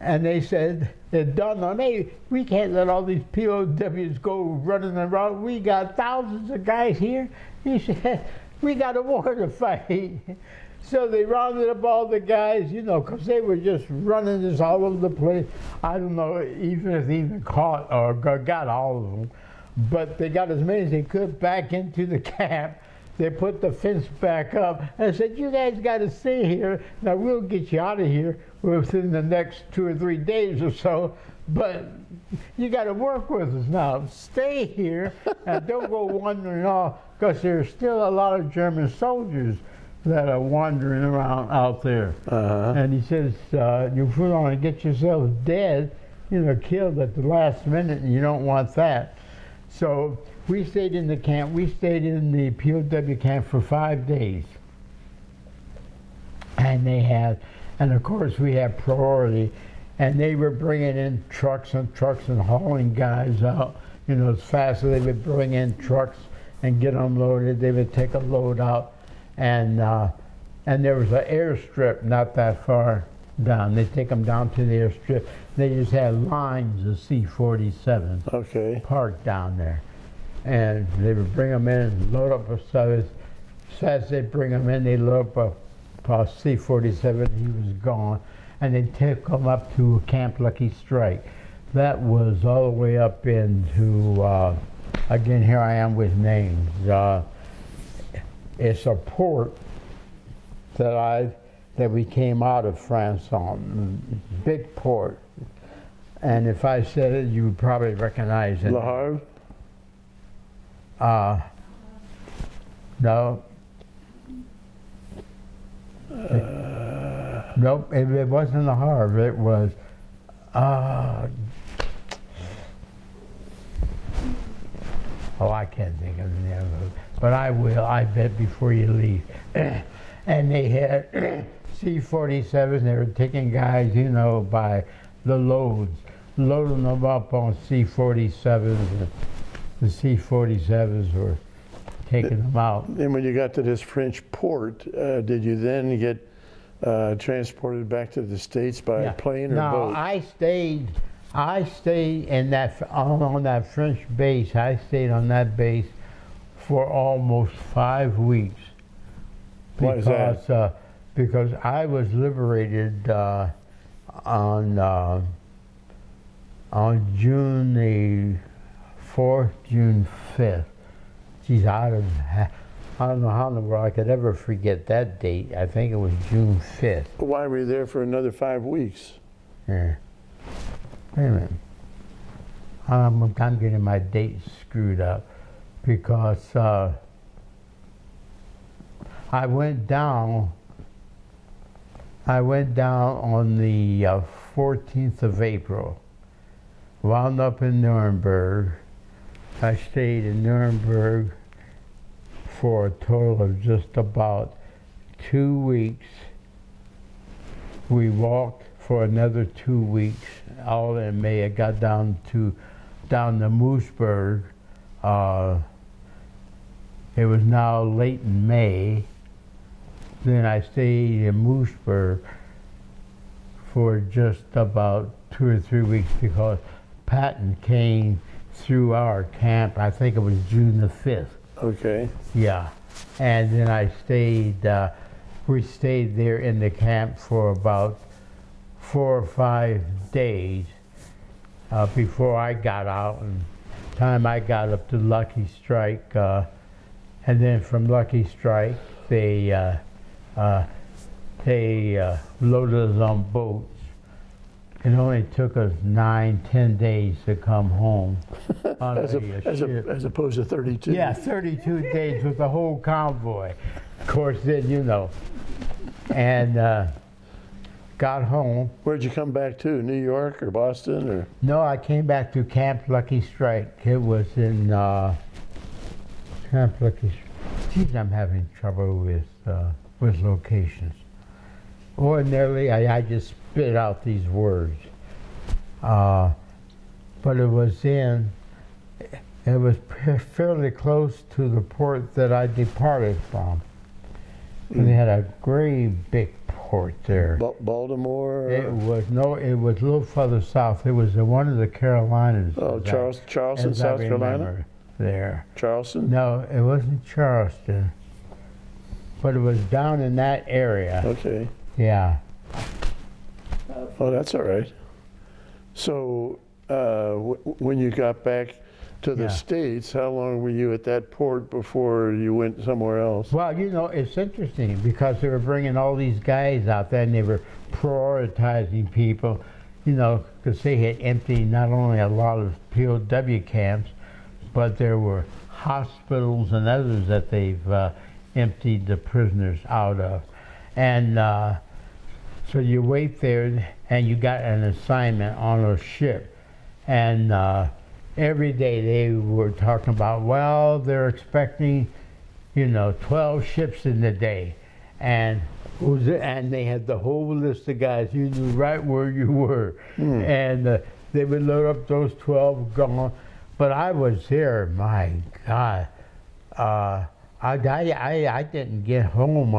And they said, it dawned on me, we can't let all these POWs go running around. We got thousands of guys here. He said, we got a war to fight. So they rounded up all the guys, you know, because they were just running this all over the place. I don't know even if they even caught or got all of them. But they got as many as they could back into the camp. They put the fence back up and said, you guys got to stay here. Now, we'll get you out of here within the next 2 or 3 days or so, but you got to work with us now. Stay here and don't go wandering off, because there's still a lot of German soldiers that are wandering around out there. And he says, you want to get yourself dead, you know, killed at the last minute, and you don't want that. So we stayed in the camp. We stayed in the POW camp for 5 days. And they had, and of course we had priority, and they were bringing in trucks and trucks and hauling guys out, you know, as fast as they would bring in trucks and get them loaded. They would take a load out, and there was an airstrip not that far down. They'd take them down to the airstrip. They just had lines of C-47 parked down there. And they would bring them in, load up a service. As fast as they bring them in, they load up a C-47, he was gone. And they took him up to Camp Lucky Strike. That was all the way up into, again, here I am with names. It's a port that we came out of France on, big port. And if I said it, you would probably recognize it. Le Havre? No. Nope, it wasn't the Havre. It was, oh, I can't think of the name of it, but I will, I bet, before you leave. And they had C-47s. They were taking guys, you know, by the loads, loading them up on C-47s. The C-47s were taking them out. And when you got to this French port, did you then get transported back to the States by plane or boat? No, I stayed in that, on that French base. I stayed on that base for almost 5 weeks. Why is that? Because I was liberated on June the 4th, June 5th. Geez, I don't know how in the world I could ever forget that date. I think it was June 5th. Why were you there for another 5 weeks? Yeah. Wait a minute. I'm getting my dates screwed up because I went down on the 14th of April, wound up in Nuremberg. I stayed in Nuremberg for a total of just about 2 weeks. We walked for another 2 weeks, all in May. I got down to Moosburg. It was now late in May. Then I stayed in Moosburg for just about 2 or 3 weeks because Patton came through our camp. I think it was June the 5th. Okay. Yeah. And then I stayed, we stayed there in the camp for about 4 or 5 days before I got out. And time I got up to Lucky Strike, and then from Lucky Strike, they loaded us on boats. It only took us 9–10 days to come home. As opposed to 32. Yeah, 32 days with the whole convoy. Of course, then, you know. And got home. Where'd you come back to, New York or Boston? Or? No, I came back to Camp Lucky Strike. It was in Camp Lucky Strike. Geez, I'm having trouble with locations. Ordinarily, I just spit out these words, but it was fairly close to the port that I departed from. And they had a great big port there. Baltimore. It was a little further south. It was one of the Carolinas. Oh, Charleston, South Carolina. There. Charleston. No, it wasn't Charleston, but it was down in that area. Okay. Yeah. Oh, that's all right. So when you got back to the States, how long were you at that port before you went somewhere else? Well, you know, it's interesting because they were bringing all these guys out there and they were prioritizing people, you know, because they had emptied not only a lot of POW camps, but there were hospitals and others that they've emptied the prisoners out of. And so you wait there, and you got an assignment on a ship. And every day they were talking about, well, they're expecting, you know, 12 ships in the day. And they had the whole list of guys. You knew right where you were. Mm. And they would load up those 12, gone. But I was there, my God. I didn't get home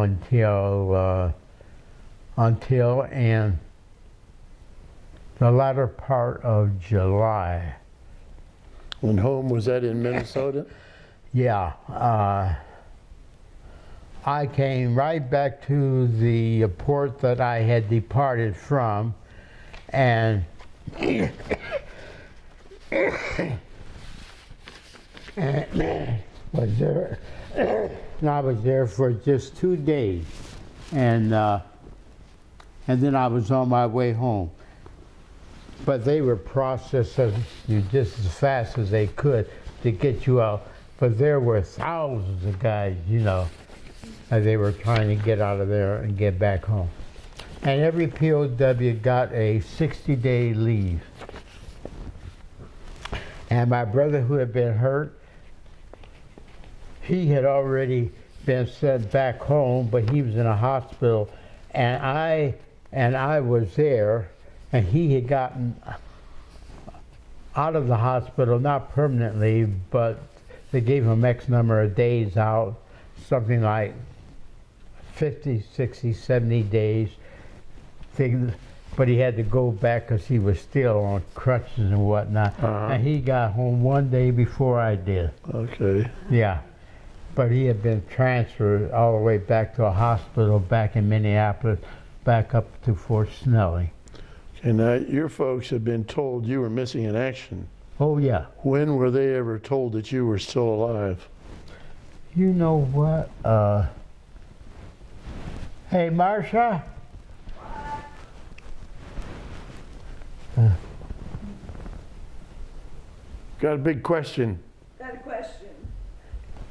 until in the latter part of July. When home was that in Minnesota? Yeah. I came right back to the port that I had departed from, and was there. And I was there for just 2 days, and then I was on my way home. But they were processing you just as fast as they could to get you out. But there were thousands of guys, you know, and they were trying to get out of there and get back home. And every POW got a 60-day leave. And my brother, who had been hurt, he had already been sent back home, but he was in a hospital. And I was there, and he had gotten out of the hospital, not permanently, but they gave him X number of days out, something like 50, 60, 70 days, but he had to go back because he was still on crutches and whatnot. Uh-huh. And he got home one day before I did. Okay. Yeah. But he had been transferred all the way back to a hospital back in Minneapolis, back up to Fort Snelling. And your folks had been told you were missing in action. Oh, yeah. When were they ever told that you were still alive? You know what? Hey, Marcia? Got a big question. Got a question.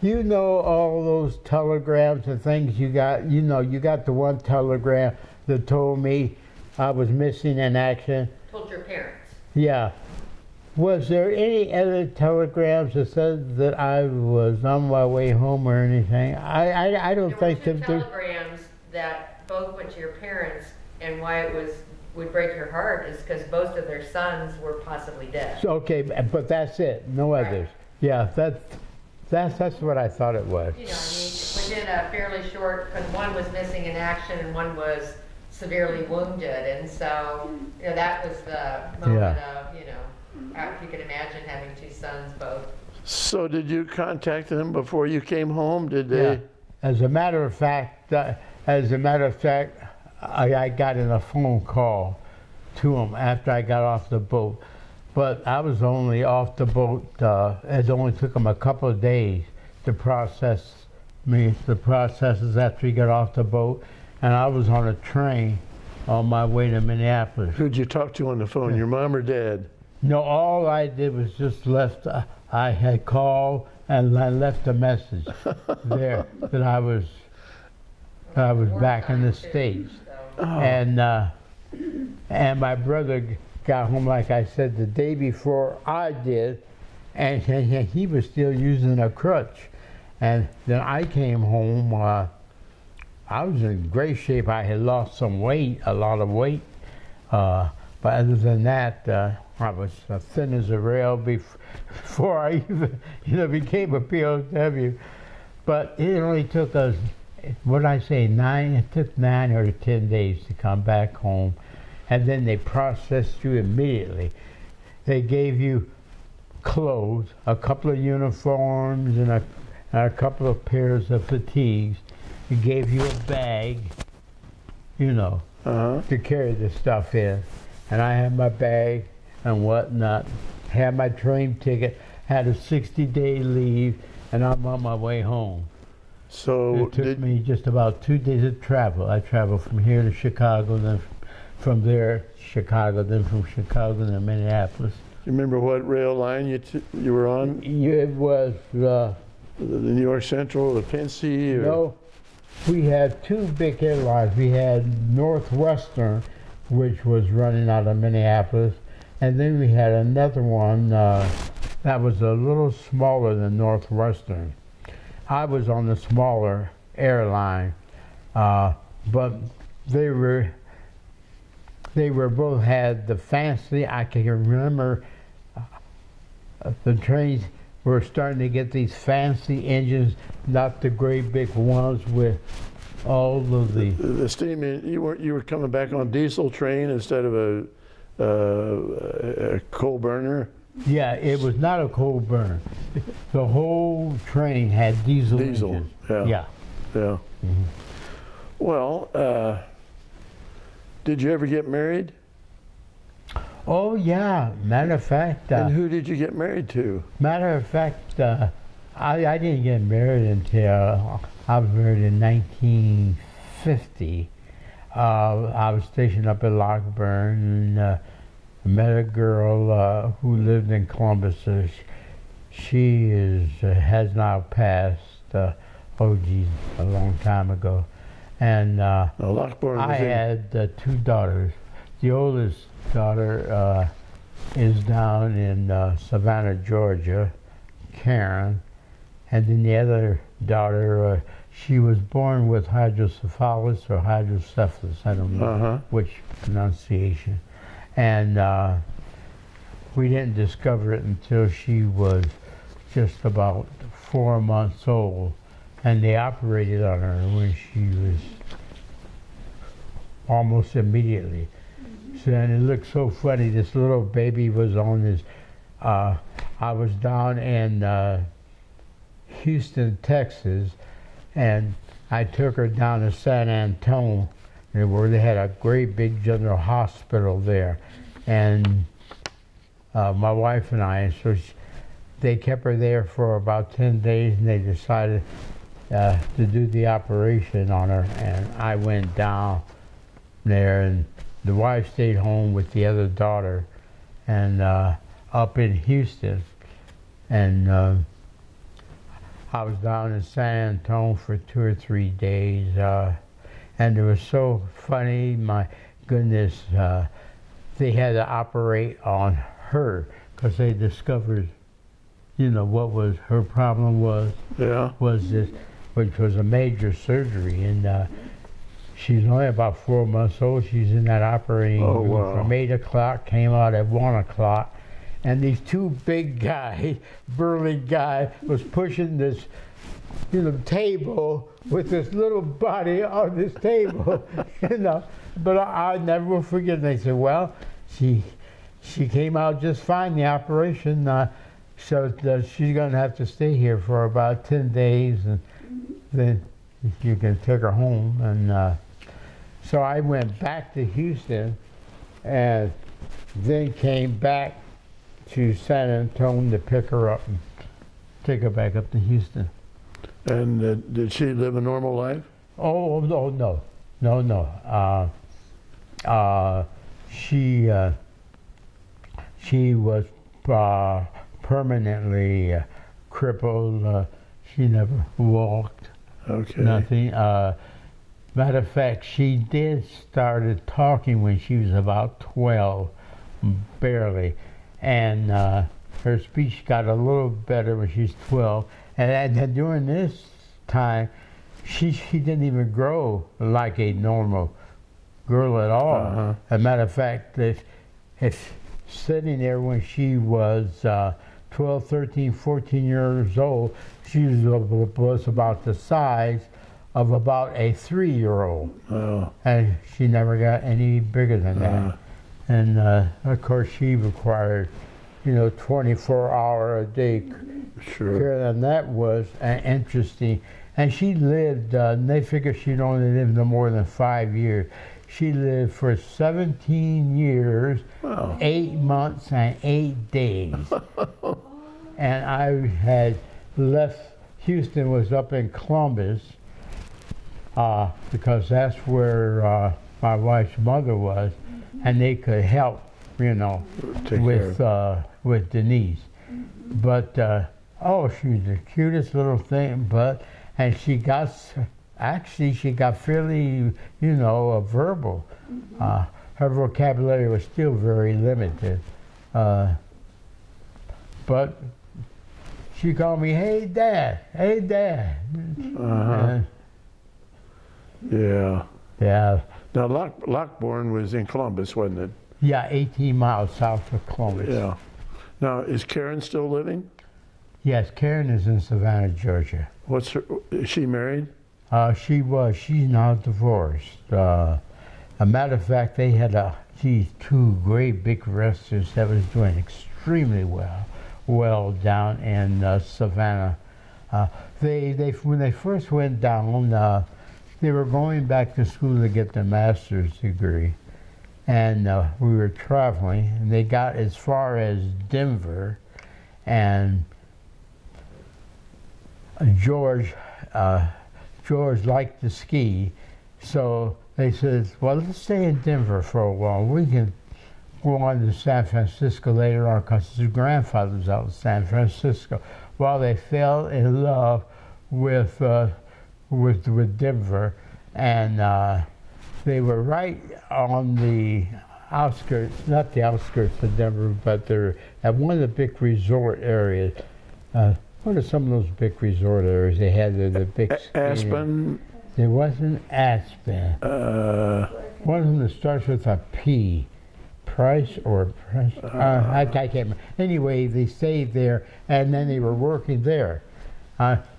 You know all those telegrams and things you got? You know, you got the one telegram that told me I was missing in action. Told your parents. Yeah. Was there any other telegrams that said that I was on my way home or anything? I don't think there were telegrams that both went to your parents, and why it would break your heart is because both of their sons were possibly dead. Okay, but that's it. No others. Yeah, that's what I thought it was. You know, I mean, within a fairly short, because one was missing in action and one was severely wounded, and so you know that was the moment of, you know, if you can imagine having two sons both. So did you contact them before you came home? Did they? Yeah. As a matter of fact, I got in a phone call to them after I got off the boat, but I was only off the boat. It only took them a couple of days to process me. The processes after you got off the boat. And I was on a train on my way to Minneapolis. Who'd you talk to on the phone, your mom or dad? No, all I did was just left. I had called and I left a message there that I was back in the States. And my brother got home, like I said, the day before I did, and he was still using a crutch. And then I came home. I was in great shape. I had lost some weight, a lot of weight. But other than that, I was thin as a rail before I even, you know, became a POW. But it only took us, what did I say, it took 9 or 10 days to come back home. And then they processed you immediately. They gave you clothes, a couple of uniforms and a couple of pairs of fatigues. He gave you a bag, you know, to carry the stuff in. And I had my bag and whatnot, had my train ticket, had a 60-day leave, and I'm on my way home. So it took me just about 2 days of travel. I traveled from here to Chicago, then from there to Chicago, then from Chicago to Minneapolis. You remember what rail line you were on? It was... the New York Central, the Pennsy? Or? No. We had two big airlines. We had Northwestern, which was running out of Minneapolis, and then we had another one that was a little smaller than Northwestern. I was on the smaller airline, but they were both had the fancy. I can remember the trains. We're starting to get these fancy engines, not the great big ones with all of the steam. You were coming back on diesel train instead of a coal burner. Yeah, it was not a coal burner. The whole train had diesel engines. Yeah. Mm-hmm. Well, did you ever get married? Oh, yeah. Matter of fact... and who did you get married to? Matter of fact, I didn't get married until... I was married in 1950. I was stationed up at Lockbourne and met a girl who lived in Columbus. She has now passed, a long time ago. And Lockbourne I had two daughters. The oldest daughter is down in Savannah, Georgia, Karen, and then the other daughter, she was born with hydrocephalus or hydrocephalus, I don't know which pronunciation, And we didn't discover it until she was just about 4 months old, and they operated on her when she was almost immediately. So then it looked so funny. This little baby was on this. I was down in Houston, Texas, and I took her down to San Antonio, where they had a great big general hospital there, and my wife and I. And so they kept her there for about 10 days, and they decided to do the operation on her. And I went down there, and the wife stayed home with the other daughter, and up in Houston. And I was down in San Antonio for 2 or 3 days. And it was so funny, my goodness, they had to operate on her because they discovered, you know, what was her problem was. Yeah. Was this, which was a major surgery. And she's only about 4 months old. She's in that operating room. Wow. From 8 o'clock, came out at 1 o'clock. And these two big guys, burly guy, was pushing this, you know, table with this little body on this table, you know. But I never will forget. And they said, well, she came out just fine, the operation. So she's going to have to stay here for about 10 days, and then you can take her home. And so I went back to Houston, and then came back to San Antonio to pick her up and take her back up to Houston. And did she live a normal life? Oh, no, no, no, no. She was permanently crippled. She never walked. Okay. Nothing. Matter of fact, she did started talking when she was about 12, barely, and her speech got a little better when she was 12. And during this time, she didn't even grow like a normal girl at all. Uh-huh. As a matter of fact, if sitting there when she was 12, 13, 14 years old, she was about the size of about a 3-year-old. Oh. And she never got any bigger than that. And of course, she required, you know, 24-hour-a-day. Sure. Karen, and that was interesting. And she lived, they figured she'd only lived no more than 5 years. She lived for 17 years, wow, 8 months, and 8 days. And I had left Houston, was up in Columbus, because that's where my wife's mother was, and they could help, you know, with Denise. But oh, she was the cutest little thing, but, and she got, actually, she got fairly, you know, verbal. Her vocabulary was still very limited. But she called me, hey, Dad, hey, Dad. Yeah. Yeah. Now, Lockbourne was in Columbus, wasn't it? Yeah, 18 miles south of Columbus. Yeah. Now, is Karen still living? Yes, Karen is in Savannah, Georgia. What's her, is she married? She was. She's now divorced. A matter of fact, they had two great big restaurants that was doing extremely well down in Savannah. They when they first went down, they were going back to school to get their master's degree, and we were traveling, and they got as far as Denver, and George, George liked to ski, so they said, well, let's stay in Denver for a while. We can go on to San Francisco later on because his grandfather's out in San Francisco. Well, they fell in love with Denver, and they were right on the outskirts, not the outskirts of Denver, but they're at one of the big resort areas. What are some of those big resort areas they had? The big Aspen. There wasn't Aspen. One of them that starts with a P. Price or Price? I can't remember. Anyway, they stayed there, and then they were working there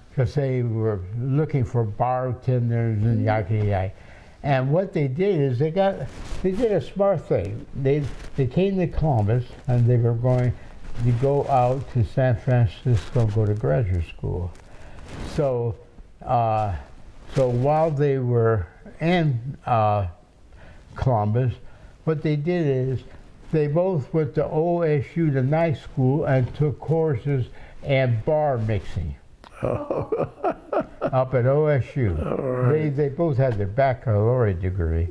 because they were looking for bartenders and yada. And what they did is they did a smart thing. They came to Columbus, and they were going to go out to San Francisco, go to graduate school. So, so while they were in Columbus, what they did is they both went to OSU, the night school, and took courses in bar mixing. Up at OSU. Right. They both had their baccalaureate degree.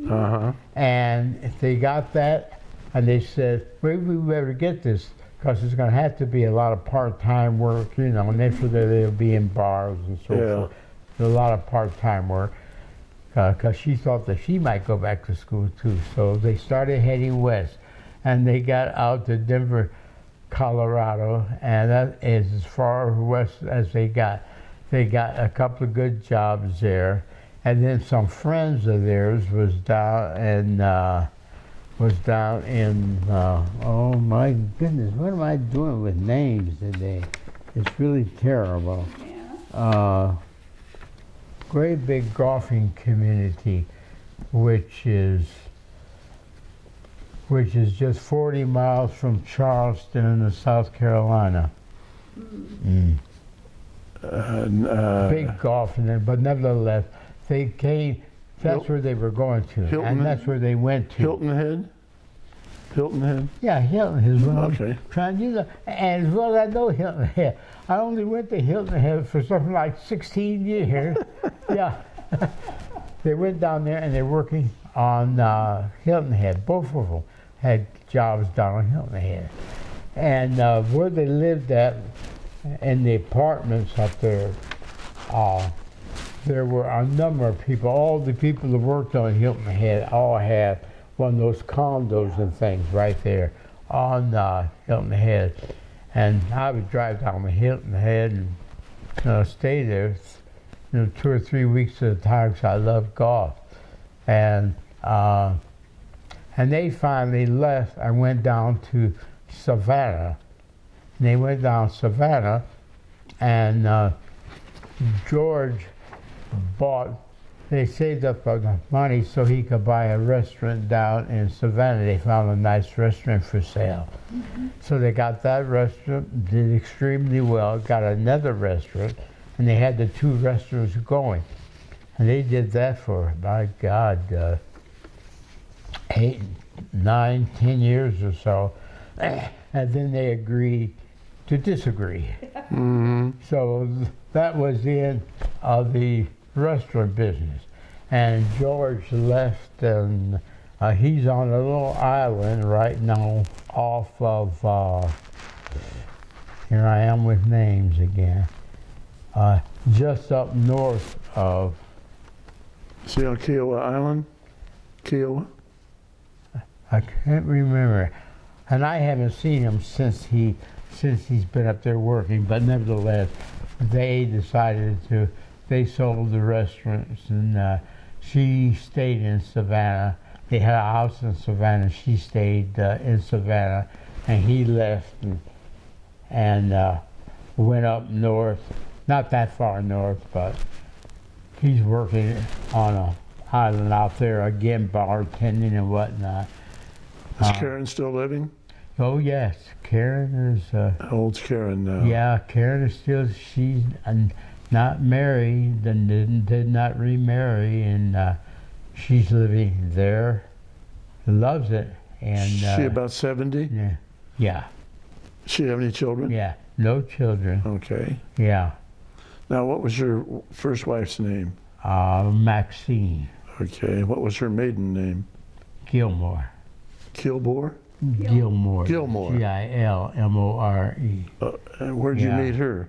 And they got that, and they said, maybe we better get this, because it's going to have to be a lot of part-time work, you know, and after that they'll be in bars and so forth. There's a lot of part-time work, because she thought that she might go back to school too. So they started heading west, and they got out to Denver, Colorado, and that is as far west as they got. They got a couple of good jobs there, and then some friends of theirs was down in oh my goodness, what am I doing with names today? It's really terrible. Great big golfing community, which is just 40 miles from Charleston, South Carolina. Big golf, but nevertheless, they came, that's where they were going to, and that's where they went to. Hilton Head? Hilton Head? Yeah, Hilton Head. Okay. Trying to do, and as well as I know Hilton Head, I only went to Hilton Head for something like 16 years. They went down there and they're working on Hilton Head. Both of them had jobs down on Hilton Head. And where they lived at, in the apartments up there, there were a number of people. All the people that worked on Hilton Head all had one of those condos and things right there on Hilton Head. And I would drive down to Hilton Head and stay there, you know, 2 or 3 weeks at a time because I loved golf. And they finally left and went down to Savannah. And they went down Savannah, and George bought, they saved up enough money so he could buy a restaurant down in Savannah. They found a nice restaurant for sale. So they got that restaurant, did extremely well, got another restaurant, and they had the two restaurants going. And they did that for, my God, 8, 9, 10 years or so. And then they agreed to disagree. So that was the end of the restaurant business. And George left, and he's on a little island right now off of, here I am with names again, just up north of... See on Kiowa Island? Kiowa? I can't remember. And I haven't seen him since he's been up there working, but nevertheless, they decided to, they sold the restaurants, and she stayed in Savannah. They had a house in Savannah. She stayed in Savannah, and he left and went up north, not that far north, but he's working on an island out there, again, bartending and whatnot. Is Karen still living? Oh, yes. Karen is... how old's Karen now? Yeah, Karen is still... She's not married and did not remarry, and she's living there. Loves it. And she about 70? Yeah. Yeah. She have any children? Yeah. No children. Okay. Yeah. Now, what was your first wife's name? Maxine. Okay. What was her maiden name? Gilmore. Kilmore? Gilmore. Gilmore. Gilmore. Where'd you meet her?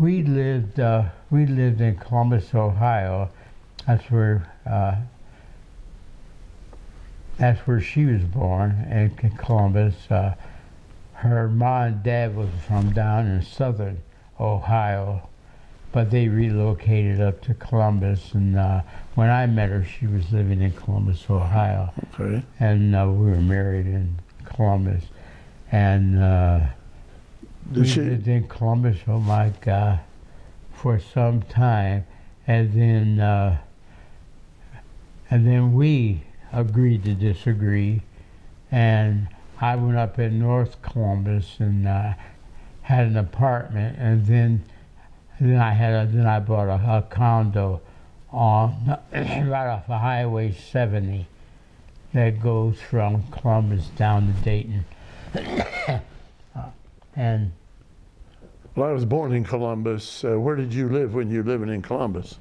We lived in Columbus, Ohio. That's where she was born, in Columbus. Her mom and dad was from down in southern Ohio, but they relocated up to Columbus, and when I met her, she was living in Columbus, Ohio. Okay. And we were married in Columbus, and we lived in Columbus, oh my God, for some time, and then we agreed to disagree, and I went up in North Columbus and had an apartment, and then I bought a condo on right off of Highway 70 that goes from Columbus down to Dayton. And well, I was born in Columbus. Where did you live when you were living in Columbus?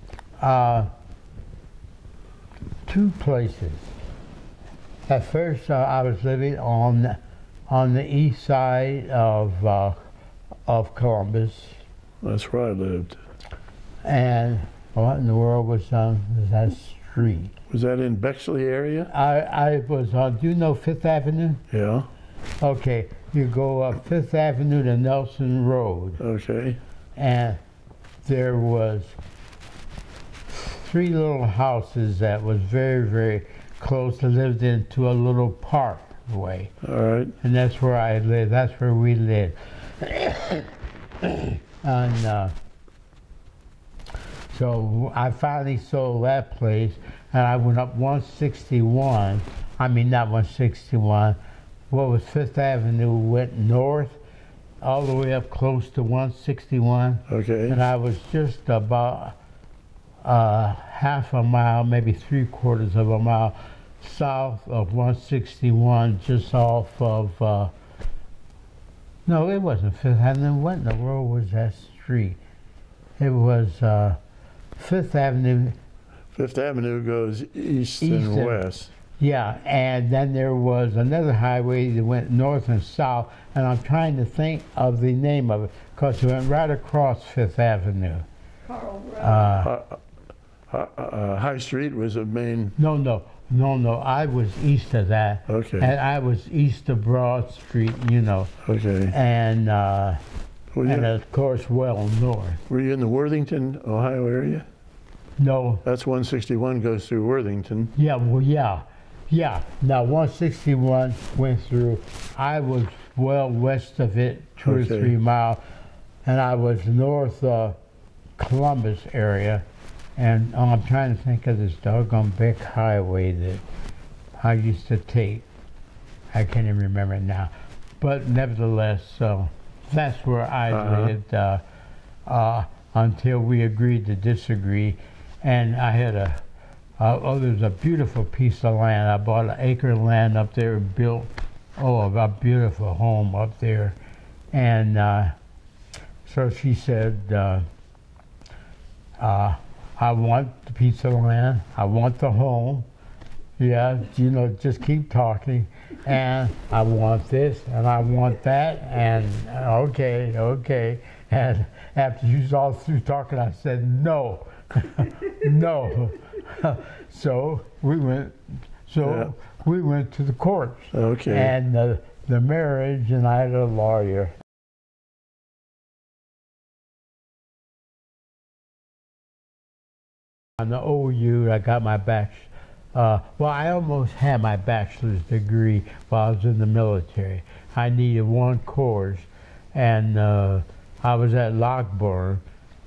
Two places. At first, I was living on the east side of Columbus. That's where I lived. And what in the world was on that street? Was that in Bexley area? I was on. Do you know 5th Avenue? Yeah. Okay, you go up 5th Avenue to Nelson Road. Okay. And there was three little houses that was very, very close. I lived into a little parkway. All right. And that's where I lived. That's where we lived. And so I finally sold that place, and I went up 161. I mean, not 161. What was 5th Avenue went north, all the way up close to 161. Okay. And I was just about half a mile, maybe three-quarters of a mile south of 161, just off of, no, it wasn't 5th Avenue. What in the world was that street? It was 5th Avenue. 5th Avenue goes east and west. Yeah, and then there was another highway that went north and south, and I'm trying to think of the name of it, because it went right across 5th Avenue. Carl Road. High Street was the main... No, I was east of that. Okay. And I was east of Broad Street, you know. Okay. And, of course, well north. Were you in the Worthington, Ohio area? No. That's 161 goes through Worthington. Yeah, well, yeah. Yeah, now 161 went through. I was well west of it, two or 3 miles, and I was north of Columbus area. And I'm trying to think of this doggone big highway that I used to take. I can't even remember it now. But nevertheless, so that's where I lived until we agreed to disagree. And I had there's a beautiful piece of land. I bought an acre of land up there and built, a beautiful home up there. And so she said, I want the piece of land, I want the home, yeah, you know, just keep talking, and I want this, and I want that, and okay, and after you was all through talking, I said, no, no, so we went to the courts, okay, and the marriage, and I had a lawyer. On the OU, I got my bachelor's, well, I almost had my bachelor's degree while I was in the military. I needed one course, and I was at Lockbourne,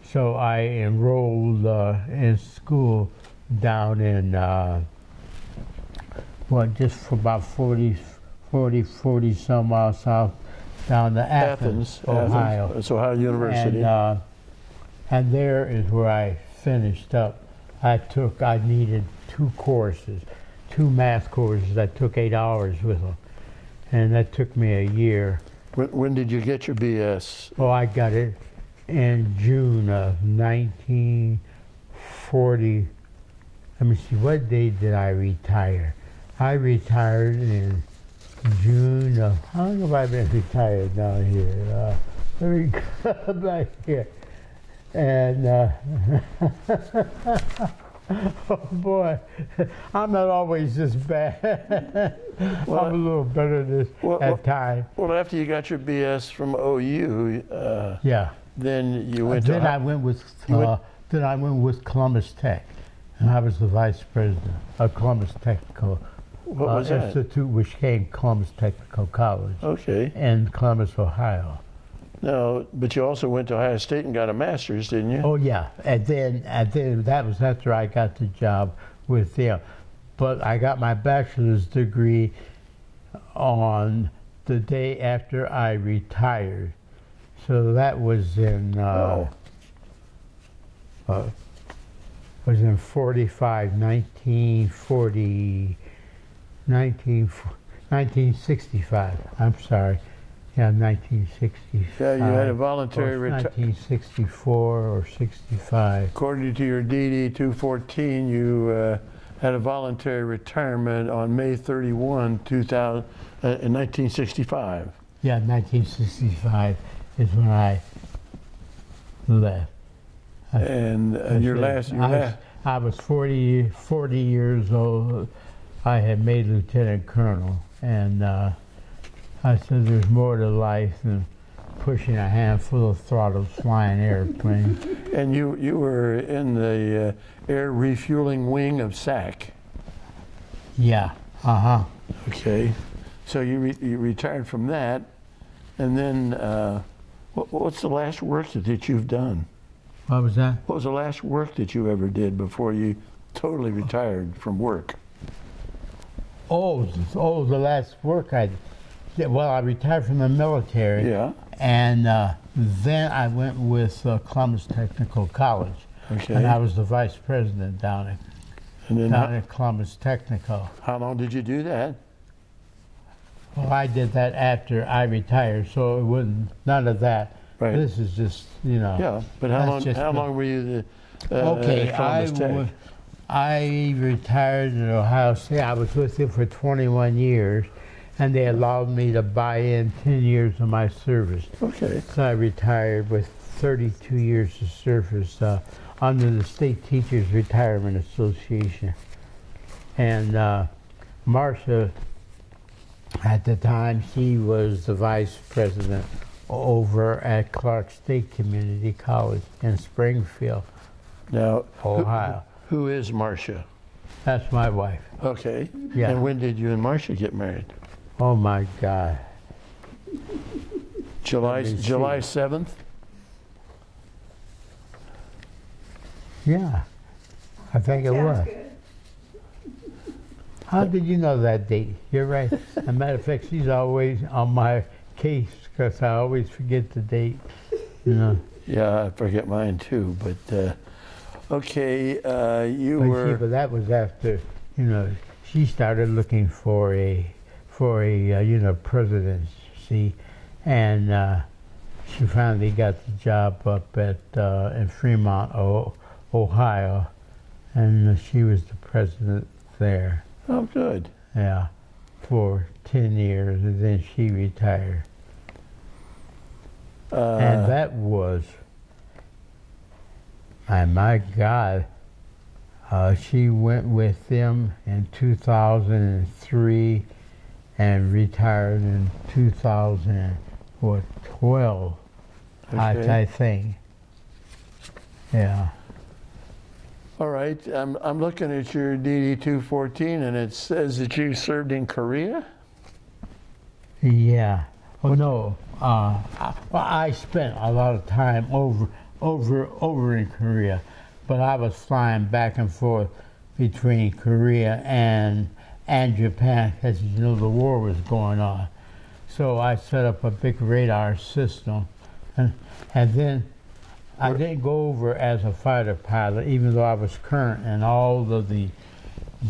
so I enrolled in school down in, just for about 40 some miles south, down to Athens, Ohio. Athens. That's Ohio University. And there is where I finished up. I needed two courses, two math courses. I took 8 hours with them, and that took me a year. When did you get your BS? Oh, I got it in June of 1940. Let me see, what date did I retire? I retired in June of, how long have I been retired down here? Let me go back here. And, oh boy, I'm not always this bad. Well, I'm a little better at times. Well, after you got your BS from OU, Then you went to... Then I went with Columbus Tech, and I was the vice president of Columbus Technical Institute, which came Columbus Technical College. Okay. In Columbus, Ohio. No, but you also went to Ohio State and got a master's, didn't you? Oh yeah, and then that was after I got the job with them. But I got my bachelor's degree on the day after I retired, so that was in. Was in 1965. I'm sorry, yeah, 1965. Yeah, you had a voluntary retirement. 1964 or 65. According to your DD 214, you had a voluntary retirement on May 31, 2000, in 1965. Yeah, 1965 is when I left. I was 40 years old. I had made lieutenant colonel, and I said there's more to life than pushing a handful of throttles flying airplanes. And you were in the air refueling wing of SAC. Yeah. Okay. So you retired from that, and then what's the last work that you've done? What was that? What was the last work that you ever did before you totally retired from work? Oh, the last work I did. Well, I retired from the military. Yeah. And then I went with Columbus Technical College. Okay. And I was the vice president down at Columbus Technical. How long did you do that? Well, I did that after I retired, so it wasn't none of that. Right. This is just, you know. Yeah, but how long were you the Columbus Tech? I retired at Ohio State. I was with them for 21 years, and they allowed me to buy in 10 years of my service. Okay. So I retired with 32 years of service under the State Teachers Retirement Association. And Marcia, at the time, she was the vice president over at Clark State Community College in Springfield, now, Ohio. Who is Marcia? That's my wife. Okay. Yeah. And when did you and Marcia get married? Oh my God. July 7th? Yeah, I think it was. Good. How did you know that date? You're right. As a matter of fact, she's always on my case because I always forget the date, you know. Yeah, I forget mine too, but okay, but that was after, you know, she started looking for a you know, presidency, and she finally got the job up at in Fremont, Ohio, and she was the president there. Oh, good. Yeah, for 10 years, and then she retired. And that was, my God, she went with them in 2003 and retired in 2012, okay. I think. Yeah. All right, I'm looking at your DD 214, and it says that you served in Korea? Yeah. Oh no. I spent a lot of time over in Korea, but I was flying back and forth between Korea and Japan, because you know the war was going on. So I set up a big radar system, and then I didn't go over as a fighter pilot, even though I was current in all of the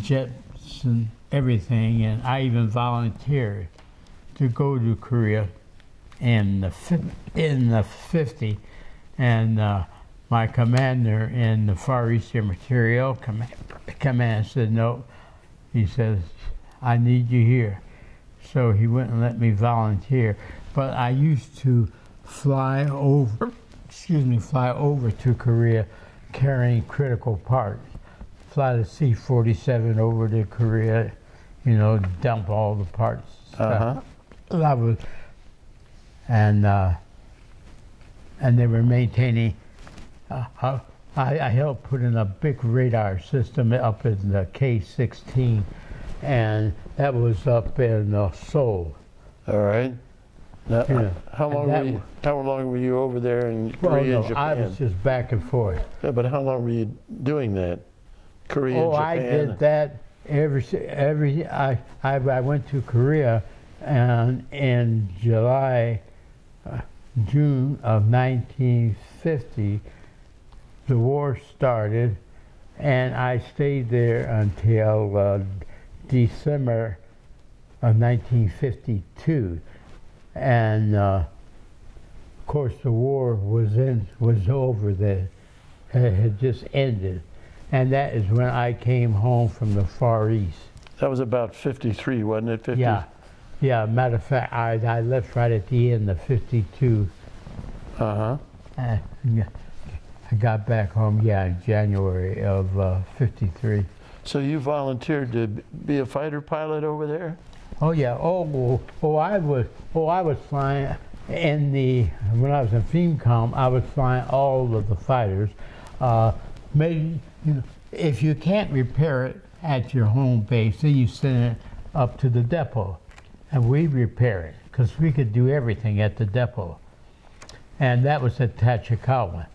jets and everything, and I even volunteered to go to Korea in the 50, and my commander in the Far Eastern Materiel Command said no. He says, I need you here. So he wouldn't let me volunteer. But I used to fly over to Korea carrying critical parts. Fly the C-47 over to Korea, you know, dump all the parts. And and they were maintaining. I helped put in a big radar system up in the K-16, and that was up in Seoul. All right. Now, yeah. How long were you over there in Korea and Japan? I was just back and forth. Yeah, but how long were you doing that? Korea and Japan? I did that I went to Korea, and in June of 1950, the war started, and I stayed there until December of 1952. And of course, the war was over then; it had just ended, and that is when I came home from the Far East. That was about 53, wasn't it? 50? Yeah, yeah. Matter of fact, I left right at the end of 52. I got back home, yeah, in January of 53. So you volunteered to be a fighter pilot over there? Oh yeah. I was flying in the when I was in FEMCOM. I was flying all of the fighters. Maybe, you know, if you can't repair it at your home base, then you send it up to the depot, and we repair it because we could do everything at the depot, and that was at Tachikawa.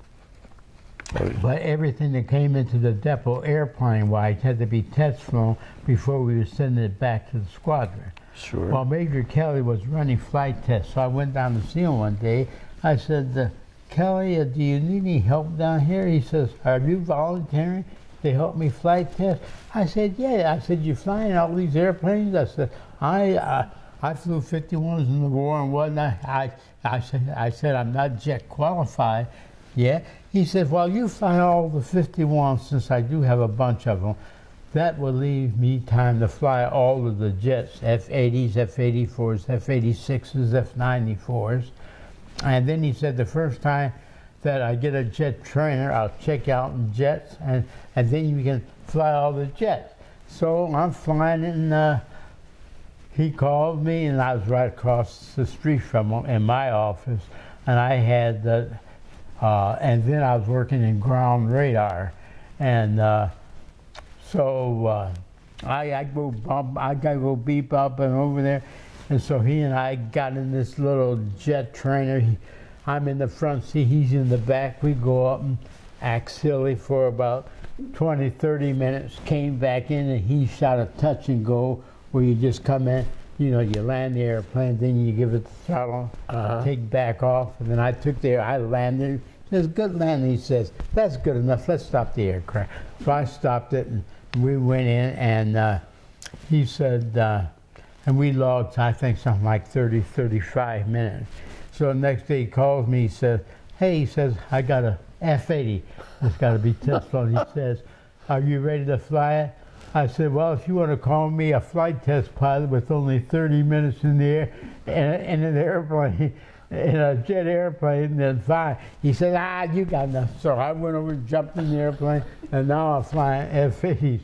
But everything that came into the depot airplane-wise had to be test flown before we would send it back to the squadron. Sure. Well, Major Kelly was running flight tests, so I went down to see him one day. I said, "Kelly, do you need any help down here?" He says, "Are you volunteering to help me flight test?" I said, "Yeah." I said, "You're flying all these airplanes?" I said, I flew 51s in the war and whatnot. I said, "I'm not jet qualified." Yeah, he said, "Well, you fly all the 51s since I do have a bunch of them. That will leave me time to fly all of the jets, F-80s, F-84s, F-86s, F-94s. And then he said, "The first time that I get a jet trainer, I'll check out in jets, and then you can fly all the jets." So I'm flying, and he called me, and I was right across the street from him in my office, and I had the... and then I was working in ground radar, and so I gotta go beep up and over there, and so he and I got in this little jet trainer. I'm in the front seat, he's in the back. We go up and act silly for about 20-30 minutes. Came back in, and he shot a touch and go where you just come in. You know, you land the airplane, then you give it the throttle, take back off, and then I took the air, I landed. It was a good landing, he says. "That's good enough, let's stop the aircraft." So I stopped it, and we went in, and he said, and we logged, I think, something like 30, 35 minutes. So the next day he calls me, he says, "Hey," he says, "I got a F-80. It's got to be test flown." He says, "Are you ready to fly it?" I said, "Well, if you want to call me a flight test pilot with only 30 minutes in the air and an airplane, in a jet airplane, then fine." He said, "You got enough." So I went over, jumped in the airplane, and now I'm flying F-80s.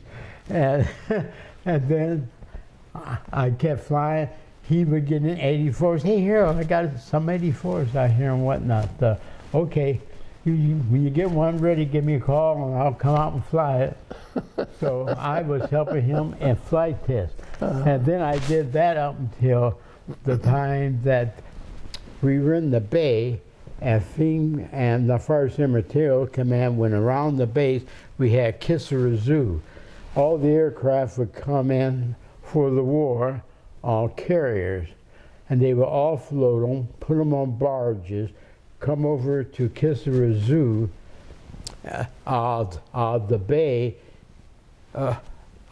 And then I kept flying. He would get in 84s. "Hey, Harold, I got some 84s out here and whatnot." "Okay. When you get one ready, give me a call, and I'll come out and fly it." So I was helping him in flight tests. And then I did that up until the time that we were in the bay, and the Forest Air Material Command went around the base. We had Kisarazu. All the aircraft would come in for the war on carriers, and they would offload them, put them on barges, come over to Kisarazu, the bay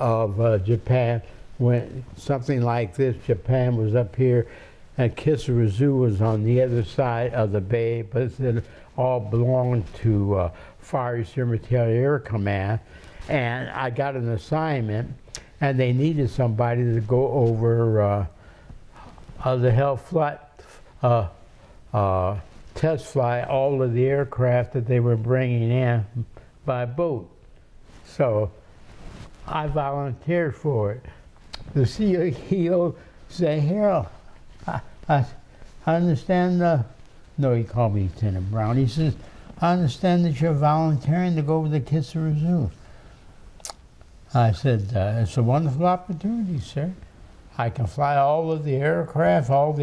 of Japan, when something like this. Japan was up here, and Kisarazu was on the other side of the bay, but it all belonged to Far East Military Air Command. And I got an assignment, and they needed somebody to go over the hell flight. Test fly all of the aircraft that they were bringing in by boat. So I volunteered for it. The CEO said, "Harold, I understand No, he called me Lieutenant Brown. He says, I understand that you're volunteering to go over to Kissimmee Zoo. I said, it's a wonderful opportunity, sir. I can fly all of the aircraft, of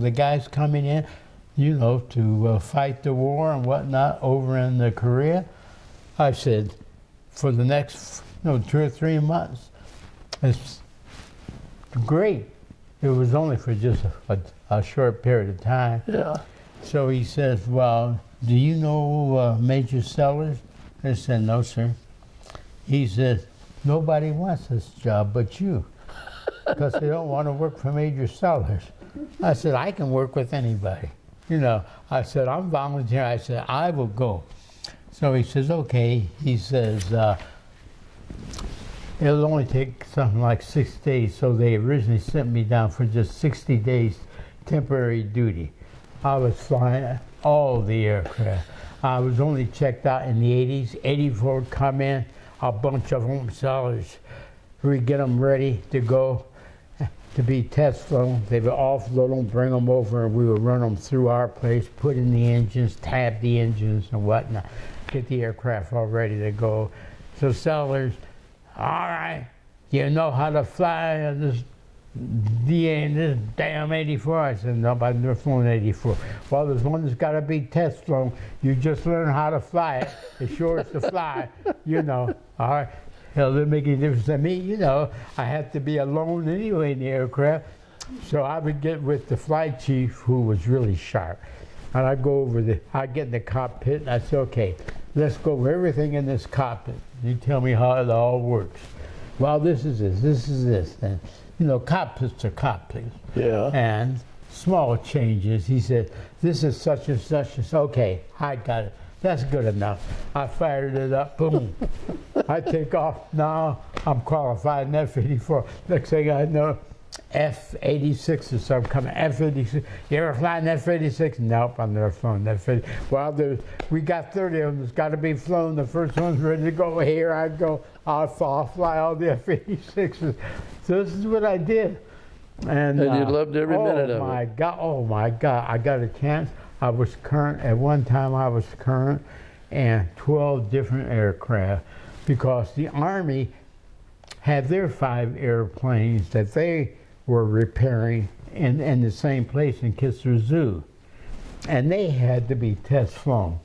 the guys coming in, you know, to fight the war and whatnot over in the Korea. I said, for the next, you know, 2 or 3 months, it's great. It was only for just a short period of time. Yeah. So he says, well, do you know Major Sellers? I said, no, sir. He says, nobody wants this job but you, because they don't want to work for Major Sellers. I said, I can work with anybody. You know, I said, I'm volunteering. I said, I will go. So he says, okay. He says, it'll only take something like 6 days. So they originally sent me down for just 60 days temporary duty. I was flying all the aircraft. I was only checked out in the 80s. 84 would come in, a bunch of them sellers. We get them ready to go to be test flown. They would offload them, bring them over, and we would run them through our place, put in the engines, tab the engines and whatnot, get the aircraft all ready to go. So Sellers, all right, you know how to fly this DA and this damn 84. I said, no, but I've never flown 84. Well, there's one that's got to be test flown. You just learn how to fly it. It's yours to fly, you know, all right. Hell, it didn't make any difference to me, you know. I had to be alone anyway in the aircraft. So I would get with the flight chief, who was really sharp. And I'd go over the, I'd get in the cockpit, and I'd say, okay, let's go over everything in this cockpit. You tell me how it all works. Well, this is this, this is this. And, you know, cockpits are cockpits. Yeah. And small changes. He said, this is such and such and such. Okay, I got it. That's good enough. I fired it up, boom. I take off now, I'm qualified in F-84. Next thing I know, F-86 or something coming, F-86. You ever flying F-86? Nope, I've never flown F-86. Well, we got 30 of them that's gotta be flown. The first one's ready to go, here I go. I'll fly all the F-86s. So this is what I did. And you loved every minute of it. Oh my God, I got a chance. I was current, at one time I was current in 12 different aircraft, because the Army had their 5 airplanes that they were repairing in the same place in Kissimmee Zoo, and they had to be test flown.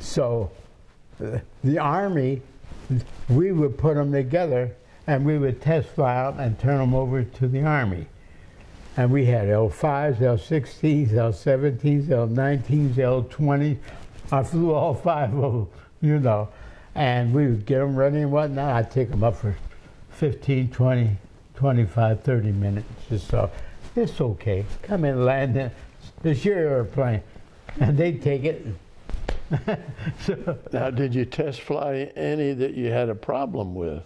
So the Army, we would put them together and we would test fly out and turn them over to the Army. And we had L5s, L16s, L17s, L19s, L20s. I flew all 5 of them, you know. And we would get them ready and whatnot. I'd take them up for 15, 20, 25, 30 minutes or so. It's okay. Come in, land it. It's your airplane. And they'd take it. So, now, did you test fly any that you had a problem with?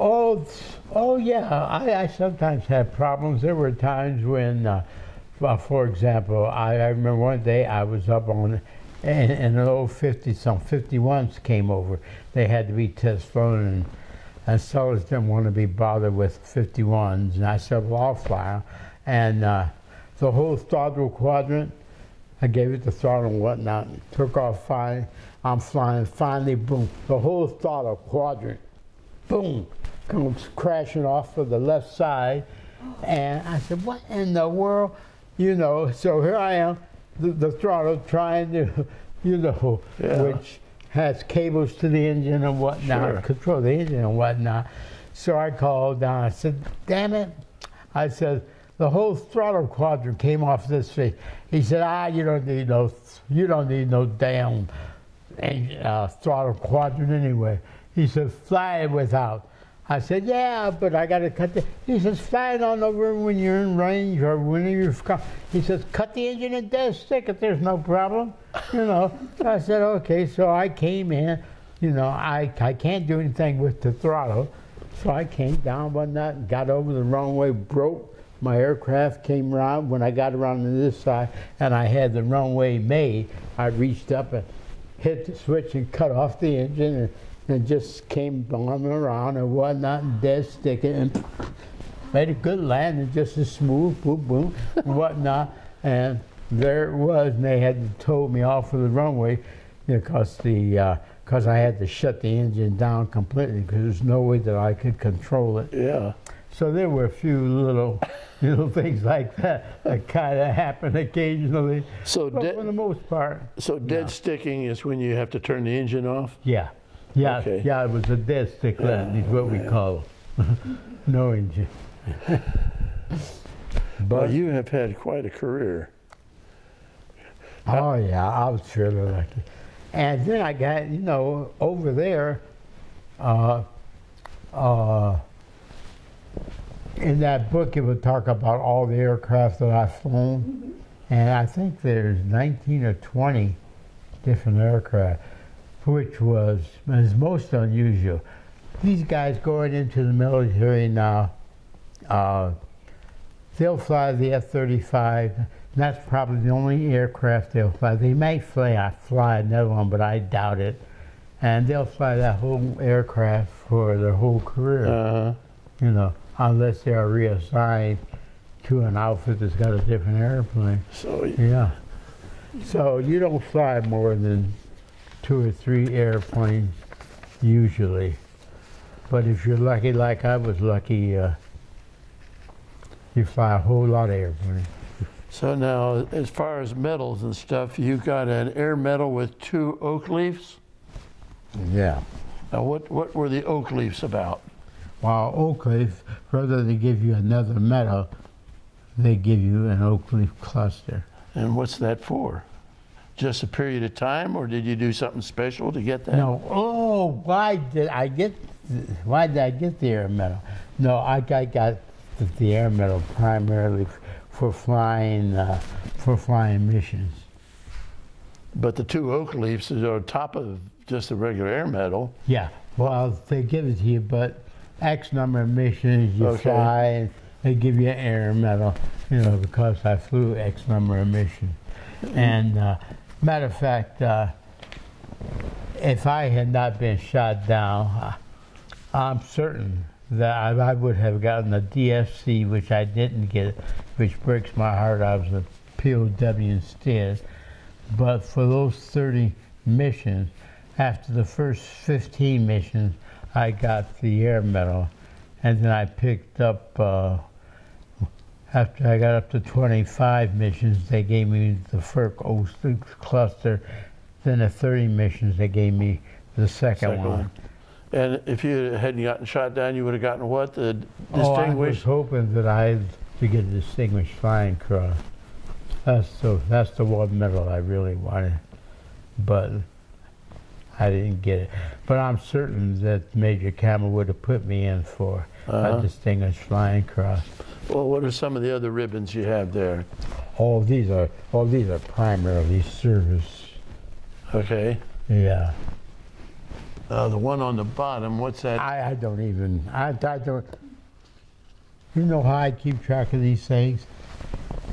Oh yeah, I sometimes had problems. There were times when, for example, I remember one day I was up on, and an old 50, some 51s came over. They had to be test flown, and Sellers didn't want to be bothered with 51s. And I said, well, I'll fly them. And the whole throttle quadrant, I gave it the throttle and whatnot, and took off flying. I'm flying, finally, boom, the whole throttle quadrant, boom, comes crashing off of the left side. And I said, what in the world? You know, so here I am, the throttle trying to, you know, yeah, which has cables to the engine and whatnot, sure, control the engine and whatnot. So I called down, I said, damn it. I said, the whole throttle quadrant came off this thing. He said, you don't need no damn throttle quadrant anyway. He said, fly it without. I said, yeah, but I got to cut the... He says, fly it on over when you're in range or when you're... He says, cut the engine and dead stick if there's no problem, you know. I said, okay, so I came in, you know, I can't do anything with the throttle. So I came down one night and got over the wrong way, broke. My aircraft came around. When I got around to this side and I had the wrong way made, I reached up and hit the switch and cut off the engine, and just came bombing around and whatnot, and dead stick it, and made a good landing, just a smooth boom boom and whatnot. And there it was, and they had to tow me off of the runway because I had to shut the engine down completely because there's no way that I could control it. Yeah. So there were a few little things like that that kind of happen occasionally. So but for the most part. So dead sticking is when you have to turn the engine off? Yeah. Yeah, okay. Yeah, it was a dead stick landing, is what we call no engine. But well, you have had quite a career. Oh yeah, I was really lucky. And then I got, you know, over there, in that book, it would talk about all the aircraft that I've flown, and I think there's 19 or 20 different aircraft, which was most unusual. These guys going into the military now, they'll fly the F-35. That's probably the only aircraft they'll fly. They may fly another one, but I doubt it. And they'll fly that whole aircraft for their whole career. You know, unless they are reassigned to an outfit that's got a different airplane. So yeah. So you don't fly more than 2 or 3 airplanes usually. But if you're lucky, like I was lucky, you fly a whole lot of airplanes. So now, as far as medals and stuff, you got an air medal with 2 oak leaves? Yeah. Now, what were the oak leaves about? Well, oak leaf, rather than they give you another medal, they give you an oak leaf cluster. And what's that for? Just a period of time, or did you do something special to get that? No. Oh, why did I get the air medal? No, I got the air medal primarily for flying missions. But the 2 oak leaves are on top of just the regular air medal. Yeah, well, they give it to you, but X number of missions you fly, and they give you an air medal, you know, because I flew X number of missions. And matter of fact, if I had not been shot down, I'm certain that I would have gotten a DFC, which I didn't get, which breaks my heart. I was a POW instead. But for those 30 missions, after the first 15 missions, I got the air medal. And then I picked up, after I got up to 25 missions, they gave me the Focke-Wulf cluster. Then at 30 missions, they gave me the second one. And if you hadn't gotten shot down, you would have gotten what? The distinguished? Oh, I was hoping that I'd get a distinguished flying cross. That's the one medal I really wanted, but I didn't get it. But I'm certain that Major Camel would have put me in for a distinguished flying cross. Well, what are some of the other ribbons you have there? All these are primarily service. Okay. Yeah. The one on the bottom, what's that? I don't even, I don't, you know how I keep track of these things?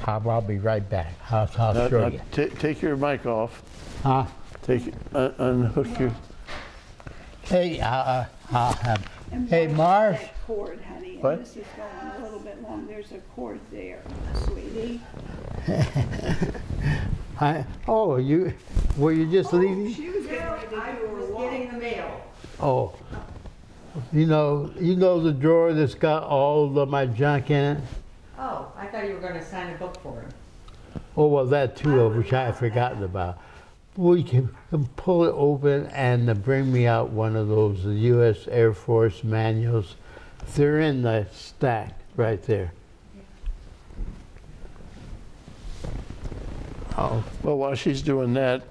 I'll be right back. I'll show you. Take your mic off. Huh? Take it, unhook your. Hey, hey, Marsh. Cord, honey. What? This is going a little bit long. There's a cord there, sweetie. Were you just leaving? She was getting the mail. Oh, you know the drawer that's got all of my junk in it? Oh, I thought you were going to sign a book for him. Oh, well, that too, which I had forgotten about. Well, you can pull it open and bring me out one of those U.S. Air Force manuals. They're in the stack right there. Oh. Well, while she's doing that,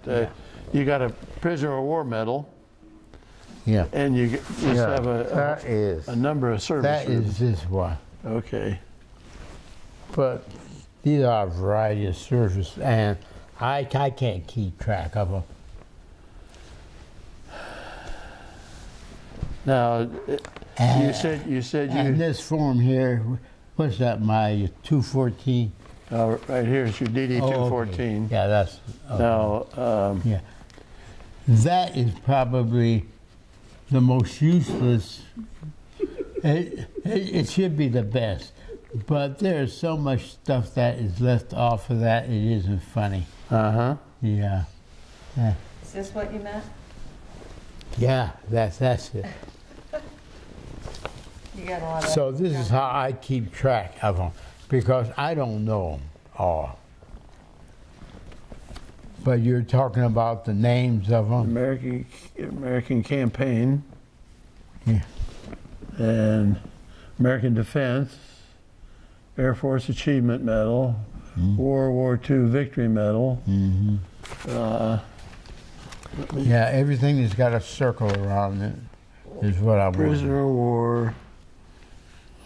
you got a prisoner of war medal. Yeah. And you just have a number of services. That is this one. Okay. But these are a variety of services, and I can't keep track of them. Now, you said you. And this form here, what's that? My 214. Right here is your DD 214. Okay. Yeah, that's. Okay. Now, yeah, that is probably the most useless. It should be the best, But there's so much stuff that is left off of that, it isn't funny. Uh-huh. Yeah. Yeah. Is this what you meant? Yeah, that's it. You got a lot of so this is how I keep track of them, because I don't know them all. But you're talking about the names of them? American Campaign. Yeah. And American Defense, Air Force Achievement Medal, mm-hmm. World War II Victory Medal. Mm-hmm. Yeah, everything has got a circle around it, is what I'm reading. Prisoner War,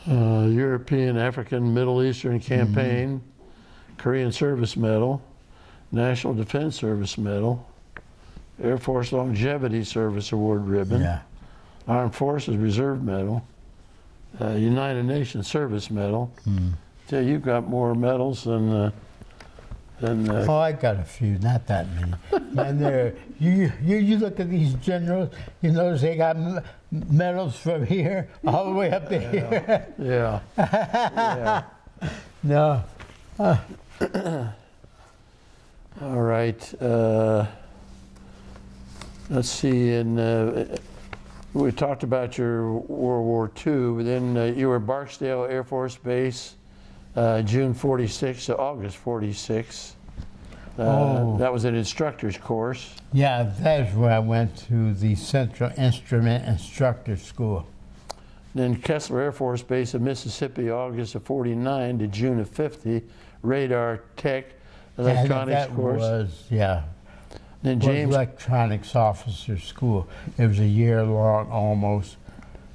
European, African, Middle Eastern Campaign, mm-hmm. Korean Service Medal, National Defense Service Medal, Air Force Longevity Service Award Ribbon, yeah. Armed Forces Reserve Medal, United Nations Service Medal. Mm. Yeah, you've got more medals than... oh, I got a few, not that many. And there, you look at these generals. You notice they got medals from here all the way up to here. Yeah. Yeah. No. All right. Let's see. And we talked about your World War II. But then you were at Barksdale Air Force Base. June 46 to August 46. That was an instructor's course. Yeah, that's where I went to the Central Instrument Instructor School. Then Kessler Air Force Base in Mississippi, August of 49 to June of 50, radar tech electronics course. Yeah. Then James Electronics Officer School. It was a year long, almost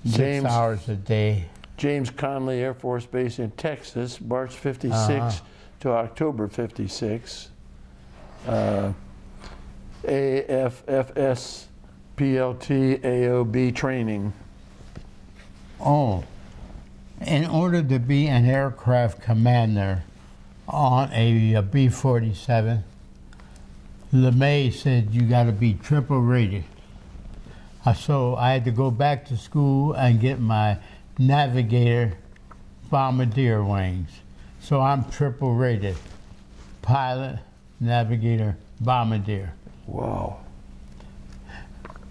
6 hours a day. James Conley Air Force Base in Texas, March 56 to October 56. AFFS PLT AOB training. Oh, in order to be an aircraft commander on a B-47, LeMay said you got to be triple rated. So I had to go back to school and get my Navigator bombardier wings. So I'm triple rated. Pilot, navigator, bombardier. Wow.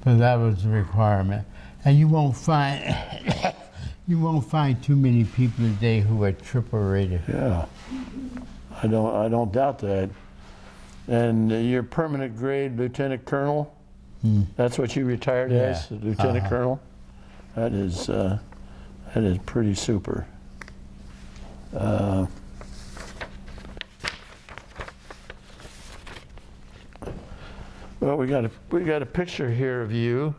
So that was the requirement. And you won't find too many people today who are triple rated. Yeah. I don't doubt that. And your permanent grade lieutenant colonel, that's what you retired as, lieutenant colonel? That is pretty super. Well, we got a picture here of you.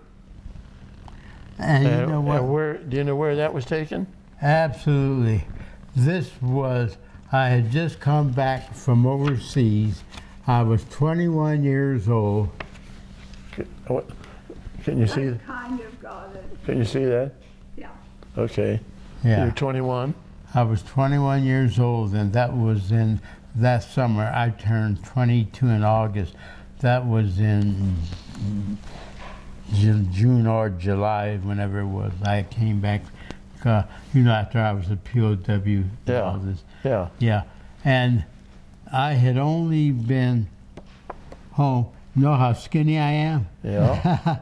And you know what? Do you know where that was taken? Absolutely. This was, I had just come back from overseas. I was 21 years old. Can you see? I kind of got it. Can you see that? Okay. Yeah. You're 21? I was 21 years old, and that was in that summer. I turned 22 in August. That was in June or July, whenever it was. I came back, after I was a POW. Yeah. All this. Yeah. Yeah. And I had only been home. You know how skinny I am? Yeah.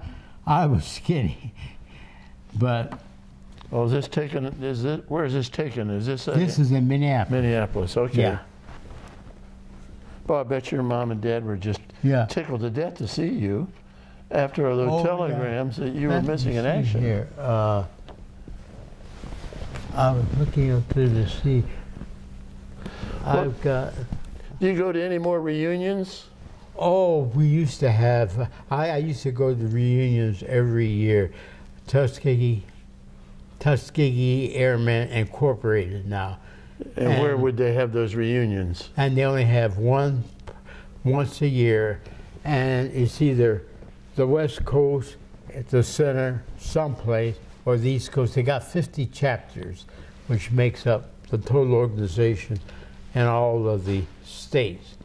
I was skinny. But. Oh, is this taken? Is it? Where is this taken? Is this? This is in Minneapolis. Minneapolis. Okay. Yeah. Well, I bet your mom and dad were just tickled to death to see you, after all those telegrams that you were missing in action. Here, I was looking up through the sea. Well, I've got. Do you go to any more reunions? Oh, we used to have. I used to go to reunions every year. Tuskegee Airmen Incorporated now. And where would they have those reunions? And they only have one once a year, and it's either the West Coast, at the center, someplace, or the East Coast. They got 50 chapters, which makes up the total organization in all of the states.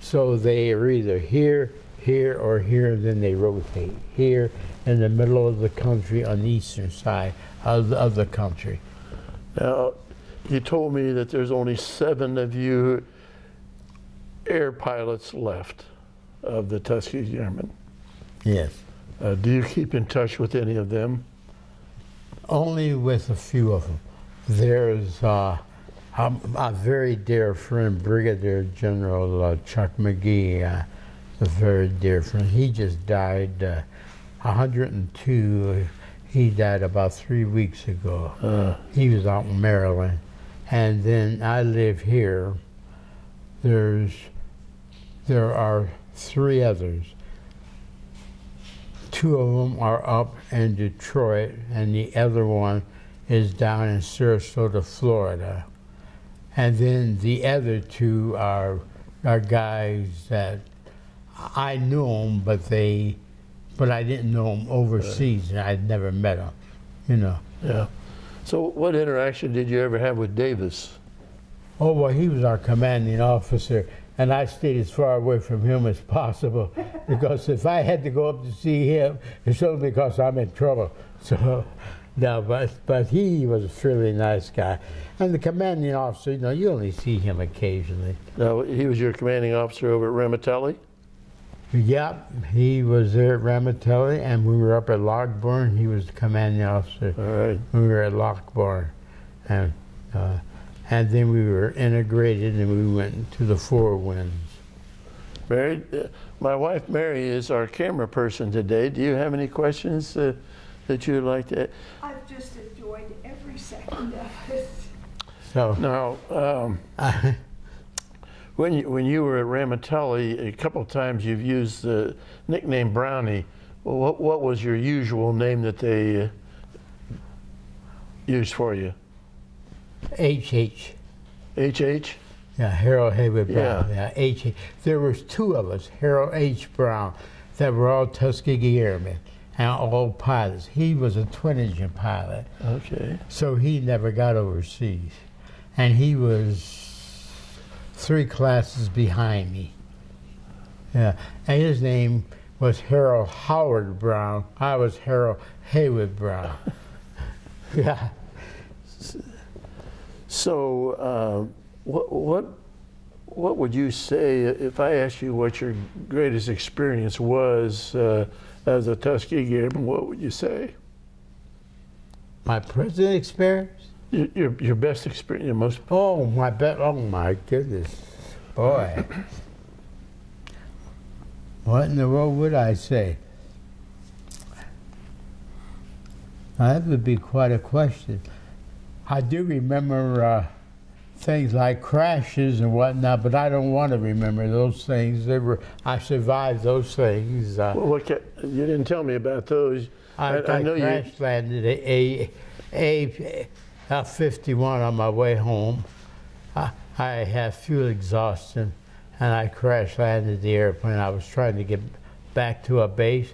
So they are either here, here, or here, then they rotate here in the middle of the country on the eastern side of the country. Now, he told me that there's only 7 of you air pilots left of the Tuskegee Airmen. Yes. Do you keep in touch with any of them? Only with a few of them. There's a very dear friend, Brigadier General Chuck McGee, a very dear friend. He just died 102. He died about 3 weeks ago. He was out in Maryland. And then I live here. There are 3 others. 2 of them are up in Detroit, and the other one is down in Sarasota, Florida. And then the other 2 are guys that I knew them, but I didn't know them overseas, and I'd never met them, you know. Yeah. So what interaction did you ever have with Davis? Oh, well, he was our commanding officer, and I stayed as far away from him as possible, because if I had to go up to see him, it's only because I'm in trouble. So, no, but he was a fairly nice guy. And the commanding officer, you know, you only see him occasionally. Now, he was your commanding officer over at Ramitelli? Yep, he was there at Ramitelli, and we were up at Lockbourne. He was the commanding officer. All right. We were at Lockbourne, and then we were integrated, and we went to the Four Winds. Mary, my wife Mary is our camera person today. Do you have any questions that you'd like to? I've just enjoyed every second of it. So now. When you were at Ramitelli, a couple of times you've used the nickname Brownie. What was your usual name that they used for you? H.H. H.H.? Yeah, Harold Haywood Brown. Yeah, H.H. Yeah, there was 2 of us, Harold H. Brown, that were all Tuskegee Airmen and all pilots. He was a twin-engine pilot. Okay. So he never got overseas. And he was 3 classes behind me. Yeah, and his name was Harold Howard Brown. I was Harold Haywood Brown. Yeah. So, what would you say if I asked you what your greatest experience was as a Tuskegee Airman? What would you say? My present experience. Your best experience, your most... Oh, my best, oh my goodness, boy. What in the world would I say? Now, that would be quite a question. I do remember things like crashes and whatnot, but I don't want to remember those things. I survived those things. Well, look at, you didn't tell me about those. I know crash you... landed A-51 on my way home. I had fuel exhaustion, and I crash landed the airplane. I was trying to get back to a base.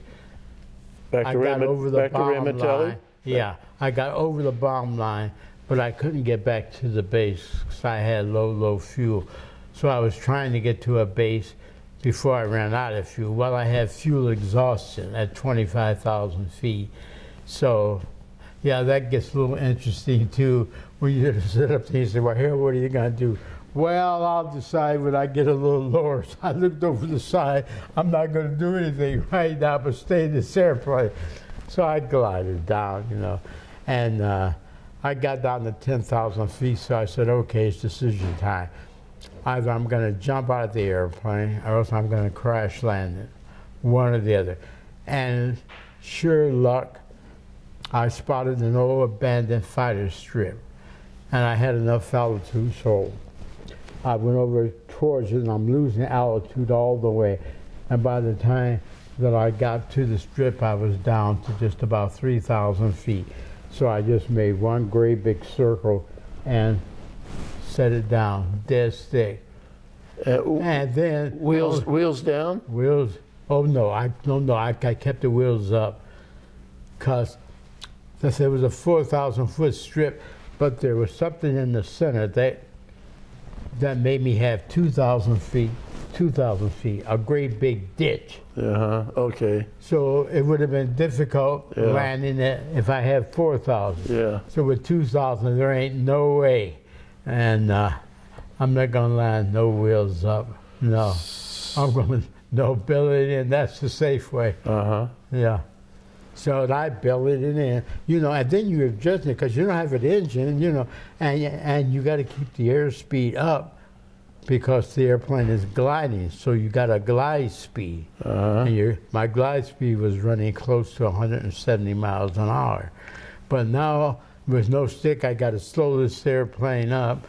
Back to Ramitelli? Yeah, I got over the bomb line, but I couldn't get back to the base because I had low fuel. So I was trying to get to a base before I ran out of fuel. Well, I had fuel exhaustion at 25,000 feet. So. Yeah, that gets a little interesting, too, when you sit up there and say, well, here, what are you going to do? Well, I'll decide when I get a little lower. So I looked over the side. I'm not going to do anything right now but stay in this airplane. So I glided down, you know, and I got down to 10,000 feet, so I said, okay, it's decision time. Either I'm going to jump out of the airplane or else I'm going to crash land it, one or the other. And sure luck, I spotted an old abandoned fighter strip, and I had enough altitude, so I went over towards it, and I'm losing altitude all the way. And by the time that I got to the strip, I was down to just about 3,000 feet. So I just made one great big circle and set it down, dead stick. And then wheels down. Wheels. Oh no, I kept the wheels up, 'cause there was a 4,000-foot strip, but there was something in the center that made me have 2,000 feet, a great big ditch. Uh-huh, okay. So it would have been difficult landing it if I had 4,000. Yeah. So with 2,000, there ain't no way And I'm not going to land no wheels up. No, I'm going to build it in. That's the safe way. Uh-huh. Yeah. So I built it in, you know, and then you adjust it because you don't have an engine, you know, and you got to keep the airspeed up because the airplane is gliding. So you got a glide speed. Uh-huh. And my glide speed was running close to 170 miles an hour. But now with no stick, I got to slow this airplane up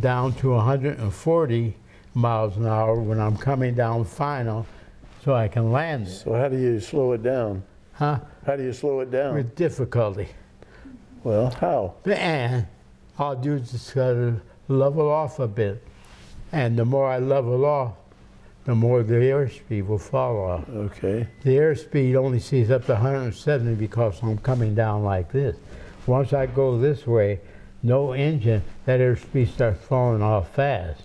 down to 140 miles an hour when I'm coming down final, so I can land it. So how do you slow it down? Huh? How do you slow it down? With difficulty. Well, how? And I'll do just gotta level off a bit. And the more I level off, the more the airspeed will fall off. Okay. The airspeed only sees up to 170 because I'm coming down like this. Once I go this way, no engine, that airspeed starts falling off fast.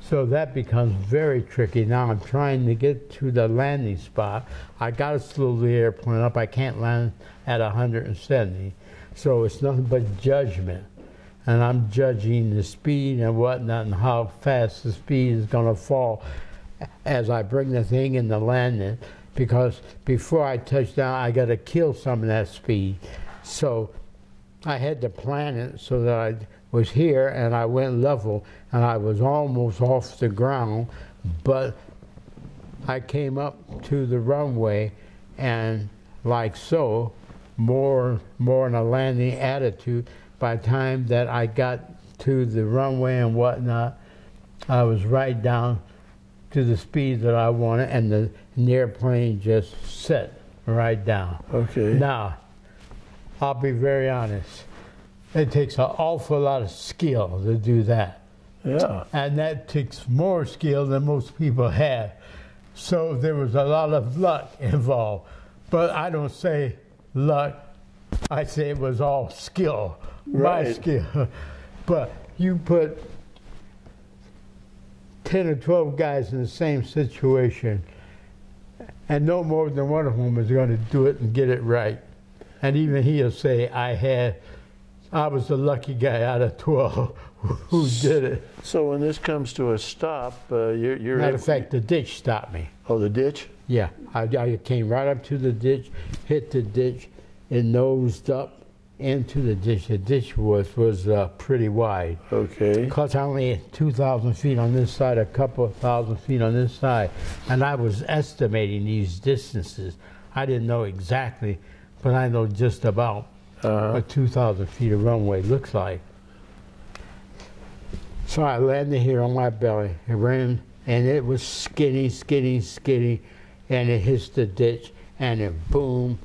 So that becomes very tricky. Now I'm trying to get to the landing spot. I gotta slow the airplane up. I can't land at 170. So it's nothing but judgment. And I'm judging the speed and whatnot and how fast the speed is gonna fall as I bring the thing in the landing. Because before I touch down, I gotta kill some of that speed. So I had to plan it so that I was here and I went level and I was almost off the ground, but I came up to the runway and like so, more in a landing attitude. By the time that I got to the runway and whatnot, I was right down to the speed that I wanted and the airplane just set right down. Okay. Now, I'll be very honest. It takes an awful lot of skill to do that. Yeah. And that takes more skill than most people have. So there was a lot of luck involved. But I don't say luck, I say it was all skill, right. My skill. But you put 10 or 12 guys in the same situation, and no more than one of them is going to do it and get it right. And even he'll say, I was the lucky guy out of 12 who did it. So when this comes to a stop, you're... Matter of fact, the ditch stopped me. Oh, the ditch? Yeah. I came right up to the ditch, hit the ditch, it nosed up into the ditch. The ditch was pretty wide. Okay. Because I only had 2,000 feet on this side, a couple of thousand feet on this side. And I was estimating these distances. I didn't know exactly, but I know just about. What 2,000 feet of runway looks like. So I landed here on my belly. It ran, and it was skinny, skinny, skinny, and it hits the ditch, and it boom,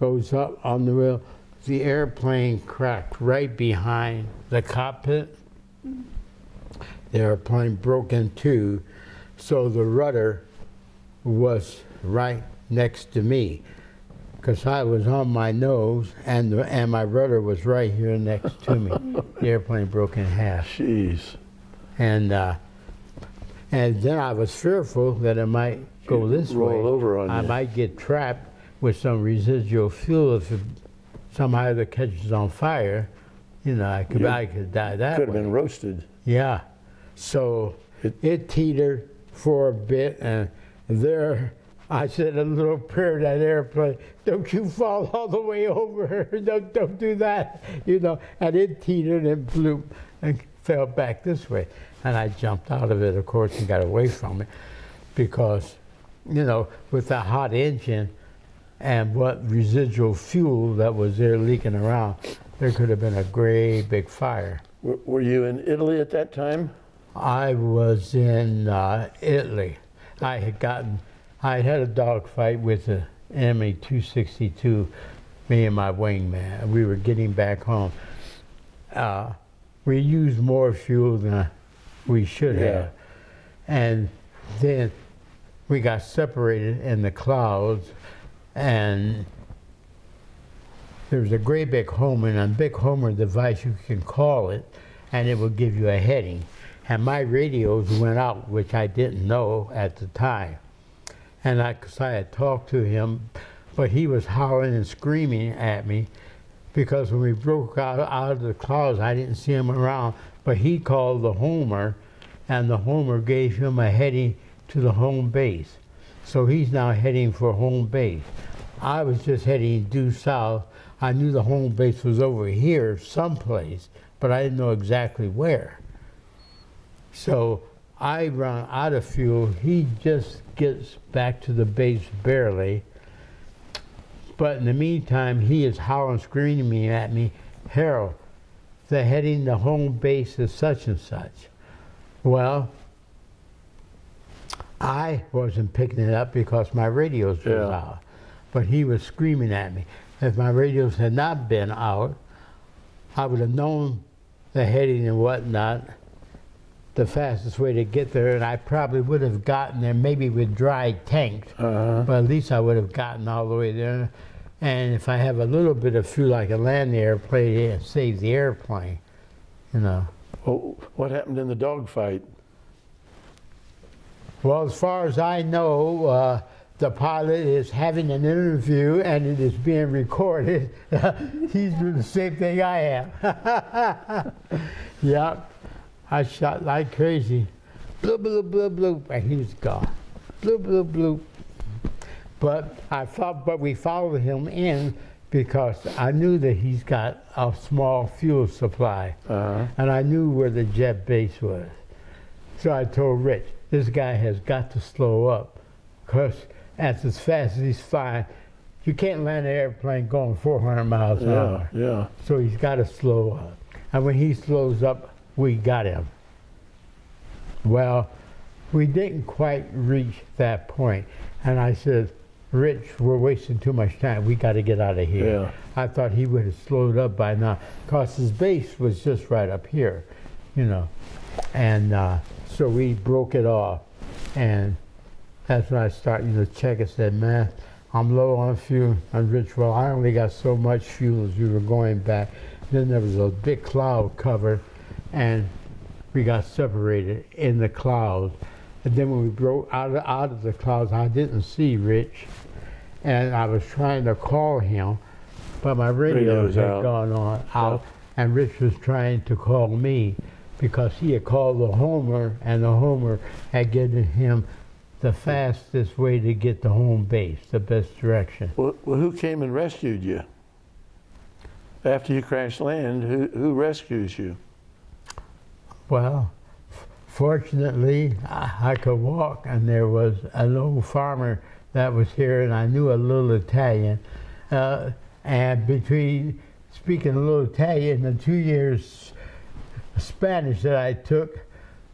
goes up on the rail. The airplane cracked right behind the cockpit. The airplane broke in two, so the rudder was right next to me. Because I was on my nose, and my rudder was right here next to me. The airplane broke in half. Jeez. And then I was fearful that it might go this way. Roll over on you. I might get trapped with some residual fuel if it somehow either catches on fire. You know, I could die that way. Could have been roasted. Yeah. So it teetered for a bit, and there. I said a little prayer to that airplane, don't you fall all the way over, don't do that, you know. And it teetered and bloop and fell back this way. And I jumped out of it, of course, and got away from it because, you know, with the hot engine and what residual fuel that was there leaking around, there could have been a great big fire. Were you in Italy at that time? I was in Italy. I had a dogfight with an enemy 262, me and my wingman. We were getting back home. We used more fuel than we should have. And then we got separated in the clouds, and there was a great big Homer, and a big Homer device, you can call it, and it will give you a heading. And my radios went out, which I didn't know at the time. And because I had talked to him, but he was howling and screaming at me because when we broke out of the closet, I didn't see him around, but he called the Homer, and the Homer gave him a heading to the home base. So he's now heading for home base. I was just heading due south. I knew the home base was over here someplace, but I didn't know exactly where. So I run out of fuel. He just gets back to the base barely. But in the meantime, he is howling, screaming at me, "Harold, they're heading the home base is such and such." Well, I wasn't picking it up because my radios were out, but he was screaming at me. If my radios had not been out, I would have known the heading and whatnot, the fastest way to get there, and I probably would have gotten there maybe with dry tanks, but at least I would have gotten all the way there. And if I have a little bit of fuel, I can land the airplane and save the airplane, you know. Well, what happened in the dogfight? Well, as far as I know, the pilot is having an interview and it is being recorded. He's doing the same thing I am. Yep. I shot like crazy. Bloop, bloop, bloop, bloop, and he was gone. Bloop, bloop, bloop. But I thought, but we followed him in because I knew that he's got a small fuel supply. And I knew where the jet base was. So I told Rich, this guy has got to slow up because as fast as he's flying, you can't land an airplane going 400 miles an hour. Yeah. So he's got to slow up. And when he slows up, we got him. Well, we didn't quite reach that point. And I said, Rich, we're wasting too much time. We got to get out of here. Yeah. I thought he would have slowed up by now, because his base was just right up here, you know. And so we broke it off. And that's when I started to check and said, man, I'm low on fuel. I'm Rich, well, I only got so much fuel as we were going back. Then there was a big cloud cover, and we got separated in the clouds. And then when we broke out of the clouds, I didn't see Rich. And I was trying to call him, but my radios had gone out, and Rich was trying to call me because he had called the Homer, and the Homer had given him the fastest way to get to home base, the best direction. Well, who came and rescued you? After you crashed land, who rescues you? Well, fortunately, I could walk, and there was an old farmer that was here, and I knew a little Italian. And between speaking a little Italian and the 2 years Spanish that I took,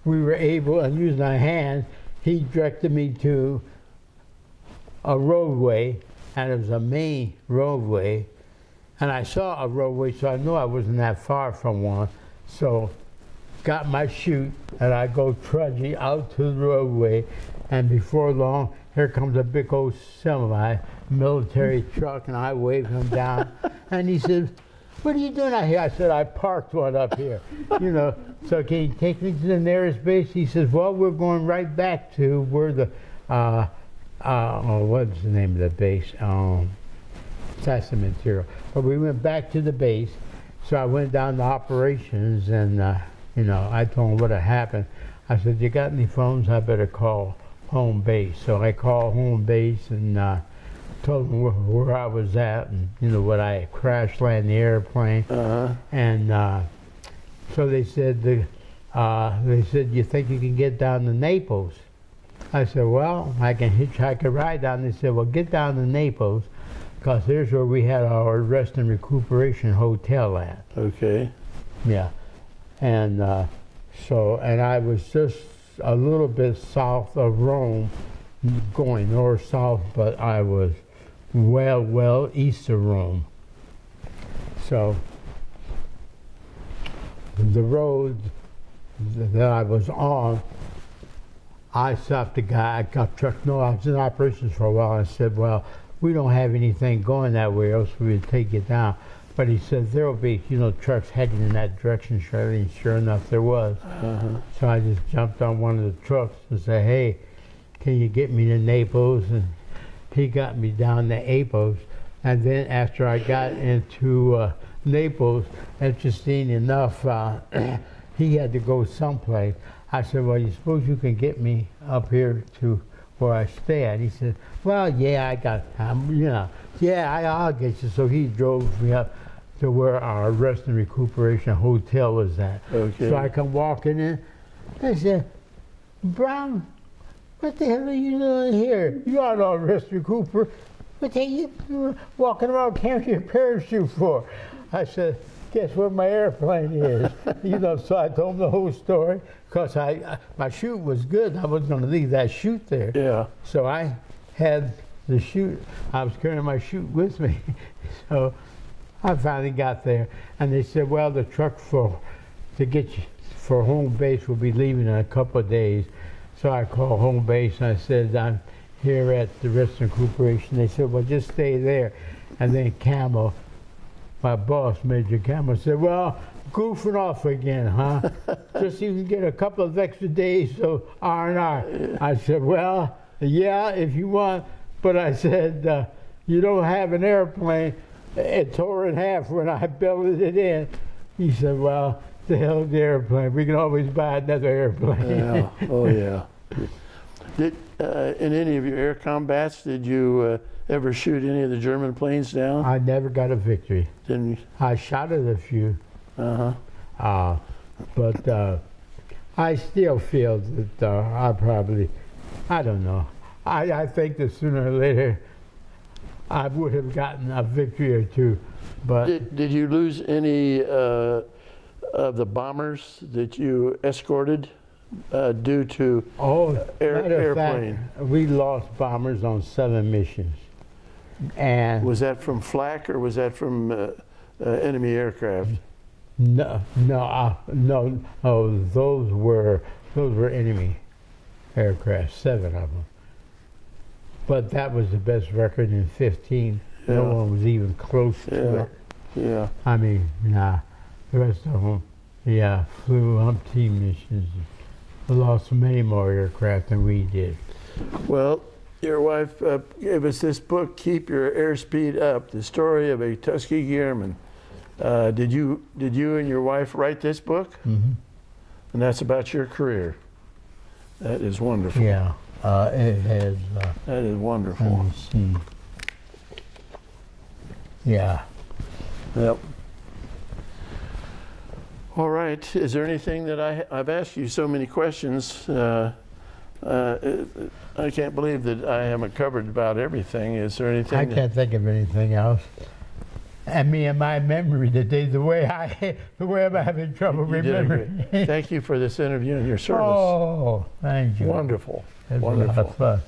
we were able, and using our hand, he directed me to a roadway, and it was a main roadway. And I saw a roadway, so I knew I wasn't that far from one. So got my chute, and I go trudging out to the roadway, and before long, here comes a big old semi military truck, and I wave him down, and he says, "What are you doing out here?" I said, "I parked one up here, you know, so can you take me to the nearest base?" He says, "Well, we're going right back to where the, what's the name of the base? Assassin material." But we went back to the base, so I went down to operations, and you know, I told him what had happened. I said, "You got any phones? I better call home base." So I called home base and told them where I was at, and you know, what I crashed landed the airplane. And so they said, "You think you can get down to Naples?" I said, "Well, I can hitchhike a ride down." They said, "Well, get down to Naples, because there's where we had our rest and recuperation hotel at." Okay. Yeah. And so I was just a little bit south of Rome, going north south, but I was well east of Rome. So the road that I was on, I stopped the guy. I got truck. No, I was in operations for a while. I said, "Well, we don't have anything going that way, else we would take it down." But he said, "There will be, you know, trucks heading in that direction shortly." And sure enough, there was. So I just jumped on one of the trucks and said, "Hey, can you get me to Naples?" And he got me down to Naples. And then after I got into Naples, interesting enough, he had to go someplace. I said, well, you suppose you can get me up here to where I stay at? He said, well, yeah, I got time, you know. Yeah, I'll get you. So he drove me up to where our rest and recuperation hotel is at. Okay. So I come walking in. I said, Brown, what the hell are you doing here? You ought to rest and recuperate. What the hell you walking around carrying a parachute for? I said, guess where my airplane is? You know, so I told him the whole story, because my chute was good. I wasn't going to leave that chute there. Yeah. So I had the chute. I was carrying my chute with me. So I finally got there, and they said, well, the truck to get you for home base will be leaving in a couple of days. So I called home base, and I said, I'm here at the Rest and Recuperation. They said, well, just stay there. And then Camel, my boss, Major Camel, said, well, goofing off again, huh? Just so you can get a couple of extra days of R&R. I said, well, yeah, if you want. But I said, you don't have an airplane. It tore in half when I belted it in. He said, well, the hell with the airplane. We can always buy another airplane. Yeah. Oh, yeah. Did, in any of your air combats, did you ever shoot any of the German planes down? I never got a victory. Didn't you? I shot at a few. Uh-huh. But I still feel that I probably, I don't know. I think that sooner or later, I would have gotten a victory or two, but... Did you lose any of the bombers that you escorted due to airplane? Fact, we lost bombers on 7 missions. And was that from flak or was that from enemy aircraft? No, those were enemy aircraft, 7 of them. But that was the best record in 15. Yeah. No one was even close to it. Yeah. I mean, nah. The rest of them, yeah, flew umpty missions. Lost many more aircraft than we did. Well, your wife gave us this book, Keep Your Airspeed Up, the story of a Tuskegee Airman. Did you and your wife write this book? Mm-hmm. And that's about your career. That is wonderful. Yeah. It has. That is wonderful. Let me see. Yeah. Yep. All right. Is there anything that I've asked you so many questions? I can't believe that I haven't covered about everything. Is there anything? I can't think of anything else. I mean, in my memory today, the way I'm having trouble remembering. Thank you for this interview and your service. Oh, thank you. Wonderful. That's wonderful.